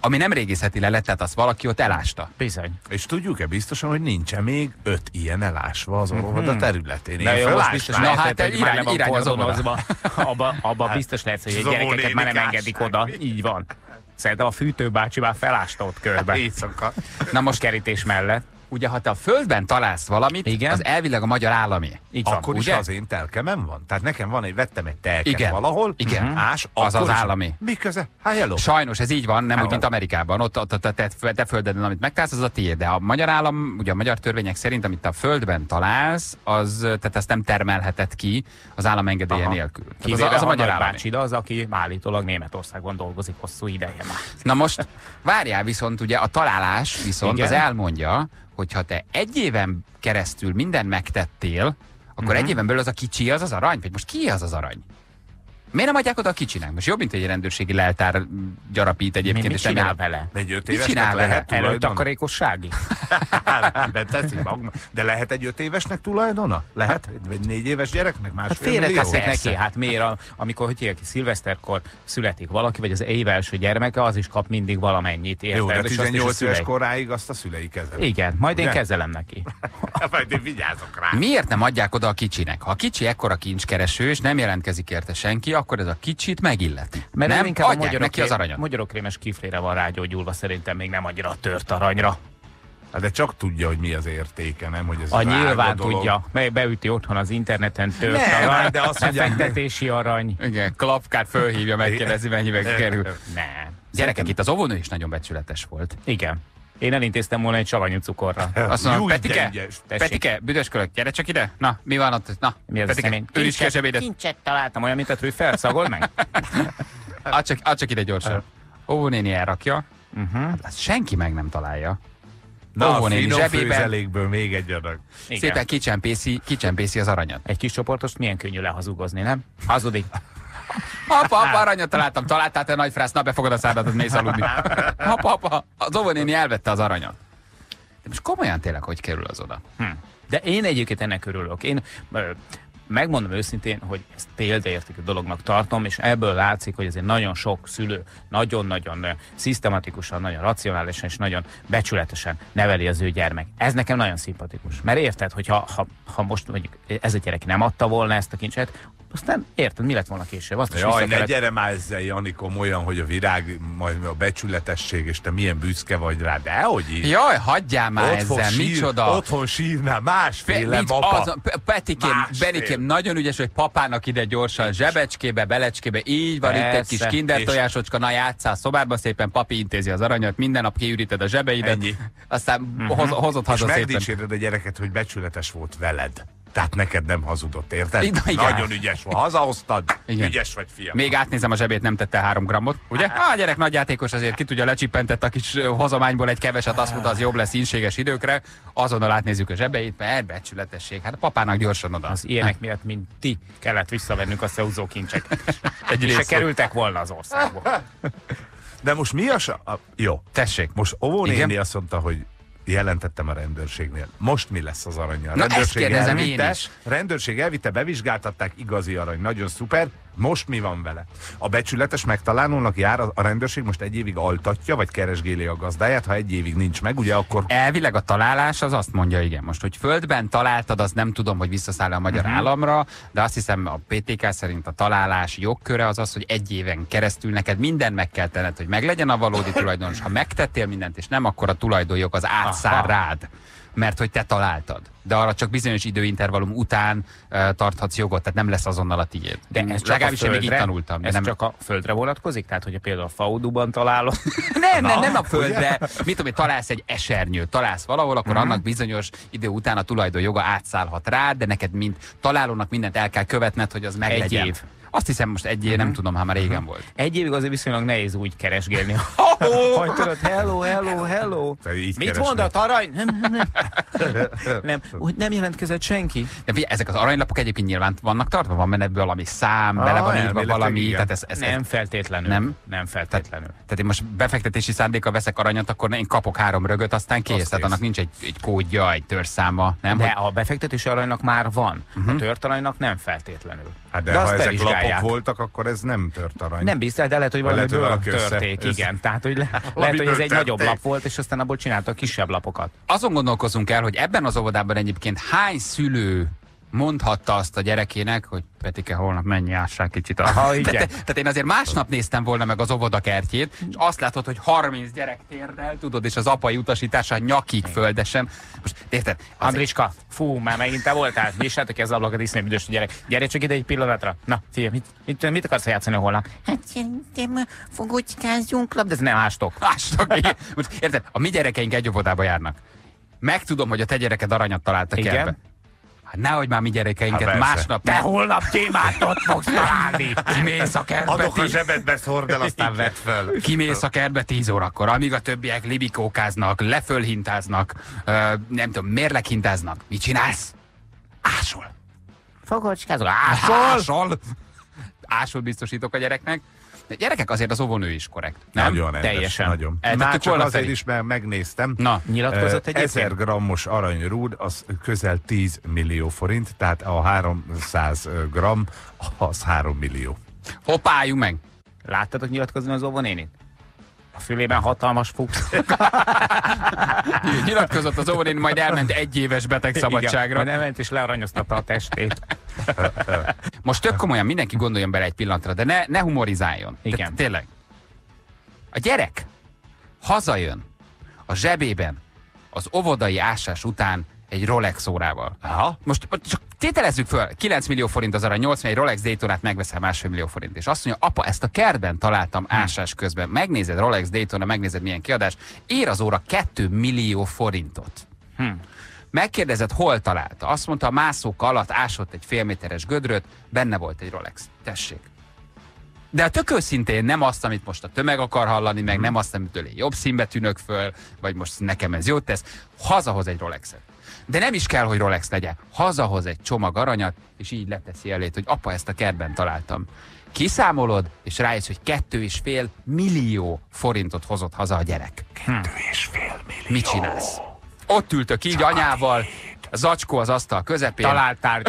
Ami nem régészeti lelet, tehát azt valaki ott elásta. Bizony. És tudjuk-e biztosan, hogy nincsen még öt ilyen elásva az óvoda területén? Na jó, az biztos lehet, hát hogy irány, már irány az óvoda. Abba, abba hát, biztos lehet, hogy a gyerekeket már nem engedik oda. Így van. Szerintem a fűtőbácsi már felásta ott körbe. Éjszaka. Na most kerítés mellett. Ugye, ha te a földben találsz valamit, igen. Az elvileg a magyar állami. Van, akkor ugye? Is az én telkemen van. Tehát nekem van egy, vettem egy telket, igen. Valahol, igen. Más, az az állami. Miközben? Sajnos ez így van, nem hello. Úgy, mint Amerikában. Ott, ott, ott a te, te földeden, amit megtalálsz, az a tiéd. De a magyar állam, ugye a magyar törvények szerint, amit te a földben találsz, az, tehát ezt nem termelheted ki az állam engedélye aha. nélkül. Az, az a magyar állami. Bácsida az, aki állítólag Németországban dolgozik hosszú ideje már. Na most várjál, viszont ugye a találás viszont igen. Az elmondja, hogyha te egy éven keresztül mindent megtettél, akkor uh-huh. egy éven belül az a kicsi az az arany? Vagy most ki az az arany? Miért nem adják oda a kicsinek? Most jobb, mint egy rendőrségi leltár gyarapít egyébként. Mi, mit csinál vele? Egy öt évesnek lehet előtakarékossági? De lehet egy öt évesnek tulajdona? Lehet? Vagy négy éves gyereknek? Másfél millió? Félreteszik neki. Hát miért, amikor hogy szilveszterkor születik valaki, vagy az év első gyermeke, az is kap mindig valamennyit. Jó, de tizennyolc éves koráig azt a szülei kezelik. Igen, majd én kezelem neki. Majd én vigyázok rá. Miért nem adják oda a kicsinek? Ha a kicsi ekkora kincskereső, és nem jelentkezik érte senki, akkor ez a kicsit megilleti. Mert nem, inkább adják a neki az aranyat. Magyarokrémes kiflére van rágyógyulva, szerintem még nem annyira a tört aranyra. De csak tudja, hogy mi az értéke, nem? Hogy ez a nyilván tudja, mely beüti otthon az interneten tört nem, arany, de azt mondja, fektetési arany. Igen, klapkát fölhívja, megkérdezi, mennyibe kerül. Nem. Gyerekek, itt az óvónő is nagyon becsületes volt. Igen. Én elintéztem volna egy savanyú cukorra. Azt mondom, Júj, Petike, Petike, büdöskölök, gyere csak ide. Na, mi van ott? Na, mi ez a személy? Őriske zsebédet. Kincset találtam, olyan, mint a trüffel, szagol meg. Add csak, add csak ide gyorsan. Ó, néni elrakja. Uh-huh. Hát senki meg nem találja. Na, a finom főzelékből még egy adag. Igen. Szépen kicsempészi, kicsempészi az aranyat. Egy kis csoportost milyen könnyű lehazugozni, nem? Hazudik. Apa, apa, aranyat találtam. Találtál te nagy frász, na befogad a száradat, mész aludni. Apa, apa, az óvónéni elvette az aranyat. De most komolyan tényleg, hogy kerül az oda? Hm. De én egyébként ennek örülök. Én ö, megmondom őszintén, hogy ezt példaértékű dolognak tartom, és ebből látszik, hogy azért nagyon sok szülő nagyon-nagyon szisztematikusan, nagyon racionálisan és nagyon becsületesen neveli az ő gyermek. Ez nekem nagyon szimpatikus. Mert érted, hogy ha, ha, ha most mondjuk ez a gyerek nem adta volna ezt a kincset, aztán érted, mi lett volna később? Azt Jaj, ne kellett... gyere már ezzel, Janikom, olyan, hogy a virág, majd a becsületesség, és te milyen büszke vagy rá, de hogy így? Jaj, hagyjál már otthon ezzel, sír, micsoda! Otthon sírná, másféle papa! Petikém, Benikém, nagyon ügyes, hogy papának ide gyorsan, zsebecskébe, belecskébe, így van, persze. Itt egy kis kinder tojásocska, na játsszál szobárba, szépen papi intézi az aranyat, minden nap kiüríted a zsebeidet, ennyi. Aztán mm-hmm. hoz, hozott haza és szépen. És megdicséred a gyereket, hogy becsületes volt veled. Tehát neked nem hazudott, érted? Igen. Nagyon ügyes volt. Hazahoztad, igen. Ügyes vagy, fiam. Még átnézem, a zsebét nem tette három grammot, ugye? A gyerek nagyjátékos, azért ki tudja, lecsippentett a kis hozományból egy keveset, azt mondta, az jobb lesz ínséges időkre. Azonnal átnézzük a zsebeit, mert becsületesség. Hát a papának gyorsan oda. Az ilyenek miatt, mint ti, kellett visszavennünk a szeúzó kincseket. Se kerültek volna az országba. De most mi a... a... Jó, tessék. Most óvónéni azt mondta, hogy jelentettem a rendőrségnél. Most mi lesz az aranyja? Na ezt kérdezem elvitte, én is. Rendőrség elvitte, bevizsgáltatták, igazi arany. Nagyon szuper. Most mi van vele? A becsületes megtalálónak jár, a rendőrség most egy évig altatja, vagy keresgéli a gazdáját, ha egy évig nincs meg, ugye akkor... Elvileg a találás az azt mondja, igen, most, hogy földben találtad, az nem tudom, hogy visszaszáll a magyar uh-huh. államra, de azt hiszem a pé té ká szerint a találás jogköre az az, hogy egy éven keresztül neked mindent meg kell tenned, hogy meglegyen a valódi tulajdonos. Ha megtettél mindent, és nem, akkor a tulajdonjog az átszáll rád, mert hogy te találtad. De arra csak bizonyos időintervallum után uh, tarthatsz jogot, tehát nem lesz azonnal a tiéd. De ez csak a földre, még így tanultam. Ez nem... csak a földre vonatkozik? Tehát, hogyha például a fauduban találod? nem, nem, nem a földre. Mit tudom, találsz egy esernyőt, találsz valahol, akkor mm-hmm. annak bizonyos idő után a tulajdonjoga átszállhat rád, de neked mind találónak mindent el kell követned, hogy az meglegyen. Egy év. Azt hiszem most egy év, nem tudom, ha már régen volt. Egy évig azért viszonylag nehéz úgy keresgélni. Hogy tudod, hello, hello, hello. Mit mondott arany? Nem, nem, nem. Nem jelentkezett senki. Ezek az aranylapok egyébként nyilván vannak tartva, van benne valami szám, bele van írva valami. Nem feltétlenül. Nem feltétlenül. Tehát én most befektetési szándéka veszek aranyat, akkor én kapok három rögöt, aztán kész. Tehát annak nincs egy kódja, egy törszáma. De a befektetési aranynak már van. A tört aranynak nem feltétlenül. De ha ezek lapok voltak, akkor ez nem tört arany. Nem biztos, de lehet, hogy valami valaki törték, össze. Igen. Tehát, hogy le, lehet, hogy ez egy törték. Nagyobb lap volt, és aztán abból csináltak kisebb lapokat. Azon gondolkozunk el, hogy ebben az óvodában egyébként hány szülő mondhatta azt a gyerekének, hogy Petike, holnap menj, ássál kicsit. Aha, igen. Te, te, tehát én azért másnap néztem volna meg az óvodakertjét, és azt látod, hogy harminc gyerek térdel, tudod, és az apai utasítása nyakig földesen. Most, érted? Andriska, fú, már megint te voltál, nyissátok ki az ablakot, iszonyú büdös gyerek. Gyere csak ide egy pillanatra. Na, figyelj, mit, mit, mit akarsz játszani holnap? Hát szerintem fogocskázzunk labd, de ez nem ástok. Ástok, igen. Most, érted? A mi gyerekeink egy óvodába járnak. Megtudom, hogy a te gyereked aranyat találtak ebbe. Hát nehogy már mi gyerekeinket másnap... Te holnap témát ott fogsz találni! Kimész a kertbe... Adok a zsebedbe, szórd el, aztán vedd föl. Kimész a kertbe tíz órakor, amíg a többiek libikókáznak, lefölhintáznak, ö, nem tudom, mérleghintáznak. Mit csinálsz? Ásol. Fogocskázol. Ásol. Ásol. Ásol biztosítok a gyereknek. De gyerekek, azért az óvónő is korrekt. Nem? Nagyon rendes, teljesen. Nagyon. Már csak azért Feri is, mert megnéztem. Na, nyilatkozott egy ezer grammos aranyrúd, az közel tíz millió forint, tehát a háromszáz gramm, az három millió. Hoppá, álljunk meg! Láttatok nyilatkozni az óvónénit? A fülében hatalmas fuchs. Nyilatkozott az óvónéni, majd elment egy éves betegszabadságra. Igen, elment és learanyoztatta a testét. Most tök komolyan, mindenki gondoljon bele egy pillanatra, de ne, ne humorizáljon. Igen. De tényleg. A gyerek hazajön a zsebében az óvodai ásás után egy Rolex órával. Aha. Most csak Tételezzük föl, kilenc millió forint az arany, nyolcvan, egy Rolex Daytonát megveszel másfél millió forint. És azt mondja, apa, ezt a kertben találtam ásás közben. Megnézed Rolex Daytona, megnézed milyen kiadás. Ér az óra két millió forintot. Hm. Megkérdezett, hol találta. Azt mondta, a mászók alatt ásott egy félméteres gödröt, benne volt egy Rolex. Tessék. De a tök őszintén nem azt, amit most a tömeg akar hallani, meg nem azt, amitől én jobb színbe tűnök föl, vagy most nekem ez jót tesz. Hazahoz egy Rolexet. De nem is kell, hogy Rolex legyen. Hazahoz egy csomag aranyat, és így leteszi elét, hogy apa, ezt a kertben találtam. Kiszámolod, és rájössz, hogy kettő és fél millió forintot hozott haza a gyerek. Kettő és fél millió. Mit csinálsz? Ott ültök így csak anyával, zacskó az asztal közepén. Találtál,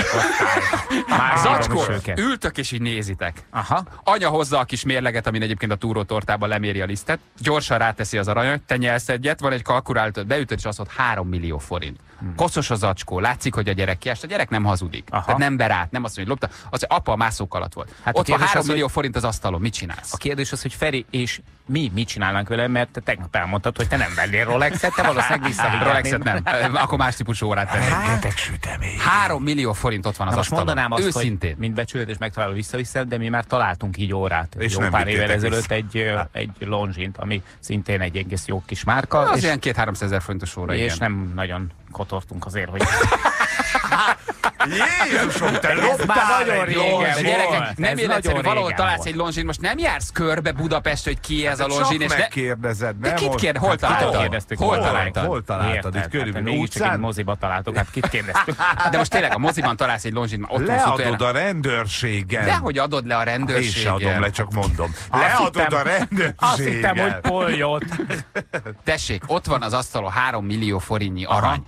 már zacskó, ültök és így nézitek. Aha. Anya hozza a kis mérleget, amin egyébként a túrótortában leméri a lisztet, gyorsan ráteszi az aranyat, te nyelsz egyet, van egy kalkulátor, beütöd és azt mondod, három millió forint. Hmm. Koszos a zacskó, látszik, hogy a gyerek kiást, a gyerek nem hazudik. Aha. Tehát nem berát, nem azt mondja, hogy lopta, az, hogy apa a mászók alatt volt. Hát ott a három millió hogy... forint az asztalon, mit csinálsz? A kérdés az, hogy Feri és mi mit csinálnánk vele, mert te tegnap elmondtad, hogy te nem vennél Rolexet, te valószínűleg visszavigyél. Rolexet nem, akkor más típusú órát vennél. Három hát, millió forint ott van az asztalon. Most mondanám azt, őszintén, hogy mind becsülöd és megtalálod visszaviszed, de mi már találtunk így órát. És jó pár évvel ezelőtt egy, egy Longines, ami szintén egy egész jó kis márka. Az ilyen két-háromszázezer forintos óra. És nem nagyon kotortunk azért, hogy... Jézusom, te loptál nagyon régen. Gyerekek, nem életszerű, valahol találsz egy Longines, most nem jársz körbe Budapest, hogy ki ez a Longines. Csak megkérdezed, nem? De kit kérdezted? Hol találtad? Hol találtad? Hol találtad? Itt körülbelül utcán? Moziban találtok, hát kit kérdeztük? De most tényleg a moziban találsz egy Longines. Leadod a rendőrségen. Dehogy adod le a rendőrségen. Én se adom le, csak mondom. Leadod a rendőrségen. Azt hittem, hogy poljot. Tessék, ott van az asztalon három millió forintnyi arany.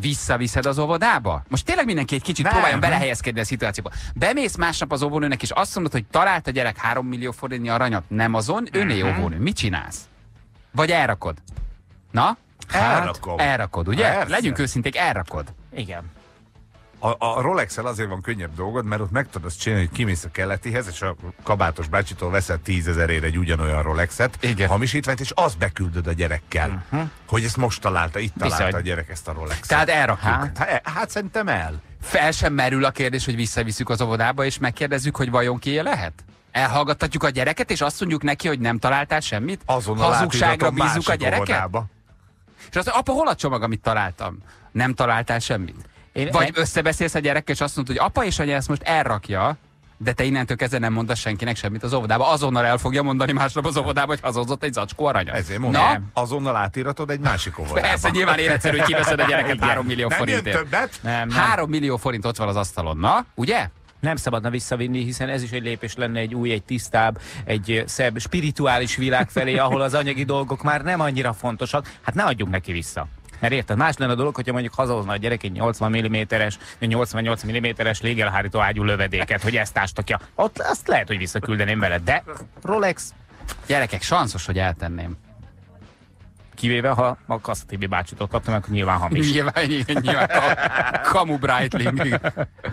Visszaviszed az óvodába? Most tényleg mindenki egy kicsit nem, próbáljon belehelyezkedni a szituációba. Bemész másnap az óvónőnek, és azt mondod, hogy talált a gyerek három millió forintnyi aranyat, nem azon, öné óvónő. Mit csinálsz? Vagy elrakod? Na? Hát, elrakod. Elrakod, ugye? Persze. Legyünk őszinték, elrakod. Igen. A, a Rolex-el azért van könnyebb dolgod, mert ott meg tudod azt csinálni, hogy kimész a keletihez, és a kabátos bácsitól veszel tízezerére egy ugyanolyan Rolexet, igen, hamisítványt, és azt beküldöd a gyerekkel, uh-huh, hogy ezt most találta, itt találta Viszont. a gyerek ezt a Rolexet. Tehát elrakjuk. Hát, hát, hát szerintem el. Fel sem merül a kérdés, hogy visszaviszük az óvodába, és megkérdezzük, hogy vajon kié lehet? Elhallgattatjuk a gyereket, és azt mondjuk neki, hogy nem találtál semmit? Azonnal hazugságra bízzuk a gyereket? Óvodába. És azt mondja, apa, hol a csomag, amit találtam? Nem találtál semmit? Én Vagy nem... összebeszélsz a gyerekkel, és azt mondod, hogy apa és anya ezt most elrakja, de te innentől kezdve nem mondasz senkinek semmit az óvodába. Azonnal el fogja mondani másnap az óvodába, hogy hazudott egy zacskó aranyat. Ezért mondom, na? Azonnal átíratod egy másik óvodába. Persze, nyilván életszerű, hogy kiveszed a gyereket három millió forintért. Többet? Nem, nem. három millió forint ott van az asztalon, na? Ugye? Nem szabadna visszavinni, hiszen ez is egy lépés lenne egy új, egy tisztább, egy szebb, spirituális világ felé, ahol az anyagi dolgok már nem annyira fontosak. Hát ne adjuk neki vissza. Mert érted, más lenne a dolog, hogyha mondjuk hazahozna a gyerek egy nyolcvan milliméteres, nyolcvannyolc milliméteres légelhárító ágyú lövedéket, hogy ezt ástakja. Ott azt lehet, hogy visszaküldeném veled, de Rolex. Gyerekek, sanszos, hogy eltenném. Kivéve, ha a Kassatibi bácsitot kaptam, akkor nyilván hamis. Nyilván, nyilván. Kamu Breitling.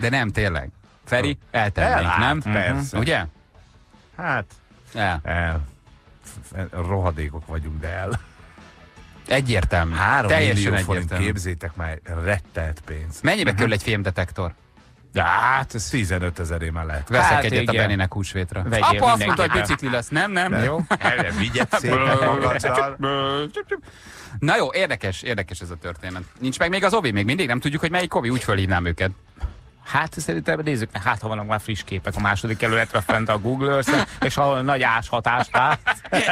De nem, tényleg. Feri, eltennénk, el, nem? Persze. Ugye? Hát, el. El. Rohadékok vagyunk, de el. Egyértelmű. három millió forint, képzétek már, rettelt pénz. Mennyibe uh-huh. körül egy fémdetektor? Hát, ez tizenöt ezeré már lehet. Veszek hát egyet igen. a Beninek húsvétra. Vegyél, apa azt mondta, hogy bicikli lesz. Nem, nem. nem. Jó. Vigyett szépen magacsal. Na jó, érdekes, érdekes ez a történet. Nincs meg még az ovi, még mindig nem tudjuk, hogy melyik ovi, úgy fölhívnám őket. Hát szerintem nézzük, hát ha vannak már friss képek a második kerületre fent a Google Earth-en, és ahol nagy áshatást lát.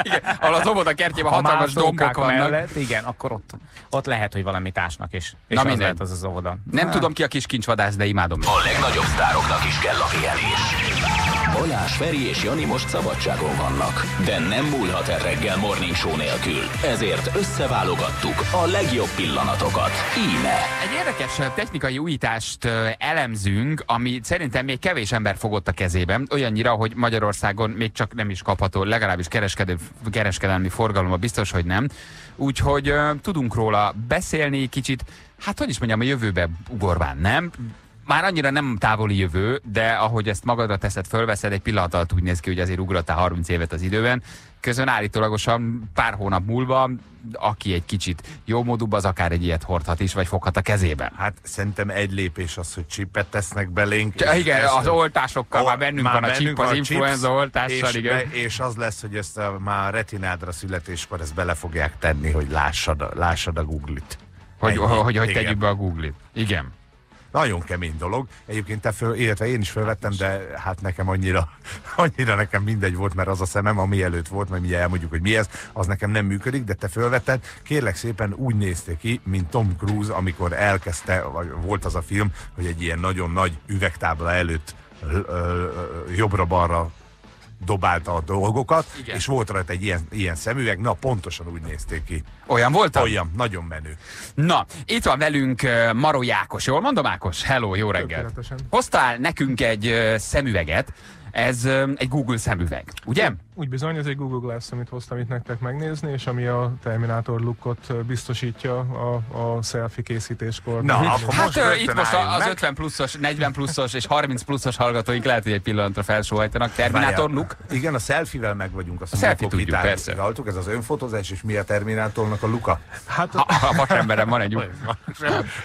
Igen, ahol az óvoda kertjében hatalmas dombok vannak. Mellett, igen, akkor ott, ott lehet, hogy valamit ásnak is. És na az lehet az az óvoda. Nem hát. Tudom ki a kis kincsvadász, de imádom. A legnagyobb sztároknak is kell a pihenés. Balázs, Feri és Jani most szabadságon vannak, de nem múlhat el reggel morning show nélkül. Ezért összeválogattuk a legjobb pillanatokat. Íme. Egy érdekes technikai újítást elemzünk, ami szerintem még kevés ember fogott a kezében, olyannyira, hogy Magyarországon még csak nem is kapható, legalábbis kereskedelmi forgalomba biztos, hogy nem. Úgyhogy uh, tudunk róla beszélni kicsit, hát hogy is mondjam, a jövőbe ugorván, nem? már annyira nem távoli jövő, de ahogy ezt magadra teszed, fölveszed, egy pillanat alatt úgy néz ki, hogy azért ugrottál harminc évet az időben. Közben állítólagosan pár hónap múlva, aki egy kicsit jó módúbb, az akár egy ilyet hordhat is, vagy foghat a kezében. Hát szerintem egy lépés az, hogy csipet tesznek belénk. Ja, igen, az oltásokkal o, már bennünk már van bennünk a csip, van az influenza chips, oltással, és, igen. Be, és az lesz, hogy ezt a, már a retinádra születéskor ezt bele fogják tenni, hogy lássad, lássad a Google-t. Hogy, hogy, hogy tegyük be a Google-t. Igen. Nagyon kemény dolog. Egyébként te föl, illetve én is fölvettem, de hát nekem annyira, annyira nekem mindegy volt, mert az a szemem, ami előtt volt, majd mindjárt elmondjuk, hogy mi ez, az nekem nem működik, de te fölvetted. Kérlek szépen úgy néztél ki, mint Tom Cruise, amikor elkezdte, vagy volt az a film, hogy egy ilyen nagyon nagy üvegtábla előtt jobbra-balra dobálta a dolgokat, igen, és volt rajta egy ilyen, ilyen szemüveg, na pontosan úgy nézték ki. Olyan voltam? Olyan, nagyon menő. Na, itt van velünk Maró Ákos, jól mondom, Ákos? Hello, jó reggel. Hoztál nekünk egy szemüveget, ez egy Google szemüveg, ugye? Úgy bizony, ez egy Google Glass, amit hoztam itt nektek megnézni, és ami a Terminátor lookot biztosítja a, a selfie készítéskor. Na, akkor hát most itt most az meg. ötven pluszos, negyven pluszos és harminc pluszos hallgatóink lehet, hogy egy pillanatra felsóhajtanak. Terminátor look? Igen, a selfie-vel meg vagyunk. A, a selfie tudjuk, persze. Ráltuk, ez az önfotózás, és mi a Terminátornak a looka? Hát a, a vakemberem van egy új.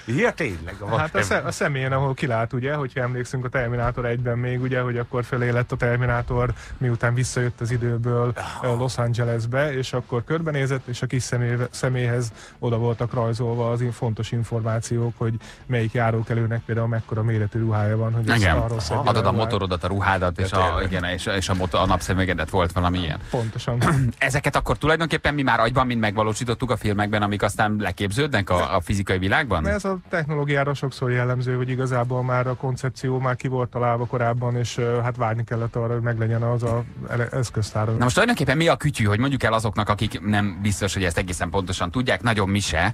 Ja, tényleg a hát a, a személyen, ahol kilát, ugye, hogyha emlékszünk a Terminátor egyben még, ugye, hogy akkor felé lett a Terminátor, miután visszajött az időből Los Angelesbe, és akkor körbenézett, és a kis személyhez oda voltak rajzolva az fontos információk, hogy melyik járókelőnek például mekkora méretű ruhája van, hogy arról szedjél. Adod a motorodat, a ruhádat, és a, igen, és, és a, a napszemüvegedet, volt valami ilyen. Pontosan. Ezeket akkor tulajdonképpen mi már agyban mind megvalósítottuk a filmekben, amik aztán leképződnek a, a fizikai világban? Ez a technológiára sokszor jellemző, hogy igazából már a koncepció már ki volt találva korábban, és hát várni kellett arra, hogy meglegyen az a eszköz. Na most tulajdonképpen mi a kütyű, hogy mondjuk el azoknak, akik nem biztos, hogy ezt egészen pontosan tudják, nagyon mi se,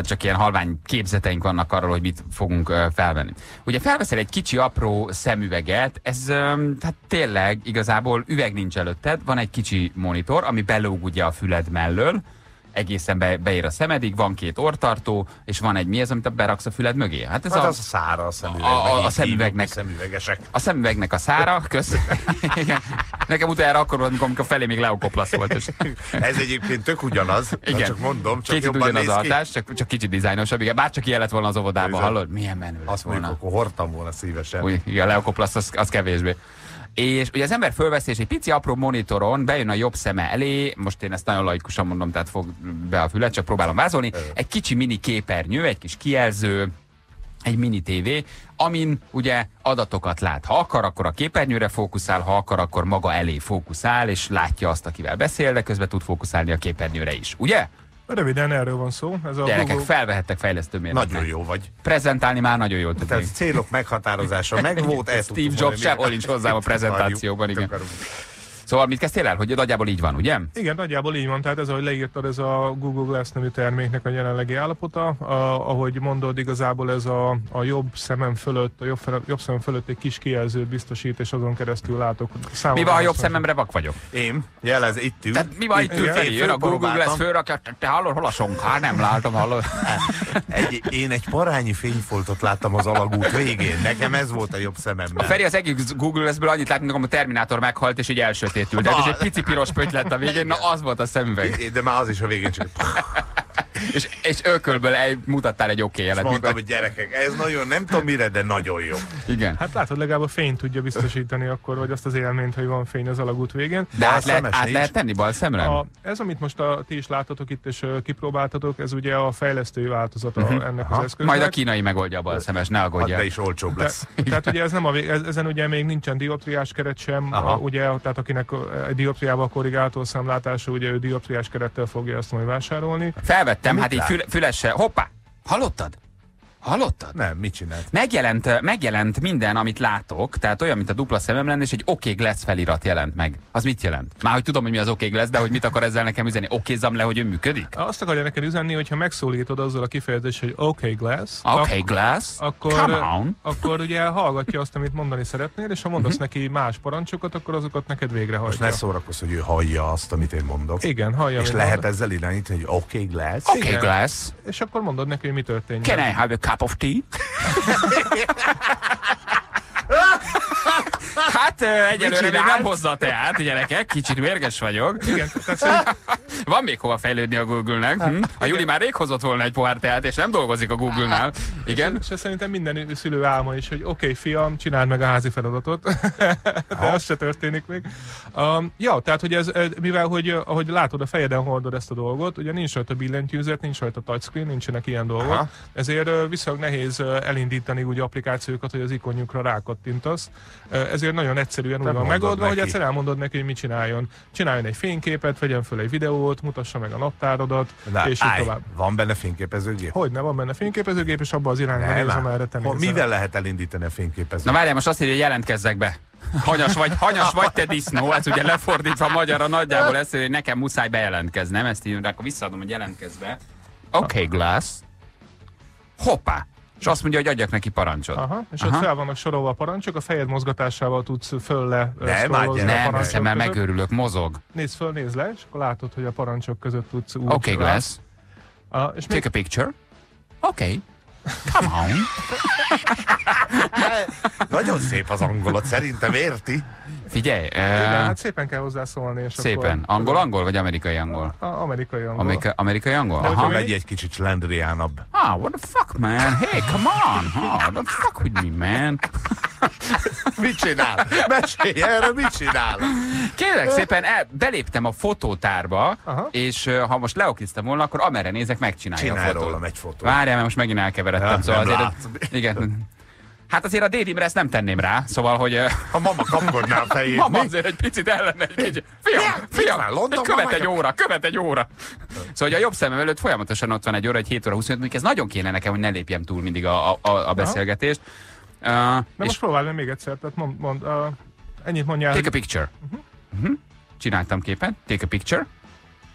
csak ilyen halvány képzeteink vannak arról, hogy mit fogunk felvenni. Ugye felveszel egy kicsi, apró szemüveget, ez tehát tényleg igazából üveg nincs előtted, van egy kicsi monitor, ami belóg ugye a füled mellől, egészen be, beér a szemedig, van két orrtartó, és van egy mi ez, amit beraksz a füled mögé? Hát ez hát a, az a szára a szemüvegnek. A, a szemüvegnek. Szemüvegesek. A szemüvegnek a szára, kösz. Nekem utána akkor volt, amikor felé még leokoplasz volt. És... ez egyébként tök ugyanaz, igen. Csak mondom, csak kicsit jobban ugyanaz a hatás, csak, csak kicsit dizájnosabb, igen. Bárcsak ilyen lett volna az óvodában, hallod? Milyen menő lett volna. Akkor hordtam volna szívesen. Úgy, igen, leokoplasz, az, az kevésbé. És ugye az ember fölveszi, és egy pici apró monitoron bejön a jobb szeme elé, most én ezt nagyon laikusan mondom, tehát fog be a fület, csak próbálom vázolni, egy kicsi mini képernyő, egy kis kijelző, egy mini tévé, amin ugye adatokat lát. Ha akar, akkor a képernyőre fókuszál, ha akar, akkor maga elé fókuszál, és látja azt, akivel beszél, de közben tud fókuszálni a képernyőre is, ugye? Röviden erről van szó. Ez a gyerekek, Google... felvehettek fejlesztőmérnöknek. Nagyon jó vagy. Prezentálni már nagyon jól tudnék. Tehát a célok meghatározása megvolt. Steve Jobs sehol nincs hozzám a prezentációban. Igen. Szóval mit kezdtél el, hogy nagyjából így van, ugye? Igen, nagyjából így van. Tehát ez, ahogy leírtad, ez a Google Glass nevű terméknek a jelenlegi állapota. A, ahogy mondod, igazából ez a, a jobb szemem fölött, a jobb, jobb szemem fölött egy kis kijelzőt biztosít, és azon keresztül látok. Mi van, a jobb szememre vak vagyok? Én? Jelez, itt ül. Tehát mi van, itt ül? Jön a Google Glass, fölrakja, te hallod, hol a sonkár? Nem látom, hallod. Egy, én egy parányi fényfoltot láttam az alagút végén. Nekem ez volt a jobb szememben. Feri, az egész Google Glassből annyit látni, amikor a Terminátor meghalt, és így elsötét. De ez egy pici piros pötty lett a végén, na az volt a szemüveg. De már az is a végén csak... és, és ökölből el, mutattál egy oké jelet. És mondtam, hogy gyerekek, ez nagyon, nem tudom mire, de nagyon jó. Igen. Hát látod, legalább a fényt tudja biztosítani akkor, vagy azt az élményt, hogy van fény az alagút végén. De át, le, át lehet tenni bal szemre? A, ez, amit most a, ti is láttatok itt, és uh, kipróbáltatok, ez ugye a fejlesztői változata uh-huh. ennek Aha. az eszköznek. Majd a kínai megoldja a bal szemes, ne aggódjál. Hát de is olcsóbb lesz. Te, tehát ugye ez nem a vég, ez, ezen ugye még nincsen dioptriás keret sem, a, ugye, tehát akinek egy dioptriával korrigálható számlátása, ugye ő dioptriás kerettel fogja ezt majd vásárolni. Felvette. Nem, hát így füle, fülesse. Hoppá! Hallottad? Hallottad? Nem, mit csinált? Megjelent, megjelent minden, amit látok, tehát olyan, mint a dupla szemem lenne, és egy Okay Glass felirat jelent meg. Az mit jelent? Már hogy tudom, hogy mi az Okay Glass, de hogy mit akar ezzel nekem üzenni? Okézzam le, hogy ő működik? Azt akarja neked üzenni, hogyha megszólítod azzal a kifejezés, hogy Okay Glass. Okay ak Glass. Akkor, come on. Akkor ugye hallgatja azt, amit mondani szeretnél, és ha mondasz uh-huh. neki más parancsokat, akkor azokat neked végrehajtja. Most ne szórakozz, hogy ő hallja azt, amit én mondok. Igen, hallja. És lehet mondod. Ezzel irányítani, hogy Okay Glass. Okay Glass. És akkor mondod neki, hogy mi történik. cup of tea? Hát egyelőre még nem hozza a teát, gyerekek, kicsit mérges vagyok. Igen, van még hova fejlődni a Google-nek. Hát, hm? A Juli már rég hozott volna egy pohár teát, és nem dolgozik a Google-nál. Igen? És, és szerintem minden szülő álma is, hogy oké, okay, fiam, csináld meg a házi feladatot. De az se történik még. Um, ja, tehát, hogy ez, mivel, hogy, ahogy látod, a fejeden hordod ezt a dolgot, ugye nincs rajta billentyűzet, nincs rajta touchscreen, nincsenek ilyen dolgok. Aha. Ezért viszonylag nehéz elindítani úgy applikációkat, hogy az ikonjukra rákattintasz. Ezért nagyon egyszerűen úgy van megoldva, neki. Hogy egyszer elmondod neki, hogy mit csináljon. Csináljon egy fényképet, vegyen föl egy videót, mutassa meg a naptáradat, Na, és állj, így tovább. Van benne fényképezőgép? Hogyne, van benne fényképezőgép, és abba az irányba nézem, erre tenni. Mivel lehet elindítani a fényképezőt? Na várjál, most azt írja, hogy jelentkezzek be. Hanyas vagy, hanyas vagy te disznó, ez ugye lefordítva magyarra nagyjából ezt írja, hogy nekem muszáj bejelentkeznem, ezt így, akkor visszaadom, hogy jelentkezz be. Okay Glass. Hoppá! És azt mondja, hogy adjak neki parancsot. Aha, és Aha. ott fel vannak sorolva a parancsok, a fejed mozgatásával tudsz fölle szorolni a parancsok Nem, mert megőrülök, mozog. Nézd föl, nézd le, és akkor látod, hogy a parancsok között tudsz úgy. Okay, Glass. Uh, és Take a picture. Okay. Come on. Nagyon szép az angolod, szerintem érti. Figyelj. Uh, Igen, hát szépen kell hozzászólni. És szépen. Angol-angol, vagy amerikai angol? A, a, amerikai angol. Amerika, amerikai angol? Aha. Megy egy kicsit slendriánabb. Ah, what the fuck, man? Hey, come on. Oh, don't fuck with me, man. Mit csinál? Mesélj erre, mit csinál? Kérlek szépen, el, beléptem a fotótárba, Aha. és uh, ha most leokiztam volna, akkor amerre nézek, megcsinálja Csinál a fotót. Csinál rólam egy fotót. Várjál, mert most megint elkeveredtem. Ja, szóval azért, igen. Hát azért a dédimre ezt nem tenném rá, szóval, hogy... A mama kapkodná a fejét. Mama azért egy picit ellene, egy kicsit. Fiam, fiam, London, követ egy óra, követ egy óra. Szóval, hogy a jobb szemem előtt folyamatosan ott van egy óra, egy hét óra huszonöt, hogy ez nagyon kéne nekem, hogy ne lépjem túl mindig a, a, a beszélgetést. Uh, De és most próbálj még egyszer, tehát mond, mond, uh, ennyit mondjál. Take a picture. Uh-huh. Uh-huh. Csináltam képen, take a picture.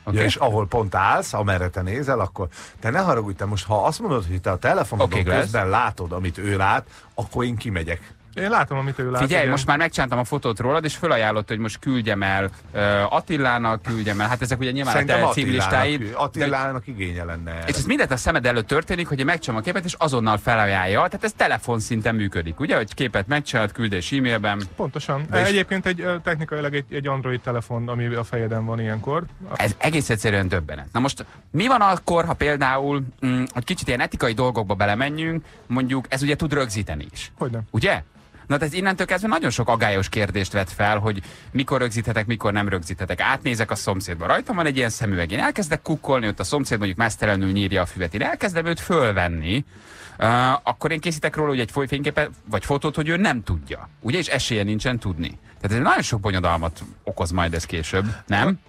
Okay. Ja, és ahol pont állsz, amerre te nézel, akkor te ne haragudj, te most ha azt mondod, hogy te a telefonodon okay, közben látod, amit ő lát, akkor én kimegyek. Én látom, amit ő lát. Figyelj, igen. Most már megcsántam a fotót rólad, és fölajánlott, hogy most küldjem el uh, Attilának, küldjem el. Hát ezek ugye nyilván Szerintem a te címlistáid. Attilának de... igénye lenne. És ez mindent a szemed előtt történik, hogy megcsinálom a képet, és azonnal felajánlja. Tehát ez telefonszinten működik, ugye? Hogy képet megcsinált, küldés e-mailben. Pontosan. És... Egyébként egy, technikailag egy, egy Android telefon, ami a fejeden van ilyenkor. Ez egész egyszerűen döbbenet. Na most mi van akkor, ha például, mm, hogy kicsit ilyen etikai dolgokba belemenjünk, mondjuk ez ugye tud rögzíteni is. Hogyne. Ugye? Na, tehát innentől kezdve nagyon sok agályos kérdést vet fel, hogy mikor rögzíthetek, mikor nem rögzíthetek. Átnézek a szomszédba, rajtam van egy ilyen szemüveg, én elkezdek kukkolni, ott a szomszéd mondjuk mesztelenül nyírja a füvet, én elkezdem őt fölvenni, uh, akkor én készítek róla ugye egy folyfényképet vagy fotót, hogy ő nem tudja. Ugye, és esélye nincsen tudni. Tehát ez nagyon sok bonyodalmat okoz majd ez később, nem?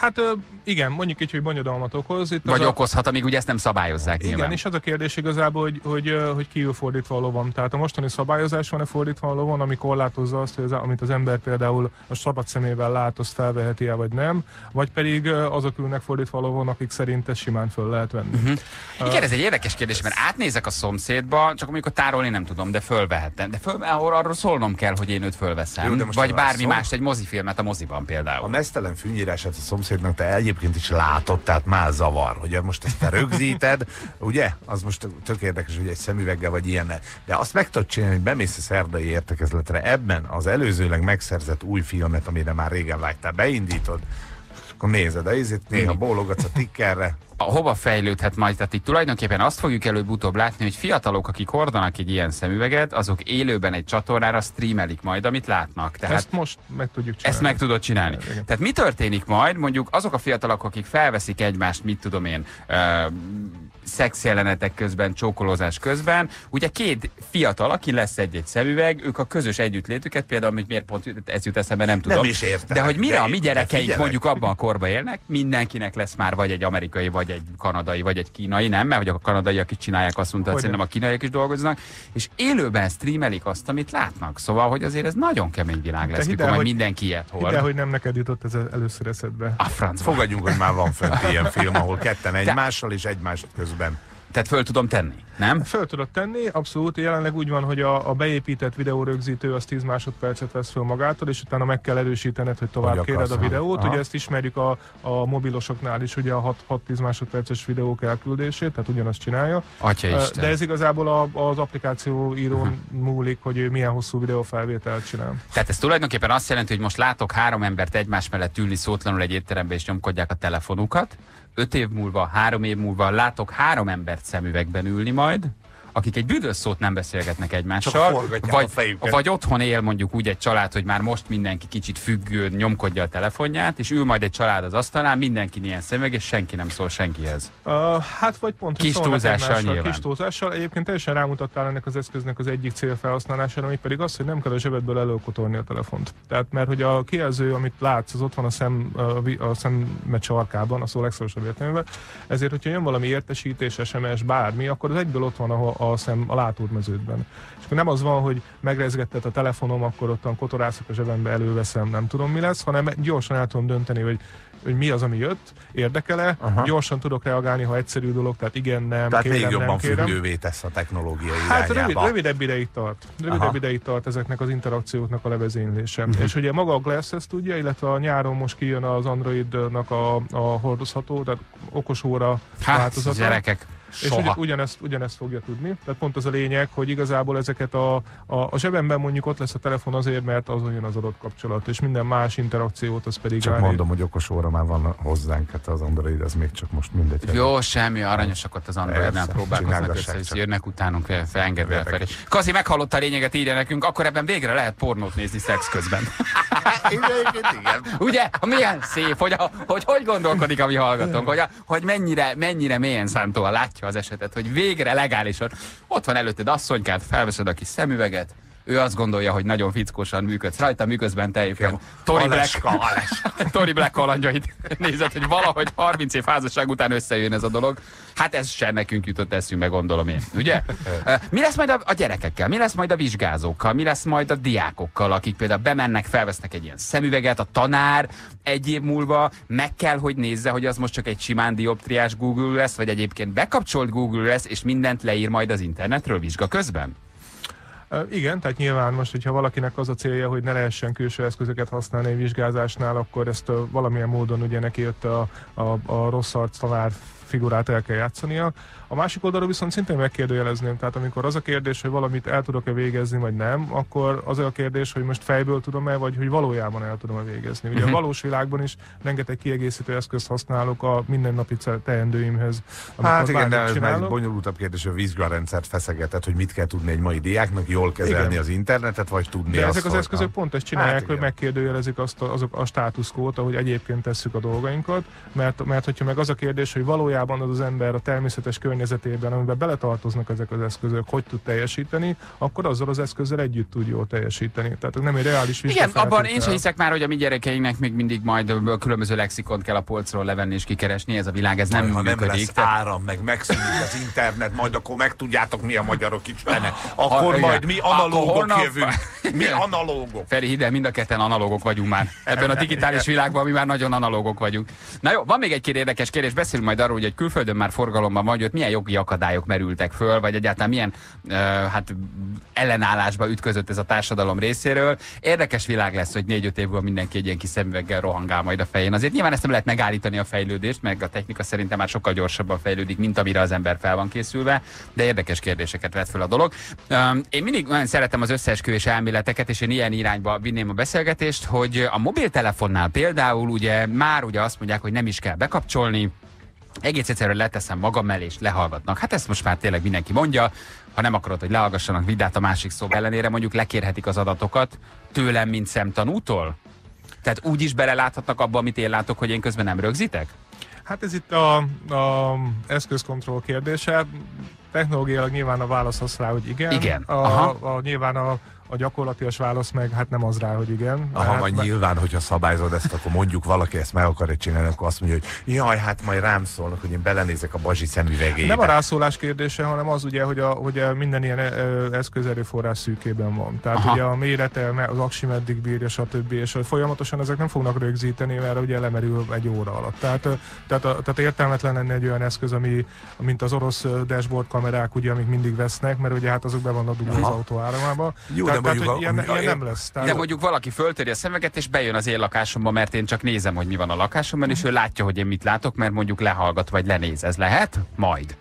Hát igen, mondjuk így, hogy bonyodalmat okoz. Itt vagy a... okozhat, amíg ugye ezt nem szabályozzák. Igen, nyilván. És az a kérdés igazából, hogy, hogy, hogy kiül fordítva a lovon. Tehát a mostani szabályozás van-e fordítva a lovon, ami korlátozza azt, hogy az, amit az ember például a szabad szemével lát, azt felveheti el, vagy nem. Vagy pedig azok ülnek fordítva a lovon, akik szerint ezt simán föl lehet venni. Uh-huh. Uh, igen, ez egy érdekes kérdés, mert átnézek a szomszédba, csak amikor tárolni nem tudom, de fölvehetem. De föl, arról szólnom kell, hogy én őt fölveszem. Jó, vagy bármi más, egy mozifilmet a moziban például. A mesztelen fűnyírását a szomszédnak te egyébként is látod, tehát már zavar, hogy most ezt te rögzíted, ugye? Az most tök érdekes, hogy egy szemüveggel vagy ilyen. De azt meg tudod csinálni, hogy bemész a szerdai értekezletre, ebben az előzőleg megszerzett új filmet, amire már régen láttál, beindítod, akkor nézed a ízét, néha bólogatsz a tikkerre. Hova fejlődhet majd? Tehát itt tulajdonképpen azt fogjuk előbb-utóbb látni, hogy fiatalok, akik hordanak egy ilyen szemüveget, azok élőben egy csatornára streamelik majd, amit látnak. Tehát ezt most meg tudjuk csinálni. Ezt meg tudod csinálni. Igen. Tehát mi történik majd? Mondjuk azok a fiatalok, akik felveszik egymást, mit tudom én, uh, szexjelenetek közben, csókolózás közben, ugye két fiatal, aki lesz egy-egy szemüveg, ők a közös együttlétüket, például, hogy miért pont ez jut eszembe, nem tudom. Nem is értem. De hogy mire de a mi gyerekeink mondjuk abban a korban élnek, mindenkinek lesz már vagy egy amerikai, vagy egy kanadai, vagy egy kínai, nem? Mert hogy a kanadaiak is csinálják azt, mondta, hogy szerintem a kínaiak is dolgoznak, és élőben streamelik azt, amit látnak. Szóval, hogy azért ez nagyon kemény világ lesz, mikor majd mindenki ilyet hord. Hidd el, hogy nem neked jutott ez először eszedbe. A francba. Fogadjunk, hogy már van fönt ilyen film, ahol ketten egymással és egymást közben. Tehát föl tudom tenni. Nem? Föl tudod tenni, abszolút. Jelenleg úgy van, hogy a, a beépített videórögzítő az tíz másodpercet vesz föl magától, és utána meg kell erősítened, hogy tovább hogy kéred a videót. Aha. Ugye ezt ismerjük a, a mobilosoknál is, ugye a hat-tíz másodperces videók elküldését, tehát ugyanazt csinálja. Atyaisten. De ez igazából a, az applikáció írón múlik, hogy ő milyen hosszú videófelvételt csinál. Tehát ez tulajdonképpen azt jelenti, hogy most látok három embert egymás mellett ülni szótlanul egy étterembe, és nyomkodják a telefonukat. Öt év múlva, három év múlva látok három embert szemüvegben ülni majd, akik egy büdös szót nem beszélgetnek egymással, vagy, vagy otthon él mondjuk úgy egy család, hogy már most mindenki kicsit függő, nyomkodja a telefonját, és ül majd egy család az asztalán, mindenki ilyen szemüveg, és senki nem szól senkihez. Uh, hát vagy pont kis túlzással nyilván. Kis túlzással. Egyébként teljesen rámutattál ennek az eszköznek az egyik célfelhasználására, ami pedig az, hogy nem kell a zsebedből előkotolni a telefont. Tehát mert hogy a kijelző, amit látsz, az ott van a, szem, a szemme csarkában, a szó legszorosabb értelmében, ezért hogyha jön valami értesítés, es em es, bármi, akkor az egyből ott van, ahol a szem a látódmeződben. És akkor nem az van, hogy megrezgettet a telefonom, akkor ottan kotorászok a zsebembe, előveszem, nem tudom mi lesz, hanem gyorsan el tudom dönteni, hogy, hogy mi az, ami jött, érdekele, aha, gyorsan tudok reagálni, ha egyszerű dolog, tehát igen, nem, tehát kérem, még jobban függővé tesz a technológia irányába. Hát rövid, rövidebb ideig tart. Rövidebb aha ideig tart ezeknek az interakcióknak a levezénylése. Uh-huh. És ugye maga a Glass ezt tudja, illetve a nyáron most kijön az Androidnak a, a hordozható, tehát okos óra hát, változata. Gyerekek. Soha. És ugy, ugyanezt, ugyanezt fogja tudni. Tehát pont az a lényeg, hogy igazából ezeket a, a, a zsebemben mondjuk ott lesz a telefon azért, mert azon jön az adott kapcsolat, és minden más interakciót az pedig... Csak állít. Mondom, hogy okos óra már van hozzánk, hát az Android, az még csak most mindegy. Jó, semmi, aranyosak ott az Androidnál próbálkoznak össze, és jönnek utánunk, felengedve el felé. Kazi, meghallotta a lényeget, írja nekünk, akkor ebben végre lehet pornót nézni szex közben. Ugye, milyen szép, hogy a, hogy, hogy gondolkodik, ami hallgatunk, hogy, a, hogy mennyire, mennyire mélyen számtóan látja az esetet, hogy végre legálisan ott van előtted asszonykát, felveszed a kis szemüveget, ő azt gondolja, hogy nagyon fickósan működsz rajta, miközben te éppen Tori Black, Tori Black kalandjait nézed, hogy valahogy harminc év házasság után összejön ez a dolog. Hát ez sem nekünk jutott eszünkbe, gondolom én, ugye? Mi lesz majd a gyerekekkel? Mi lesz majd a vizsgázókkal? Mi lesz majd a diákokkal, akik például bemennek, felvesznek egy ilyen szemüveget, a tanár egy év múlva meg kell, hogy nézze, hogy az most csak egy simán dioptriás Google lesz, vagy egyébként bekapcsolt Google lesz, és mindent leír majd az internetről vizsga közben? Igen, tehát nyilván most, hogyha valakinek az a célja, hogy ne lehessen külső eszközöket használni egy vizsgázásnál, akkor ezt valamilyen módon ugye neki jött a, a, a rossz arc tanár figurát el kell játszania. A másik oldalról viszont szintén megkérdőjelezném, tehát amikor az a kérdés, hogy valamit el tudok-e végezni, vagy nem, akkor az a kérdés, hogy most fejből tudom-e, vagy hogy valójában el tudom-e végezni. Ugye uh-huh. a valós világban is rengeteg kiegészítő eszközt használok a mindennapi teendőimhez. Hát igen, de ez már egy bonyolultabb kérdés, hogy a vizsgarendszert feszegetett, hogy mit kell tudni egy mai diáknak, jól kezelni igen. az internetet, vagy tudni de azt, ezek az eszközök a... pont ezt csinálják, hát, hogy megkérdőjelezik azt a, azok a státuszkót, ahogy egyébként tesszük a dolgainkat, mert, mert hogyha meg az a kérdés, hogy valójában az az ember a természetes környezetében, amiben beletartoznak ezek az eszközök, hogy tud teljesíteni, akkor azzal az eszközzel együtt tud jól teljesíteni. Tehát nem egy reális vizsga. Igen, abban én sem hiszek már, hogy a mi gyerekeinknek még mindig majd különböző lexikont kell a polcról levenni és kikeresni, ez a világ, ez nem működik. Nem lesz áram, meg megszűnik az internet, majd akkor megtudjátok, mi a magyarok Istene. Akkor majd mi analógok jövünk. Mi analógok. Feri, hidd, mind a ketten analógok vagyunk már. Ebben a digitális világban mi már nagyon analógok vagyunk. Na jó, van még egy érdekes kérdés, beszélünk majd arról, hogy egy külföldön már forgalomban van, hogy milyen jogi akadályok merültek föl, vagy egyáltalán milyen uh, hát ellenállásba ütközött ez a társadalom részéről. Érdekes világ lesz, hogy négy-öt év múlva mindenki egy ilyen kis szemüveggel rohangál majd a fején. Azért nyilván ezt nem lehet megállítani a fejlődést, meg a technika szerintem már sokkal gyorsabban fejlődik, mint amire az ember fel van készülve, de érdekes kérdéseket vet föl a dolog. Um, én mindig olyan szeretem az összeesküvés elméleteket, és én ilyen irányba vinném a beszélgetést, hogy a mobiltelefonnál például ugye már ugye azt mondják, hogy nem is kell bekapcsolni, egész egyszerűen leteszem magam elé, és lehallgatnak. Hát ezt most már tényleg mindenki mondja, ha nem akarod, hogy lehallgassanak, vidd át a másik szó ellenére, mondjuk lekérhetik az adatokat tőlem, mint szemtanútól? Tehát úgy is beleláthatnak abba, amit én látok, hogy én közben nem rögzítek? Hát ez itt a, a eszközkontroll kérdése. Technológiailag nyilván a válasz az rá, hogy igen. Igen. A, a, nyilván a A gyakorlatias válasz meg, hát nem az rá, hogy igen. Aha, hát, majd be... nyilván, hogyha szabályzod ezt, akkor mondjuk valaki ezt meg akarja csinálni, akkor azt mondja, hogy jaj, hát majd rám szólnak, hogy én belenézek a bazsi szemüvegébe. Nem a rászólás kérdése, hanem az ugye, hogy, a, hogy minden ilyen eszköz erőforrás szűkében van. Tehát aha. ugye a mérete, az aksi meddig bírja, stb. És folyamatosan ezek nem fognak rögzíteni, mert ugye lemerül egy óra alatt. Tehát, tehát, tehát értelmetlen lenne egy olyan eszköz, ami, mint az orosz dashboard kamerák, ugye, amik mindig vesznek, mert ugye hát azok be vannak dugva az autó áramába. Jó, tehát, de tehát, mondjuk, ilyen, a, ilyen nem lesz. Tehát... De mondjuk valaki föltöri a szemeket, és bejön az én lakásomba, mert én csak nézem, hogy mi van a lakásomban, és ő látja, hogy én mit látok, mert mondjuk lehallgat vagy lenéz. Ez lehet? Majd.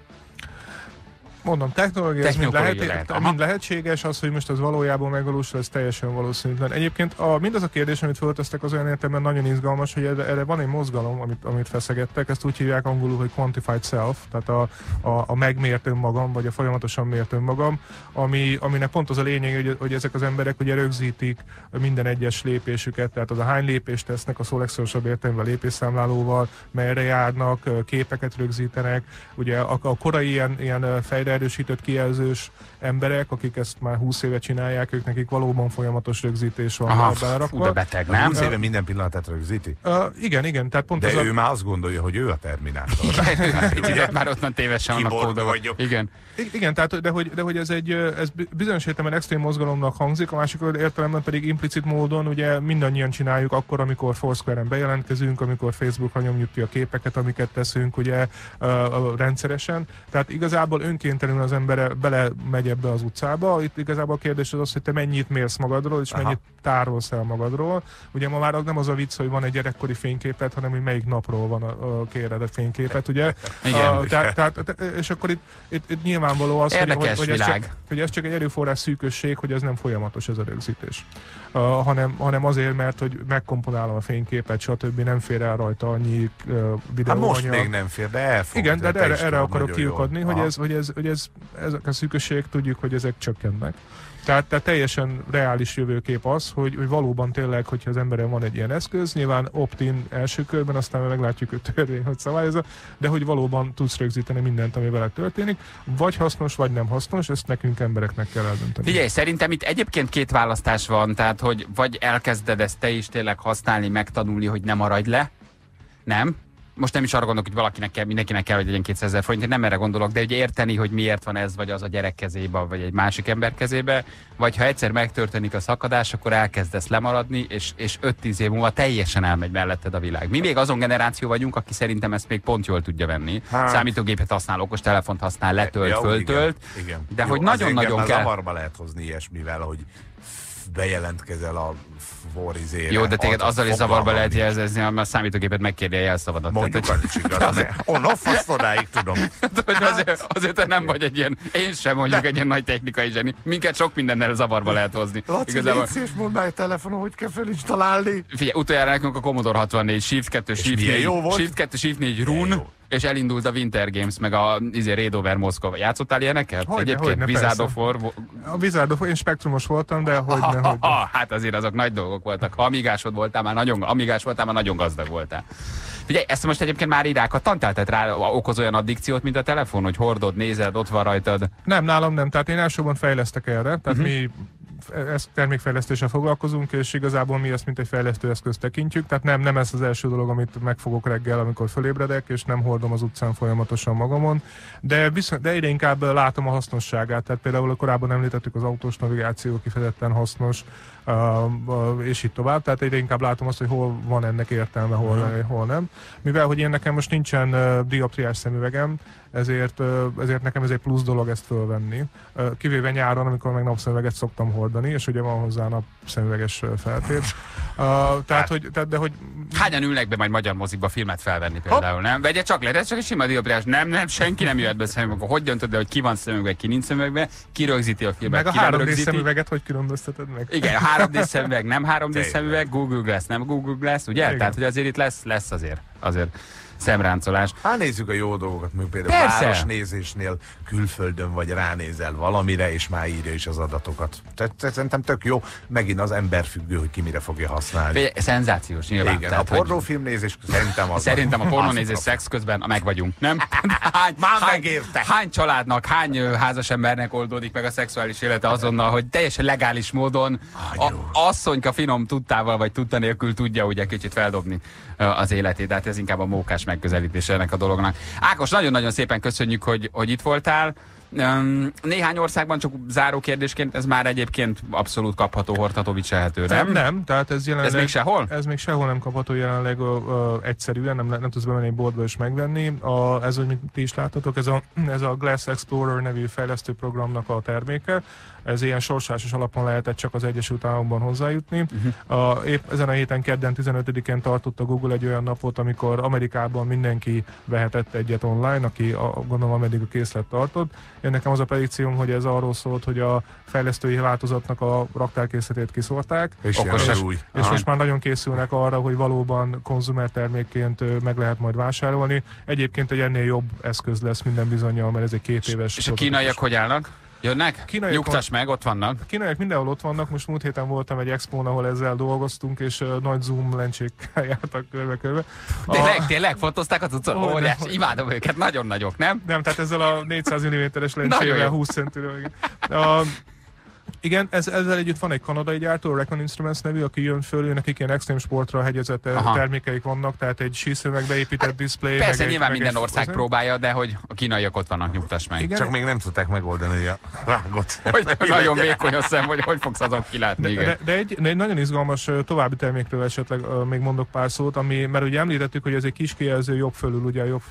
Mondom, technológia, ez mind, lehet, lehet. mind lehetséges, az, hogy most ez valójában megvalósul, ez teljesen valószínűtlen. Egyébként a, mindaz a kérdés, amit föltesztek, az olyan értelemben nagyon izgalmas, hogy erre, erre van egy mozgalom, amit, amit feszegettek, ezt úgy hívják angolul, hogy quantified self, tehát a, a, a megmért önmagam, vagy a folyamatosan mért önmagam, ami, aminek pont az a lényeg, hogy, hogy ezek az emberek ugye rögzítik minden egyes lépésüket, tehát az a hány lépést tesznek a szó legszorosabb értelemben lépésszámlálóval, merre járnak, képeket rögzítenek, ugye a, a korai ilyen, ilyen fejre erősített kijelzős emberek, akik ezt már húsz éve csinálják, ők nekik valóban folyamatos rögzítés van. Aha, fú, de beteg, nem? húsz éve minden pillanatát rögzíti? Uh, igen, igen. Tehát pont de az ő a... már azt gondolja, hogy ő a Terminátor. Igen, már ott van tévesen annak kódolva. Igen. Igen, tehát, de, hogy, de hogy ez egy ez bizonyos értelemben extrém mozgalomnak hangzik, a másik értelemben pedig implicit módon ugye mindannyian csináljuk akkor, amikor Foursquare-en bejelentkezünk, amikor Facebookra nyomjuk ki a képeket, amiket teszünk ugye uh, rendszeresen. Tehát igazából önkéntelenül az ember belemegy ebbe az utcába. Itt igazából a kérdés az az, hogy te mennyit mérsz magadról, és aha, mennyit tárolsz el magadról. Ugye ma már nem az a vicc, hogy van egy gyerekkori fényképet, hanem hogy melyik napról van a, a kéred a fényképet, ugye? Igen. A, tehát, tehát, és akkor itt, itt, itt nyilvánvaló az, hogy, hogy, ez csak, hogy ez csak egy erőforrás szűkösség, hogy ez nem folyamatos ez a rögzítés. Uh, hanem, hanem azért, mert hogy megkomponálom a fényképet, stb. Nem fér el rajta annyi uh, videóanyag. Most még nem fér, de elfog. Igen, de, de erre, erre akarok kiukadni, hogy ez, hogy, ez, hogy ez, ezek a szűkösség, tudjuk, hogy ezek csökkennek. Tehát, tehát teljesen reális jövőkép az, hogy, hogy valóban tényleg, hogyha az emberen van egy ilyen eszköz, nyilván opt-in első körben, aztán meglátjuk, hogy törvény, hogy szabályozza, de hogy valóban tudsz rögzíteni mindent, ami vele történik, vagy hasznos, vagy nem hasznos, ezt nekünk embereknek kell eldönteni. Figyelj, szerintem itt egyébként két választás van, tehát hogy vagy elkezded ezt te is tényleg használni, megtanulni, hogy ne maradj le, nem? Most nem is arra gondolok, hogy valakinek kell, mindenkinek kell, hogy legyen kétszázezer forint, nem erre gondolok, de ugye érteni, hogy miért van ez, vagy az a gyerek kezébe, vagy egy másik ember kezébe, vagy ha egyszer megtörténik a szakadás, akkor elkezdesz lemaradni, és, és öt-tíz év múlva teljesen elmegy melletted a világ. Mi még azon generáció vagyunk, aki szerintem ezt még pont jól tudja venni. Hát. Számítógépet használ, okostelefont használ, letölt, ja, föltölt, igen, igen. De jó, hogy nagyon-nagyon kell... Zavarba lehet hozni ilyesmivel, hogy bejelentkezel a Forizére. Jó, de téged azzal is zavarba lehet jelzni, mert a számítógépet megkérni a jelszavadat. Mondjuk az is igaz. Onnan faszodáig tudom. Azért, azért nem vagy egy ilyen, én sem mondjuk egy ilyen nagy technikai zseni. Minket sok mindennel zavarba lehet hozni. Laci, igazából... légy szíves, mondd már egy telefonon, hogy kell föl is találni. Figyelj, utoljára nekünk a Commodore hatvannégy, Shift kettő, Shift négy, Run, és elindult a Winter Games, meg a izé, Raid over Moszkva. Játszottál ilyeneket? Hogyne, egyébként Vizardofor... A Vizardofor, én spektrumos voltam, de hogyne, ha, ha, ha, hogyne. Hát azért azok nagy dolgok voltak. Ha amigásod voltál, már nagyon, amigás voltál, már nagyon gazdag voltál. Figyelj, ezt most egyébként már rákattant, tehát rá okoz olyan addikciót, mint a telefon, hogy hordod, nézed, ott van rajtad? Nem, nálam nem. Tehát én elsősorban fejlesztek erre. Tehát uh-huh. mi... ezt termékfejlesztéssel foglalkozunk, és igazából mi ezt mint egy fejlesztőeszközt tekintjük, tehát nem, nem ez az első dolog, amit megfogok reggel, amikor fölébredek, és nem hordom az utcán folyamatosan magamon, de, viszont, de egyre inkább látom a hasznosságát, tehát például korábban említettük az autós navigáció kifejezetten hasznos, és így tovább, tehát egyre inkább látom azt, hogy hol van ennek értelme, hol, uh-huh. hol nem. Mivel, hogy én nekem most nincsen dioptriás szemüvegem, ezért, ezért nekem ez egy plusz dolog ezt fölvenni. Kivéve nyáron, amikor meg napszemüveget szoktam hordani, és ugye van hozzá napszemüveges feltét. Tehát, hát, hogy, tehát, de hogy... Hányan ülnek be majd magyar mozikba filmet felvenni például, hopp. Nem? Vegye csak le, ez csak egy sima dioptriás. Nem, nem, senki nem jöhet be szemüvegbe. Hogy döntöd, hogy ki van szemüvegbe, ki nincs szemüvegbe, ki rögzíti a filmet, meg a három dé szemüveget hogy különbözteted meg? Igen, a három dé szemüveg, nem három dé szemüveg, Google Glass, nem Google Glass, ugye? Igen. Tehát, hogy azért itt lesz, lesz azért, azért. Szemráncolás. Hát nézzük a jó dolgokat, mondjuk például persze. Városnézésnél külföldön vagy ránézel valamire, és már írja is az adatokat. Tehát szerintem tök jó, megint az ember függő, hogy ki mire fogja használni. Szenzációs nyilván. Igen, tehát, a pornófilmnézés hogy... szerintem az. Szerintem a pornónézés szex közben meg vagyunk, nem? Hány, már hány, hány családnak, hány házas embernek oldódik meg a szexuális élete azonnal, hogy teljesen legális módon a asszonyka finom tudtával vagy tudta nélkül tudja ugye kicsit feldobni az életét, de hát ez inkább a mókás megközelítése ennek a dolognak. Ákos, nagyon-nagyon szépen köszönjük, hogy, hogy itt voltál. Néhány országban, csak záró kérdésként, ez már egyébként abszolút kapható, hordható, viselhetőre. Nem, nem, tehát ez jelenleg... Ez még sehol? Ez még sehol nem kapható jelenleg ö, ö, egyszerűen, nem, nem tudsz bemenni egy boltba és megvenni. A, ez, amit ti is láttatok, ez a, ez a Glass Explorer nevű fejlesztő programnak a terméke. Ez ilyen sorsásos alapon lehetett csak az Egyesült Államokban hozzájutni. Uh-huh. A, épp ezen a héten kedden tizenötödikén tartott a Google egy olyan napot, amikor Amerikában mindenki vehetett egyet online, aki a, gondolom ameddig a készlet tartott. Én nekem az a predikcióm, hogy ez arról szólt, hogy a fejlesztői változatnak a raktárkészletét kiszórták. És, és, és, és most már nagyon készülnek arra, hogy valóban konzumer termékként meg lehet majd vásárolni. Egyébként egy ennél jobb eszköz lesz minden bizonnyal, mert ez egy két éves... És a kínaiak hogy állnak? Jönnek? Kínaiak, Nyugtass meg, ott vannak. Kínaiak mindenhol ott vannak, most múlt héten voltam egy expón, ahol ezzel dolgoztunk, és uh, nagy zoom lencsékkel jártak körbe-körbe. A... Tényleg, tényleg fotózták a cuccot? Oh, Óriás, nem. Imádom őket, nagyon nagyok, nem? Nem, tehát ezzel a négyszáz milliméteres lencsével húsz centiről. A... Igen, ez, ezzel együtt van egy kanadai gyártó, Recon Instruments nevű, aki jön föl, ő nekik ilyen extrém sportra hegyezett Aha. termékeik vannak, tehát egy síszőnek beépített hát, display. Persze, meg nyilván meg minden ország f... próbálja, de hogy a kínaiak ott vannak, nyugtass meg. Igen. Csak még nem tudták megoldani a rágot. Hogy nagyon vékony a szem, hogy hogy fogsz azon kilátni. De, de, de, egy, de egy nagyon izgalmas további termékről esetleg uh, még mondok pár szót, ami, mert ugye említettük, hogy ez egy kis kijelző jobb fölül, ugye a jobb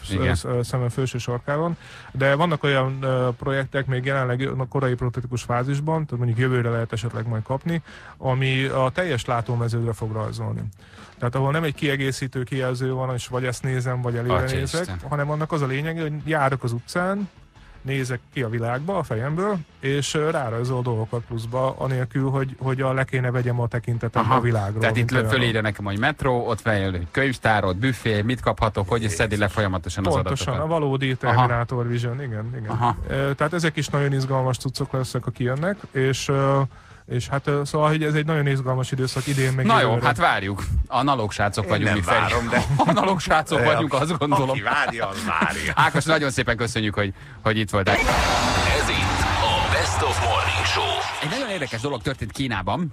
szemben felső sarkában, de vannak olyan uh, projektek még jelenleg a korai prototípus fázisban, jövőre lehet esetleg majd kapni, ami a teljes látómezőre fog rajzolni. Tehát ahol nem egy kiegészítő kijelző van, és vagy ezt nézem, vagy elére Atya nézek, Isten. hanem annak az a lényeg, hogy járok az utcán, nézek ki a világba a fejemből, és rárajzol dolgokat pluszba, anélkül, hogy, hogy a le kéne vegyem a tekintetem Aha. a világról. Tehát itt fölírja nekem, hogy metró, ott feljön egy könyvtár, ott büfé, mit kaphatok, hogy és szedi le folyamatosan Pontosan, az adatokat. Pontosan, a valódi Terminátor Aha. Vision, igen, igen. Aha. Tehát ezek is nagyon izgalmas cuccok lesznek, aki jönnek, és... És hát szóval, hogy ez egy nagyon izgalmas időszak idén meg. Na jó, előre. Hát várjuk. Analóg srácok Én vagyunk mi várom, de analóg srácok vagyunk, azt gondolom. Aki várja, az várja. Ákos, nagyon szépen köszönjük, hogy, hogy itt voltál. Ez itt a Best of Morning Show. Egy nagyon érdekes dolog történt Kínában.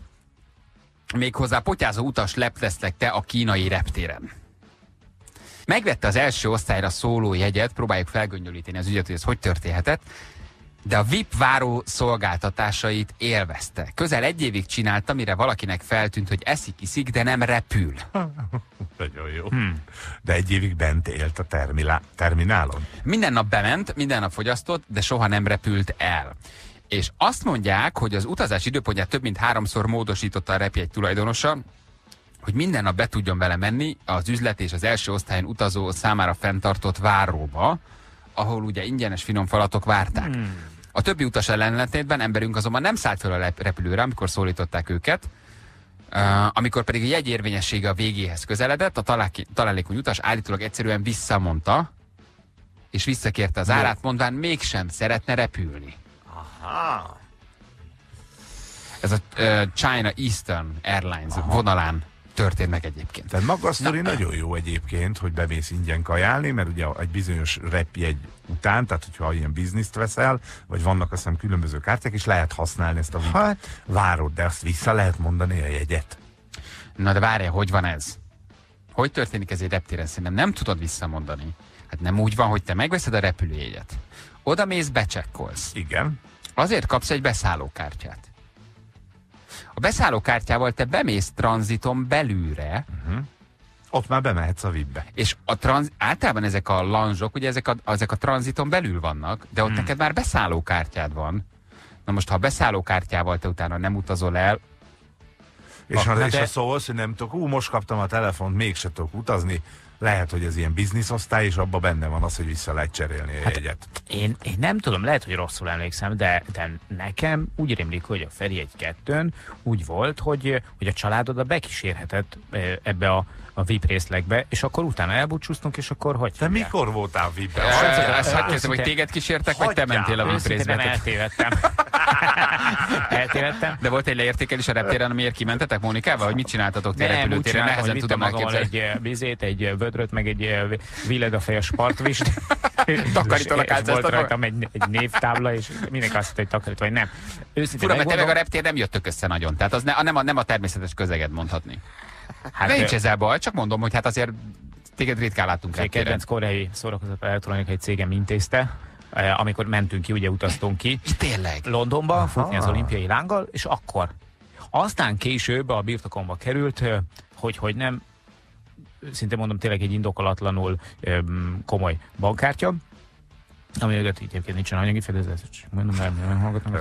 Méghozzá potyázó utas leptesztek te a kínai reptéren. Megvette az első osztályra szóló jegyet, próbáljuk felgöngyölíteni az ügyet, hogy ez hogy történhetett. De a vé i pé váró szolgáltatásait élvezte. Közel egy évig csinálta, mire valakinek feltűnt, hogy eszik-iszik, de nem repül. Nagyon jó. Hmm. De egy évig bent élt a terminálon. Minden nap bement, minden nap fogyasztott, de soha nem repült el. És azt mondják, hogy az utazás időpontját több mint háromszor módosította a repjegy tulajdonosa, hogy minden nap be tudjon vele menni az üzlet és az első osztályon utazó számára fenntartott váróba, ahol ugye ingyenes finom falatok várták. Hmm. A többi utas ellentétben emberünk azonban nem szállt fel a repülőre, amikor szólították őket, uh, amikor pedig a jegy érvényessége a végéhez közeledett, a találékony utas állítólag egyszerűen visszamondta, és visszakérte az árát, mondván mégsem szeretne repülni. Aha. Ez a uh, China Eastern Airlines Aha. vonalán történt meg egyébként. Tehát maga a sztori nagyon jó egyébként, hogy bemész ingyen kajálni, mert ugye egy bizonyos repjegy után, tehát hogyha ilyen bizniszt veszel, vagy vannak azt hiszem különböző kártyák, és lehet használni ezt a hát, várod, de azt vissza lehet mondani a jegyet. Na de várjál, hogy van ez? Hogy történik ez egy reptéren? Szerintem nem tudod visszamondani. Hát nem úgy van, hogy te megveszed a repülőjegyet. Oda mész, becsekkolsz. Igen. Azért kapsz egy beszállókártyát. A beszállókártyával te bemész tranziton belülre. Uh-huh. Ott már bemehetsz a vé i pé-be. És a tranz... általában ezek a lanzsok, ugye ezek a, ezek a tranziton belül vannak, de ott hmm. neked már beszállókártyád van. Na most, ha a beszállókártyával te utána nem utazol el... És ha te... de... szólsz, hogy nem tudok, ú, most kaptam a telefont, mégse tudok utazni, lehet, hogy ez ilyen bizniszosztály, és abban benne van az, hogy vissza lehet cserélni a hát jegyet. Én, én nem tudom, lehet, hogy rosszul emlékszem, de, de nekem úgy rémlik, hogy a Feri egy-kettőn úgy volt, hogy, hogy a családod a bekísérhetett ebbe a, a vé i pé részlegbe, és akkor utána elbúcsúztunk, és akkor hogy Te figyel? mikor voltál vé i pé? Azt kérdezem, hogy téged kísértek, vagy te mentél a vé i pé részbe? Nem, eltévedtem. eltévedtem. De volt egy leértékelés a reptéren, amiért kimentetek Mónikával, hogy mit csináltatok ti repülőtéren? Nehezen tudom elképzelni. Egy vödröt, meg egy villadafejes partvist. Takarítanak át. Volt rajtam egy, egy névtábla, és mindenki azt mondta, hogy takarít, vagy nem. Fura, mert tényleg a reptér nem jöttök össze nagyon. Tehát az ne, nem, a, nem a természetes közeget mondhatni. Hát, nincs ezzel baj, csak mondom, hogy hát azért téged ritkán láttunk reptéren. Egy kedvenc koreai szórakozat elektronikai cégem intézte, amikor mentünk ki, ugye utaztunk ki. Tényleg? Londonba, aha, futni az olimpiai lánggal, és akkor. Aztán később a birtokomba került, hogy, hogy nem, szinte mondom tényleg egy indokolatlanul komoly bankkártya, ami öget így egyébként nincsen anyagi fedezet, csak mondom, mert nem hallgatom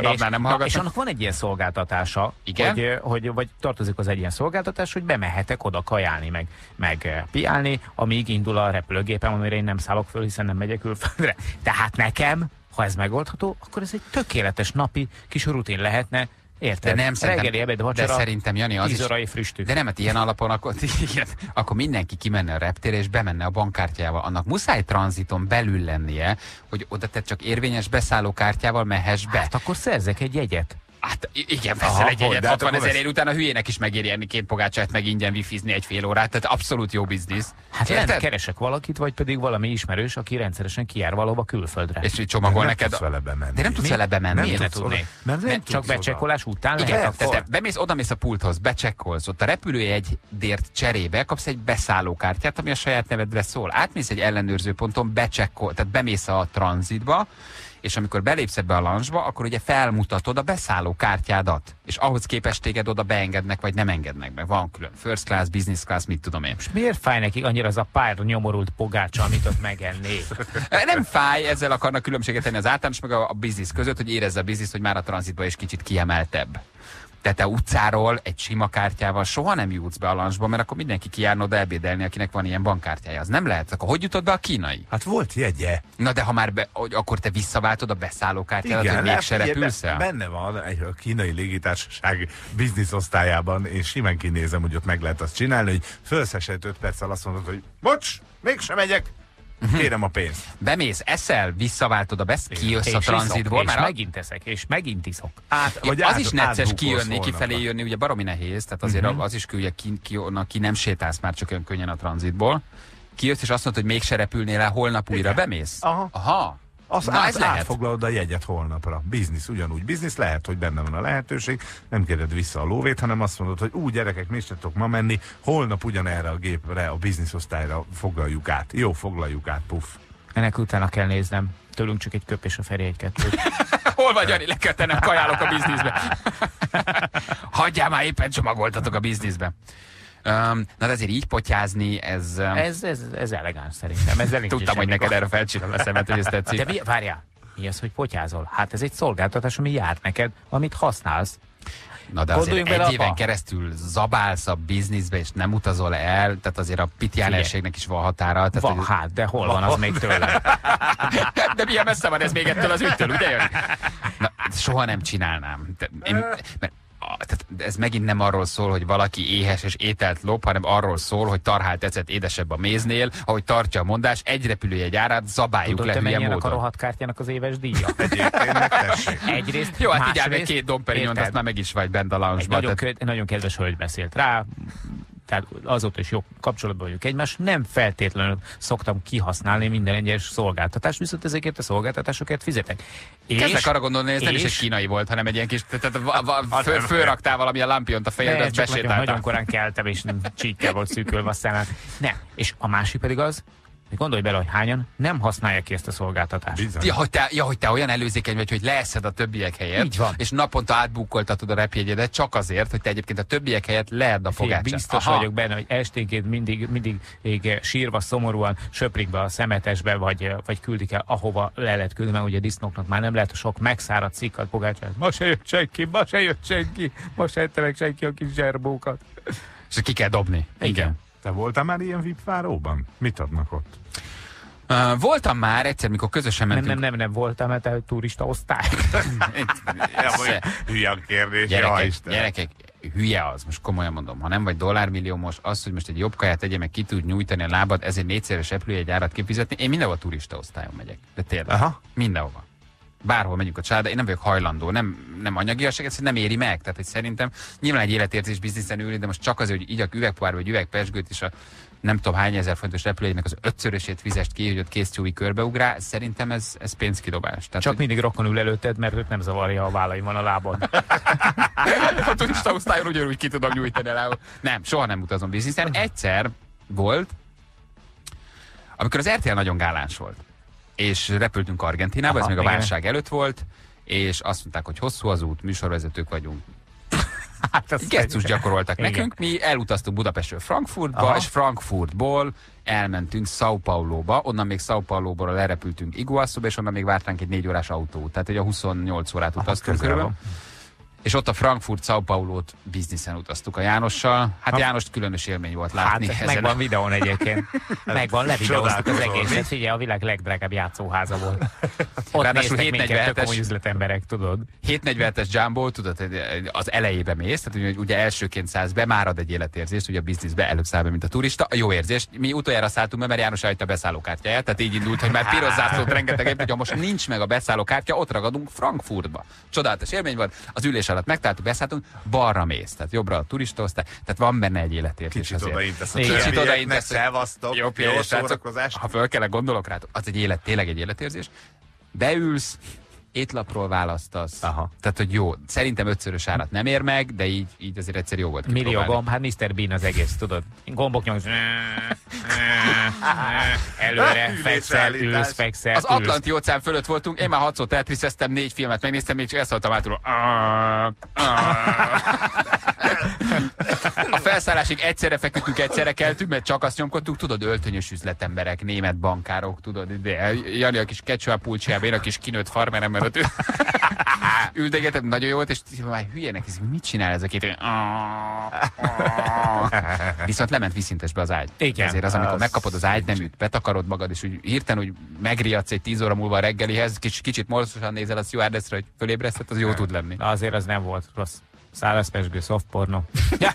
az. És annak van egy ilyen szolgáltatása, hogy, hogy, vagy tartozik az egy ilyen szolgáltatás, hogy bemehetek oda kajálni, meg, meg piálni, amíg indul a repülőgépem, amire én nem szállok föl, hiszen nem megyek külföldre. Tehát nekem, ha ez megoldható, akkor ez egy tökéletes napi kis rutin lehetne. Érted? De nem szerintem, ebéd, vacsora, de szerintem Jani az is, de nem, hát ilyen alapon akkor, igen, akkor mindenki kimenne a reptére és bemenne a bankkártyával. Annak muszáj tranziton belül lennie, hogy oda te csak érvényes beszállókártyával mehess be. Hát akkor szerzek egy jegyet. Hát igen, veszel egy jegyet, hatvanezer ér után a hülyének is megéri enni két pogácsát, meg ingyen wifizni egy fél órát, tehát abszolút jó biznisz. Hát lehet, keresek valakit, vagy pedig valami ismerős, aki rendszeresen kijár valahova külföldre. És így csomagol neked. Nem tudsz vele bemenni. De nem tudsz vele bemenni. Miért ne tudnék? Csak becsekkolás után lehet. Tehát bemész, odamész a pulthoz, becsekkolsz, ott a repülőjegydért cserébe kapsz egy beszállókártyát, ami a saját nevedre szól. Átmész egy ellenőrzőponton, becsekkolsz, tehát bemész a tranzitba, és amikor belépsz ebbe a lancsba, akkor ugye felmutatod a beszálló kártyádat, és ahhoz képest téged oda beengednek, vagy nem engednek meg. Van külön first class, business class, mit tudom én. És miért fáj nekik annyira az a pár nyomorult pogácsa, amit ott megenné? Nem fáj, ezzel akarnak különbséget tenni az általános meg a business között, hogy érezze a business, hogy már a tranzitban is kicsit kiemeltebb. De te utcáról egy sima kártyával soha nem jutsz be a lancsba, mert akkor mindenki kijárna oda ebédelni, akinek van ilyen bankkártyája. Az nem lehet, akkor hogy jutott be a kínai? Hát volt jegye. Na de ha már be, akkor te visszaváltod a beszállókártyádat, hogy mégse repülsz el? Benne van egy a kínai légitársaság biznisz osztályában, és simán kinézem, hogy ott meg lehet azt csinálni, hogy fölszesed öt perccel azt mondod, hogy bocs, mégsem megyek. Kérem a pénzt. Bemész, eszel, visszaváltod a besz, kijössz a tranzitból. És már megint eszek, és megint iszok. Át, vagy az át, is necces kijönni, kifelé jönni, ugye baromi nehéz, tehát azért uh-huh. az is ki, ugye, ki, ki, na, ki nem sétálsz már csak olyan könnyen a tranzitból. Kijössz és azt mondod, hogy mégse repülnél el, holnap újra igen. bemész? Aha. Aha. Azt na, át, átfoglalod a jegyet holnapra. Biznisz, ugyanúgy biznisz, lehet, hogy benne van a lehetőség, nem kéred vissza a lóvét, hanem azt mondod, hogy úgy gyerekek, mi is tudtok ma menni, holnap ugyanerre a gépre, a bizniszosztályra foglaljuk át. Jó, foglaljuk át, puff. Ennek utána kell néznem. Tőlünk csak egy köpés, a Feri egy-kettőt. Hol vagy, Jani? Le kell tennem, kajálok a bizniszbe. Hagyjál már, éppen csomagoltatok a bizniszbe. Um, na de azért így potyázni, ez... Um... Ez, ez, ez elegáns szerintem. Ez tudtam, hogy neked erre felcsillan a szemet, hogy ez tetszik. De mi, várjál, mi az, hogy potyázol? Hát ez egy szolgáltatás, ami jár neked, amit használsz. Na de azért egy éven apa? keresztül zabálsz a bizniszbe, és nem utazol el, tehát azért a pitjánerségnek is van határa. Tehát van, hát, de hol van, van az még tőle? De milyen messze van ez még ettől az ügytől, ugye jön? Na, soha nem csinálnám. De én, mert tehát ez megint nem arról szól, hogy valaki éhes és ételt lop, hanem arról szól, hogy tarhál tetszett édesebb a méznél, ahogy tartja a mondás, egy repülőjegy árát zabáljuk. Tudod, le hülye módon. Tudod, a rohadtkártyának az éves díja? Egyrészt, jó, hát igyál meg két domperinyont, azt már meg is vagy bent a lounge-ban. Nagyon, tehát... nagyon kedves hölgy beszélt rá, tehát azóta is jó kapcsolatban vagyok egymás, nem feltétlenül szoktam kihasználni minden egyes szolgáltatást, viszont ezekért a szolgáltatásokért fizetek. Kezdek arra gondolni, ez és... nem is egy kínai volt, hanem egy ilyen kis, fölraktál valami a lampiont a fejedre, azt besétáltál. Nagyon korán keltem, és csíkkel volt szűkölve a szemem. Nem, és a másik pedig az, hogy gondolj bele, hogy hányan nem használják ki ezt a szolgáltatást. Ja hogy, te, ja, hogy te olyan előzékeny vagy, hogy leeszed a többiek helyett, így van. És naponta átbukkoltatod a repjegyedet csak azért, hogy te egyébként a többiek helyett leedd a fogácsát. Biztos aha. vagyok benne, hogy esténként mindig, mindig sírva, szomorúan söprik be a szemetesbe, vagy, vagy küldik el, ahova le lehet küldni, mert ugye disznóknak már nem lehet a sok megszáradt cikkat fogácsát. Ma se jött senki, ma se jött senki, ma se jött meg senki a kis zserbókat. És ki kell dobni. Igen. Igen. Te voltál már ilyen vipváróban? Mit adnak ott? Uh, voltam már egyszer, mikor közösen mentünk. Nem, nem, nem, nem voltam, mert te turista osztály. Hülye a kérdés, gyerekek, gyerekek, hülye az, most komolyan mondom. Ha nem vagy dollármilliómos, az, hogy most egy jobb kaját tegye, meg ki tud nyújtani a lábad, ezért négyszeres repülőjegy árat kifizetni. Én mindenhol turista osztályon megyek, de tényleg. Aha. Mindenhova. Bárhol megyünk a család, én nem vagyok hajlandó, nem, nem anyagiasság, ez nem éri meg. Tehát, hogy szerintem nyilván egy életérzés bizniszen ülni, de most csak azért, hogy igyak üvegpoár vagy üvegpesgőt is a nem tudom hány ezer fontos repülőjének az ötszörösét fizest ki, hogy ott késztyúi körbeugrál, szerintem ez, ez pénzkidobás. Tehát, csak hogy... mindig rokon ül előtted, mert őt nem zavarja, ha a vállaim van a lábon. A turista osztályon ugyanúgy ki tudom nyújtani a lábon. Nem, soha nem utazom bizniszen. Egyszer volt, amikor az er té el nagyon gálás volt. és repültünk Argentinába, aha, ez még igen. a válság előtt volt, és azt mondták, hogy hosszú az út, műsorvezetők vagyunk. Hát gesztus gyakoroltak igen. nekünk, mi elutaztunk Budapestről Frankfurtba, aha. és Frankfurtból elmentünk São Paulo-ba, onnan még São Paulo-ból lerepültünk Iguazuba, és onnan még vártánk egy négy órás autót, tehát egy a huszonnyolc órát utaztunk körülbelül. És ott a Frankfurt-São Paulo-t bizniszen utaztuk a Jánossal. Hát Jánost különös élmény volt látni. Hát megvan a videón egyébként. Megvan, levideóztuk az egészet. Figyelj, a világ legdrágább játszóháza volt. Ott ráadásul néztek minket, tök komoly üzletemberek, tudod. hétszáznegyvenhetes Jumbo, tudod, az elejébe mész, tehát ugye, ugye elsőként szállsz be, már ad egy életérzést, ugye a bizniszbe előbb száll be, mint a turista. A jó érzés. Mi utoljára szálltunk be, mert János elhagyta a beszállókártyáját, tehát így indult, hogy már piros zászlót rengeteg, hogy ha most nincs meg a beszállókártya, ott ragadunk Frankfurtba. Csodálatos élmény volt. Az ülés alatt megtaláltuk, beszálltunk, balra mész, tehát jobbra a turistaosztály, tehát van benne egy életérzés. Kicsit odaintesz a többieknek, szevasztok, jó szórakozást. Ha föl kellene gondolok rá, az egy élet, tényleg egy életérzés. Beülsz, étlapról választasz. Aha. Tehát, hogy jó, szerintem ötszörös árat nem ér meg, de így, így azért egyszer jó volt kipróbálni. Millió gomb, hát miszter Bean az egész, tudod. Gombok nyomsz. Előre, fekszel, ülsz, fekszel, az Atlanti óceán fölött voltunk, én már hatszor eltviszeztem, négy filmet megnéztem, még csak ezt hallottam átulról. A felszállásig egyszerre feküdtünk, egyszerre keltünk, mert csak azt nyomkodtuk, tudod, öltönyös üzletemberek, német bankárok, tudod, de Jani a kis ketchup pulcsiába, én a kis kinőtt farmerem előtt üldögetem, nagyon jó volt, és már hülyének, ez mit csinál ez a két? Viszont lement vízszintesbe az ágy. Igen. Ezért az, amikor az megkapod az ágy, nem üt, betakarod magad, és úgy hirtelen, hogy megriadsz egy tíz óra múlva a reggelihez, kicsit, kicsit morcosan nézel a stewardessre, hogy fölébresztett, az jó tud lenni. Na azért az nem volt rossz. Szárazpesgő, szoftpornó. Ja,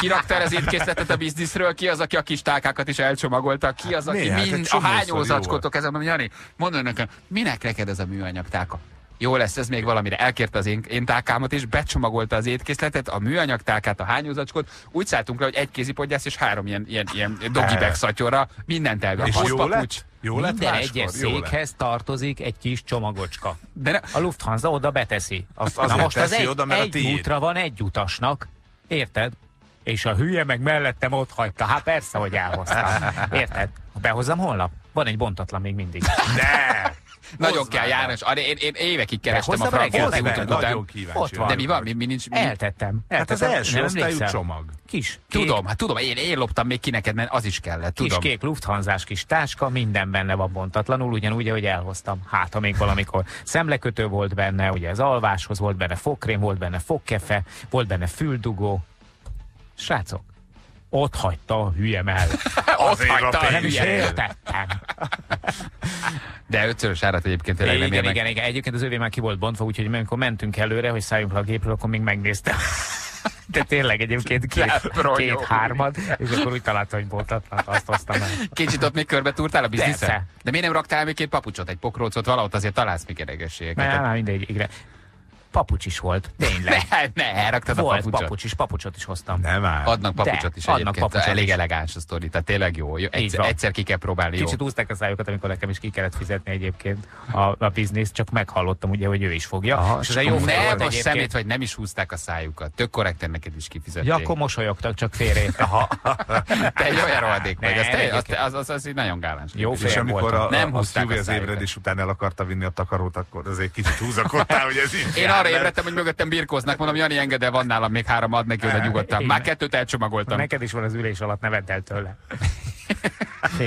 kirakta el az étkészletet a bizniszről, ki az, aki a kis tálkákat is elcsomagolta, ki az, aki hát, mind, a hányózacskotok ezen, mondom, Jani, mondd nekem, minek neked ez a műanyag tálka? Jó lesz, ez még valamire. Elkérte az én, én tálkámat, és becsomagolta az étkészletet, a műanyag tálkát, a hányózacskot. Úgy szálltunk le, hogy egy kézipodgyász és három ilyen, ilyen, ilyen dogibag szatyorra mindent elvett. És jó lett? Jó lett máskor? Minden egyes székhez tartozik egy kis csomagocska. De ne... A Lufthansa oda beteszi. Azt azért na most az egy, oda, mert egy útra van egy utasnak. Érted? És a hülye meg mellettem ott hagyta. Hát persze, hogy elhoztam. Érted? Behozzam holnap? Van egy bontatlan még mindig. De! Nagyon kell járni, én, én évekig kerestem a frankfurti utat után. Ott van. De mi van? Mi, mi nincs, mi? Eltettem. Hát az első osztályú csomag. Kis. Kék. Tudom, hát tudom, én, én loptam még ki neked, mert az is kellett. Tudom. Kis kék Lufthansa-s kis táska, minden benne van bontatlanul, ugyanúgy, ahogy elhoztam. Hát, ha még valamikor szemlekötő volt benne, ugye az alváshoz volt benne fogkrém, volt benne fogkefe, volt benne füldugó. Srácok, ott hagyta a hülye mellett. Ott hagyta a nem is értettem. De ötszörös árat egyébként tényleg nem érnek. Igen, igen, egyébként az övé már ki volt bontva, úgyhogy amikor mentünk előre, hogy szálljunk le a gépről, akkor még megnéztem. De tényleg egyébként két-hármat, két, és akkor úgy találtam, hogy bontatlan, azt hoztam el. Kicsit ott még körbe túrtál a bizniszen? De miért nem raktál még két papucsot, egy pokrócot, valahol azért találsz még eregességeket? Nem, már mindegyikre. Papucs is volt, tényleg. Ne, ne, elraktad a papucsot. Volt papucs is, papucsot is hoztam. Nem áll. Adnak papucsot is adnak egyébként, papucsot elég is. Elegáns a sztori, tehát tényleg jó. Egyszer, egyszer ki kell próbálni, jó. Kicsit úszták a szájukat, amikor nekem is ki kellett fizetni egyébként a, a bizniszt, csak meghallottam ugye, hogy ő is fogja. Aha, és az egy jó volt a szemét, vagy nem is húzták a szájukat. Tök korrekten neked is kifizették. Ja, akkor mosolyogtak, csak félrét. Te egy olyan rohadék vagy, az így nagyon gáláns. Jó fél voltam. Nem húzták a szájukat. És utána el akarta vinni a takarót, akkor azért kicsit húzakodtál, hogy ez így. Arra ébredtem, hogy mögöttem birkóznak, mondom, Jani, engedd el, van nálam még három, ad neki oda nyugodtan. Már kettőt elcsomagoltam. Neked is van az ülés alatt, ne vedd el tőle.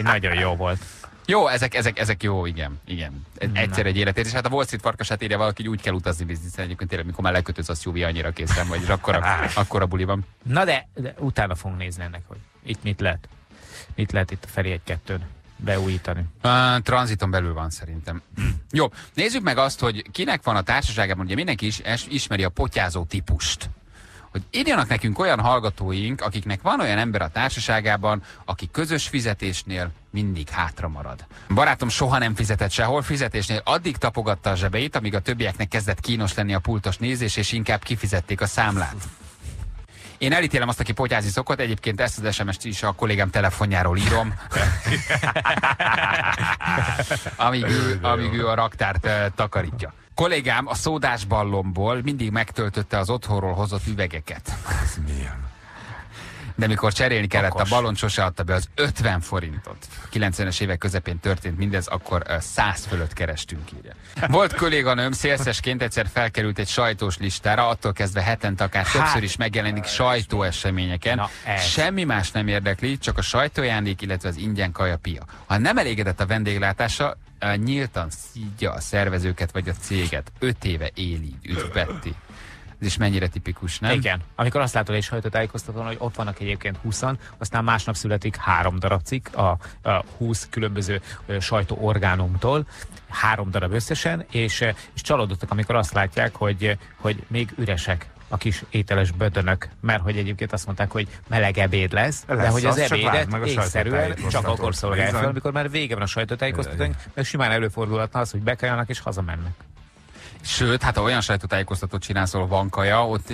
Nagyon jó volt. Jó, ezek, ezek, ezek jó, igen. igen. Egyszer egy életérzés. Hát a Wall Street farkasát írja valaki, úgy kell utazni bizniszen egyébként, tényleg, mikor már lekötőz, az júvi annyira készen, vagy akkora, akkora buliban. Na de, de utána fogunk nézni ennek, hogy itt mit lehet. Mit lehet itt a Feri egy-kettőn beújítani. Uh, tranziton belül van szerintem. Jó, nézzük meg azt, hogy kinek van a társaságában, ugye mindenki is ismeri a potyázó típust. Hogy írjanak nekünk olyan hallgatóink, akiknek van olyan ember a társaságában, aki közös fizetésnél mindig hátra marad. Barátom soha nem fizetett sehol, fizetésnél addig tapogatta a zsebeit, amíg a többieknek kezdett kínos lenni a pultos nézés, és inkább kifizették a számlát. Én elítélem azt, aki potyázni szokott, egyébként ezt az es em es-t is a kollégám telefonjáról írom. amíg, ő, amíg ő a raktárt uh, takarítja. Kollégám a szódásballomból mindig megtöltötte az otthonról hozott üvegeket. Ez milyen? de mikor cserélni kellett Akos. a balon, sose adta be az ötven forintot. kilencvenes évek közepén történt mindez, akkor száz fölött kerestünk, írja. Volt kolléganőm, szélszesként egyszer felkerült egy sajtós listára, attól kezdve hetente akár hát, többször is megjelenik sajtóeseményeken. Semmi más nem érdekli, csak a sajtójándék, illetve az ingyen kaja pia. Ha nem elégedett a vendéglátása, nyíltan szídja a szervezőket vagy a céget. Öt éve él így, üdv Betty. Ez is mennyire tipikus, nem? Igen. Amikor azt látod egy sajtótájékoztatón, hogy ott vannak egyébként húszan, aztán másnap születik három darab cikk a, a húsz különböző sajtóorgánumtól, három darab összesen, és, és csalódottak, amikor azt látják, hogy, hogy még üresek a kis ételes bödönök, mert hogy egyébként azt mondták, hogy meleg ebéd lesz, lesz de hogy az, az ebédet csak észszerűen csak akkor szolgálják fel, amikor már vége van a sajtótájékoztatónk, mert simán előfordulhatna az, hogy bekajálnak és hazamennek. Sőt, hát ha olyan sajtótájékoztatót csinálsz, ahol van kaja, ott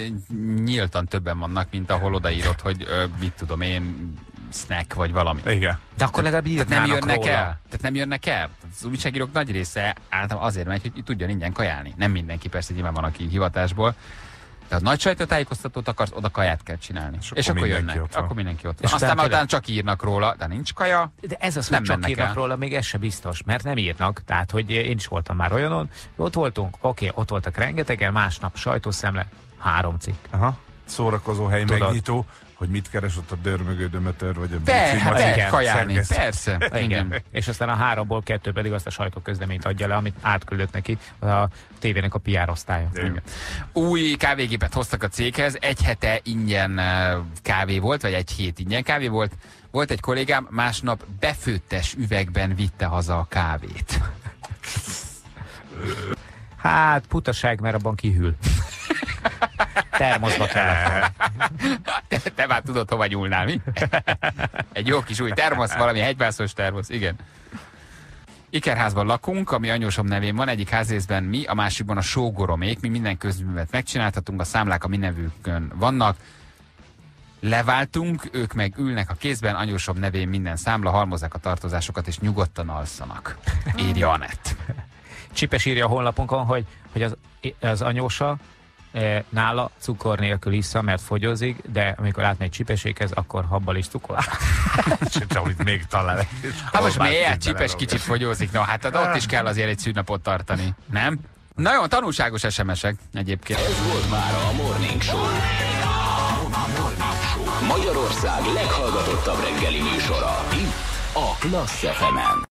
nyíltan többen vannak, mint ahol odaírod, hogy ö, mit tudom én, snack vagy valami. Igen. De akkor legalább írnának róla. Tehát nem jönnek el. Tehát nem jönnek el. Az újságírók nagy része általában azért megy, hogy tudjon ingyen kajálni. Nem mindenki, persze nyilván van, aki hivatásból. De ha nagy sajtótájékoztatót akarsz, oda kaját kell csinálni. És, és akkor jönnek. Akkor mindenki ott van. És aztán utána csak írnak róla, de nincs kaja. De ez az, hogy csak írnak el. róla, még ez sem biztos, mert nem írnak. Tehát, hogy én is voltam már olyanon, ott voltunk, oké, ott voltak rengetegen, másnap sajtószemle, három cikk. Aha. Szórakozó hely, tudod, megnyitó, hogy mit keres ott a dörmögő dömötör, vagy a bűncsimagy. Kajálni, persze. Igen. És aztán a háromból kettő pedig azt a sajtóközleményt adja le, amit átküldött neki a tévének a pé er osztálya. Új kávégépet hoztak a céghez, egy hete ingyen kávé volt, vagy egy hét ingyen kávé volt. Volt egy kollégám, másnap befőttes üvegben vitte haza a kávét. Hát, putaság, mert abban kihűl. Termoszba kell. Te, te már tudod, hova nyúlnál, mi? Egy jó kis új termosz, valami hegyvászos termosz, igen. Ikerházban lakunk, ami anyósom nevén van, egyik házrészben mi, a másikban a sógoromék, mi minden közművet megcsináltatunk, a számlák a mi nevükön vannak. Leváltunk, ők meg ülnek a kézben, anyósom nevén minden számla, halmozzák a tartozásokat és nyugodtan alszanak. Írja Anett. Csipes írja a honlapunkon, hogy, hogy az, az anyósa nála cukor nélkül issza, mert fogyozik, de amikor átmegy Csipesékhez, akkor habbal is cukorál. Itt még talán. Hát most miért Csipes kicsit fogyózik? No, hát ott is kell azért egy szűnapot tartani, nem? Na jó, tanulságos es em esek egyébként. Ez volt már a Morning Show. Magyarország leghallgatottabb reggeli műsora. Itt a Klassz ef em-en.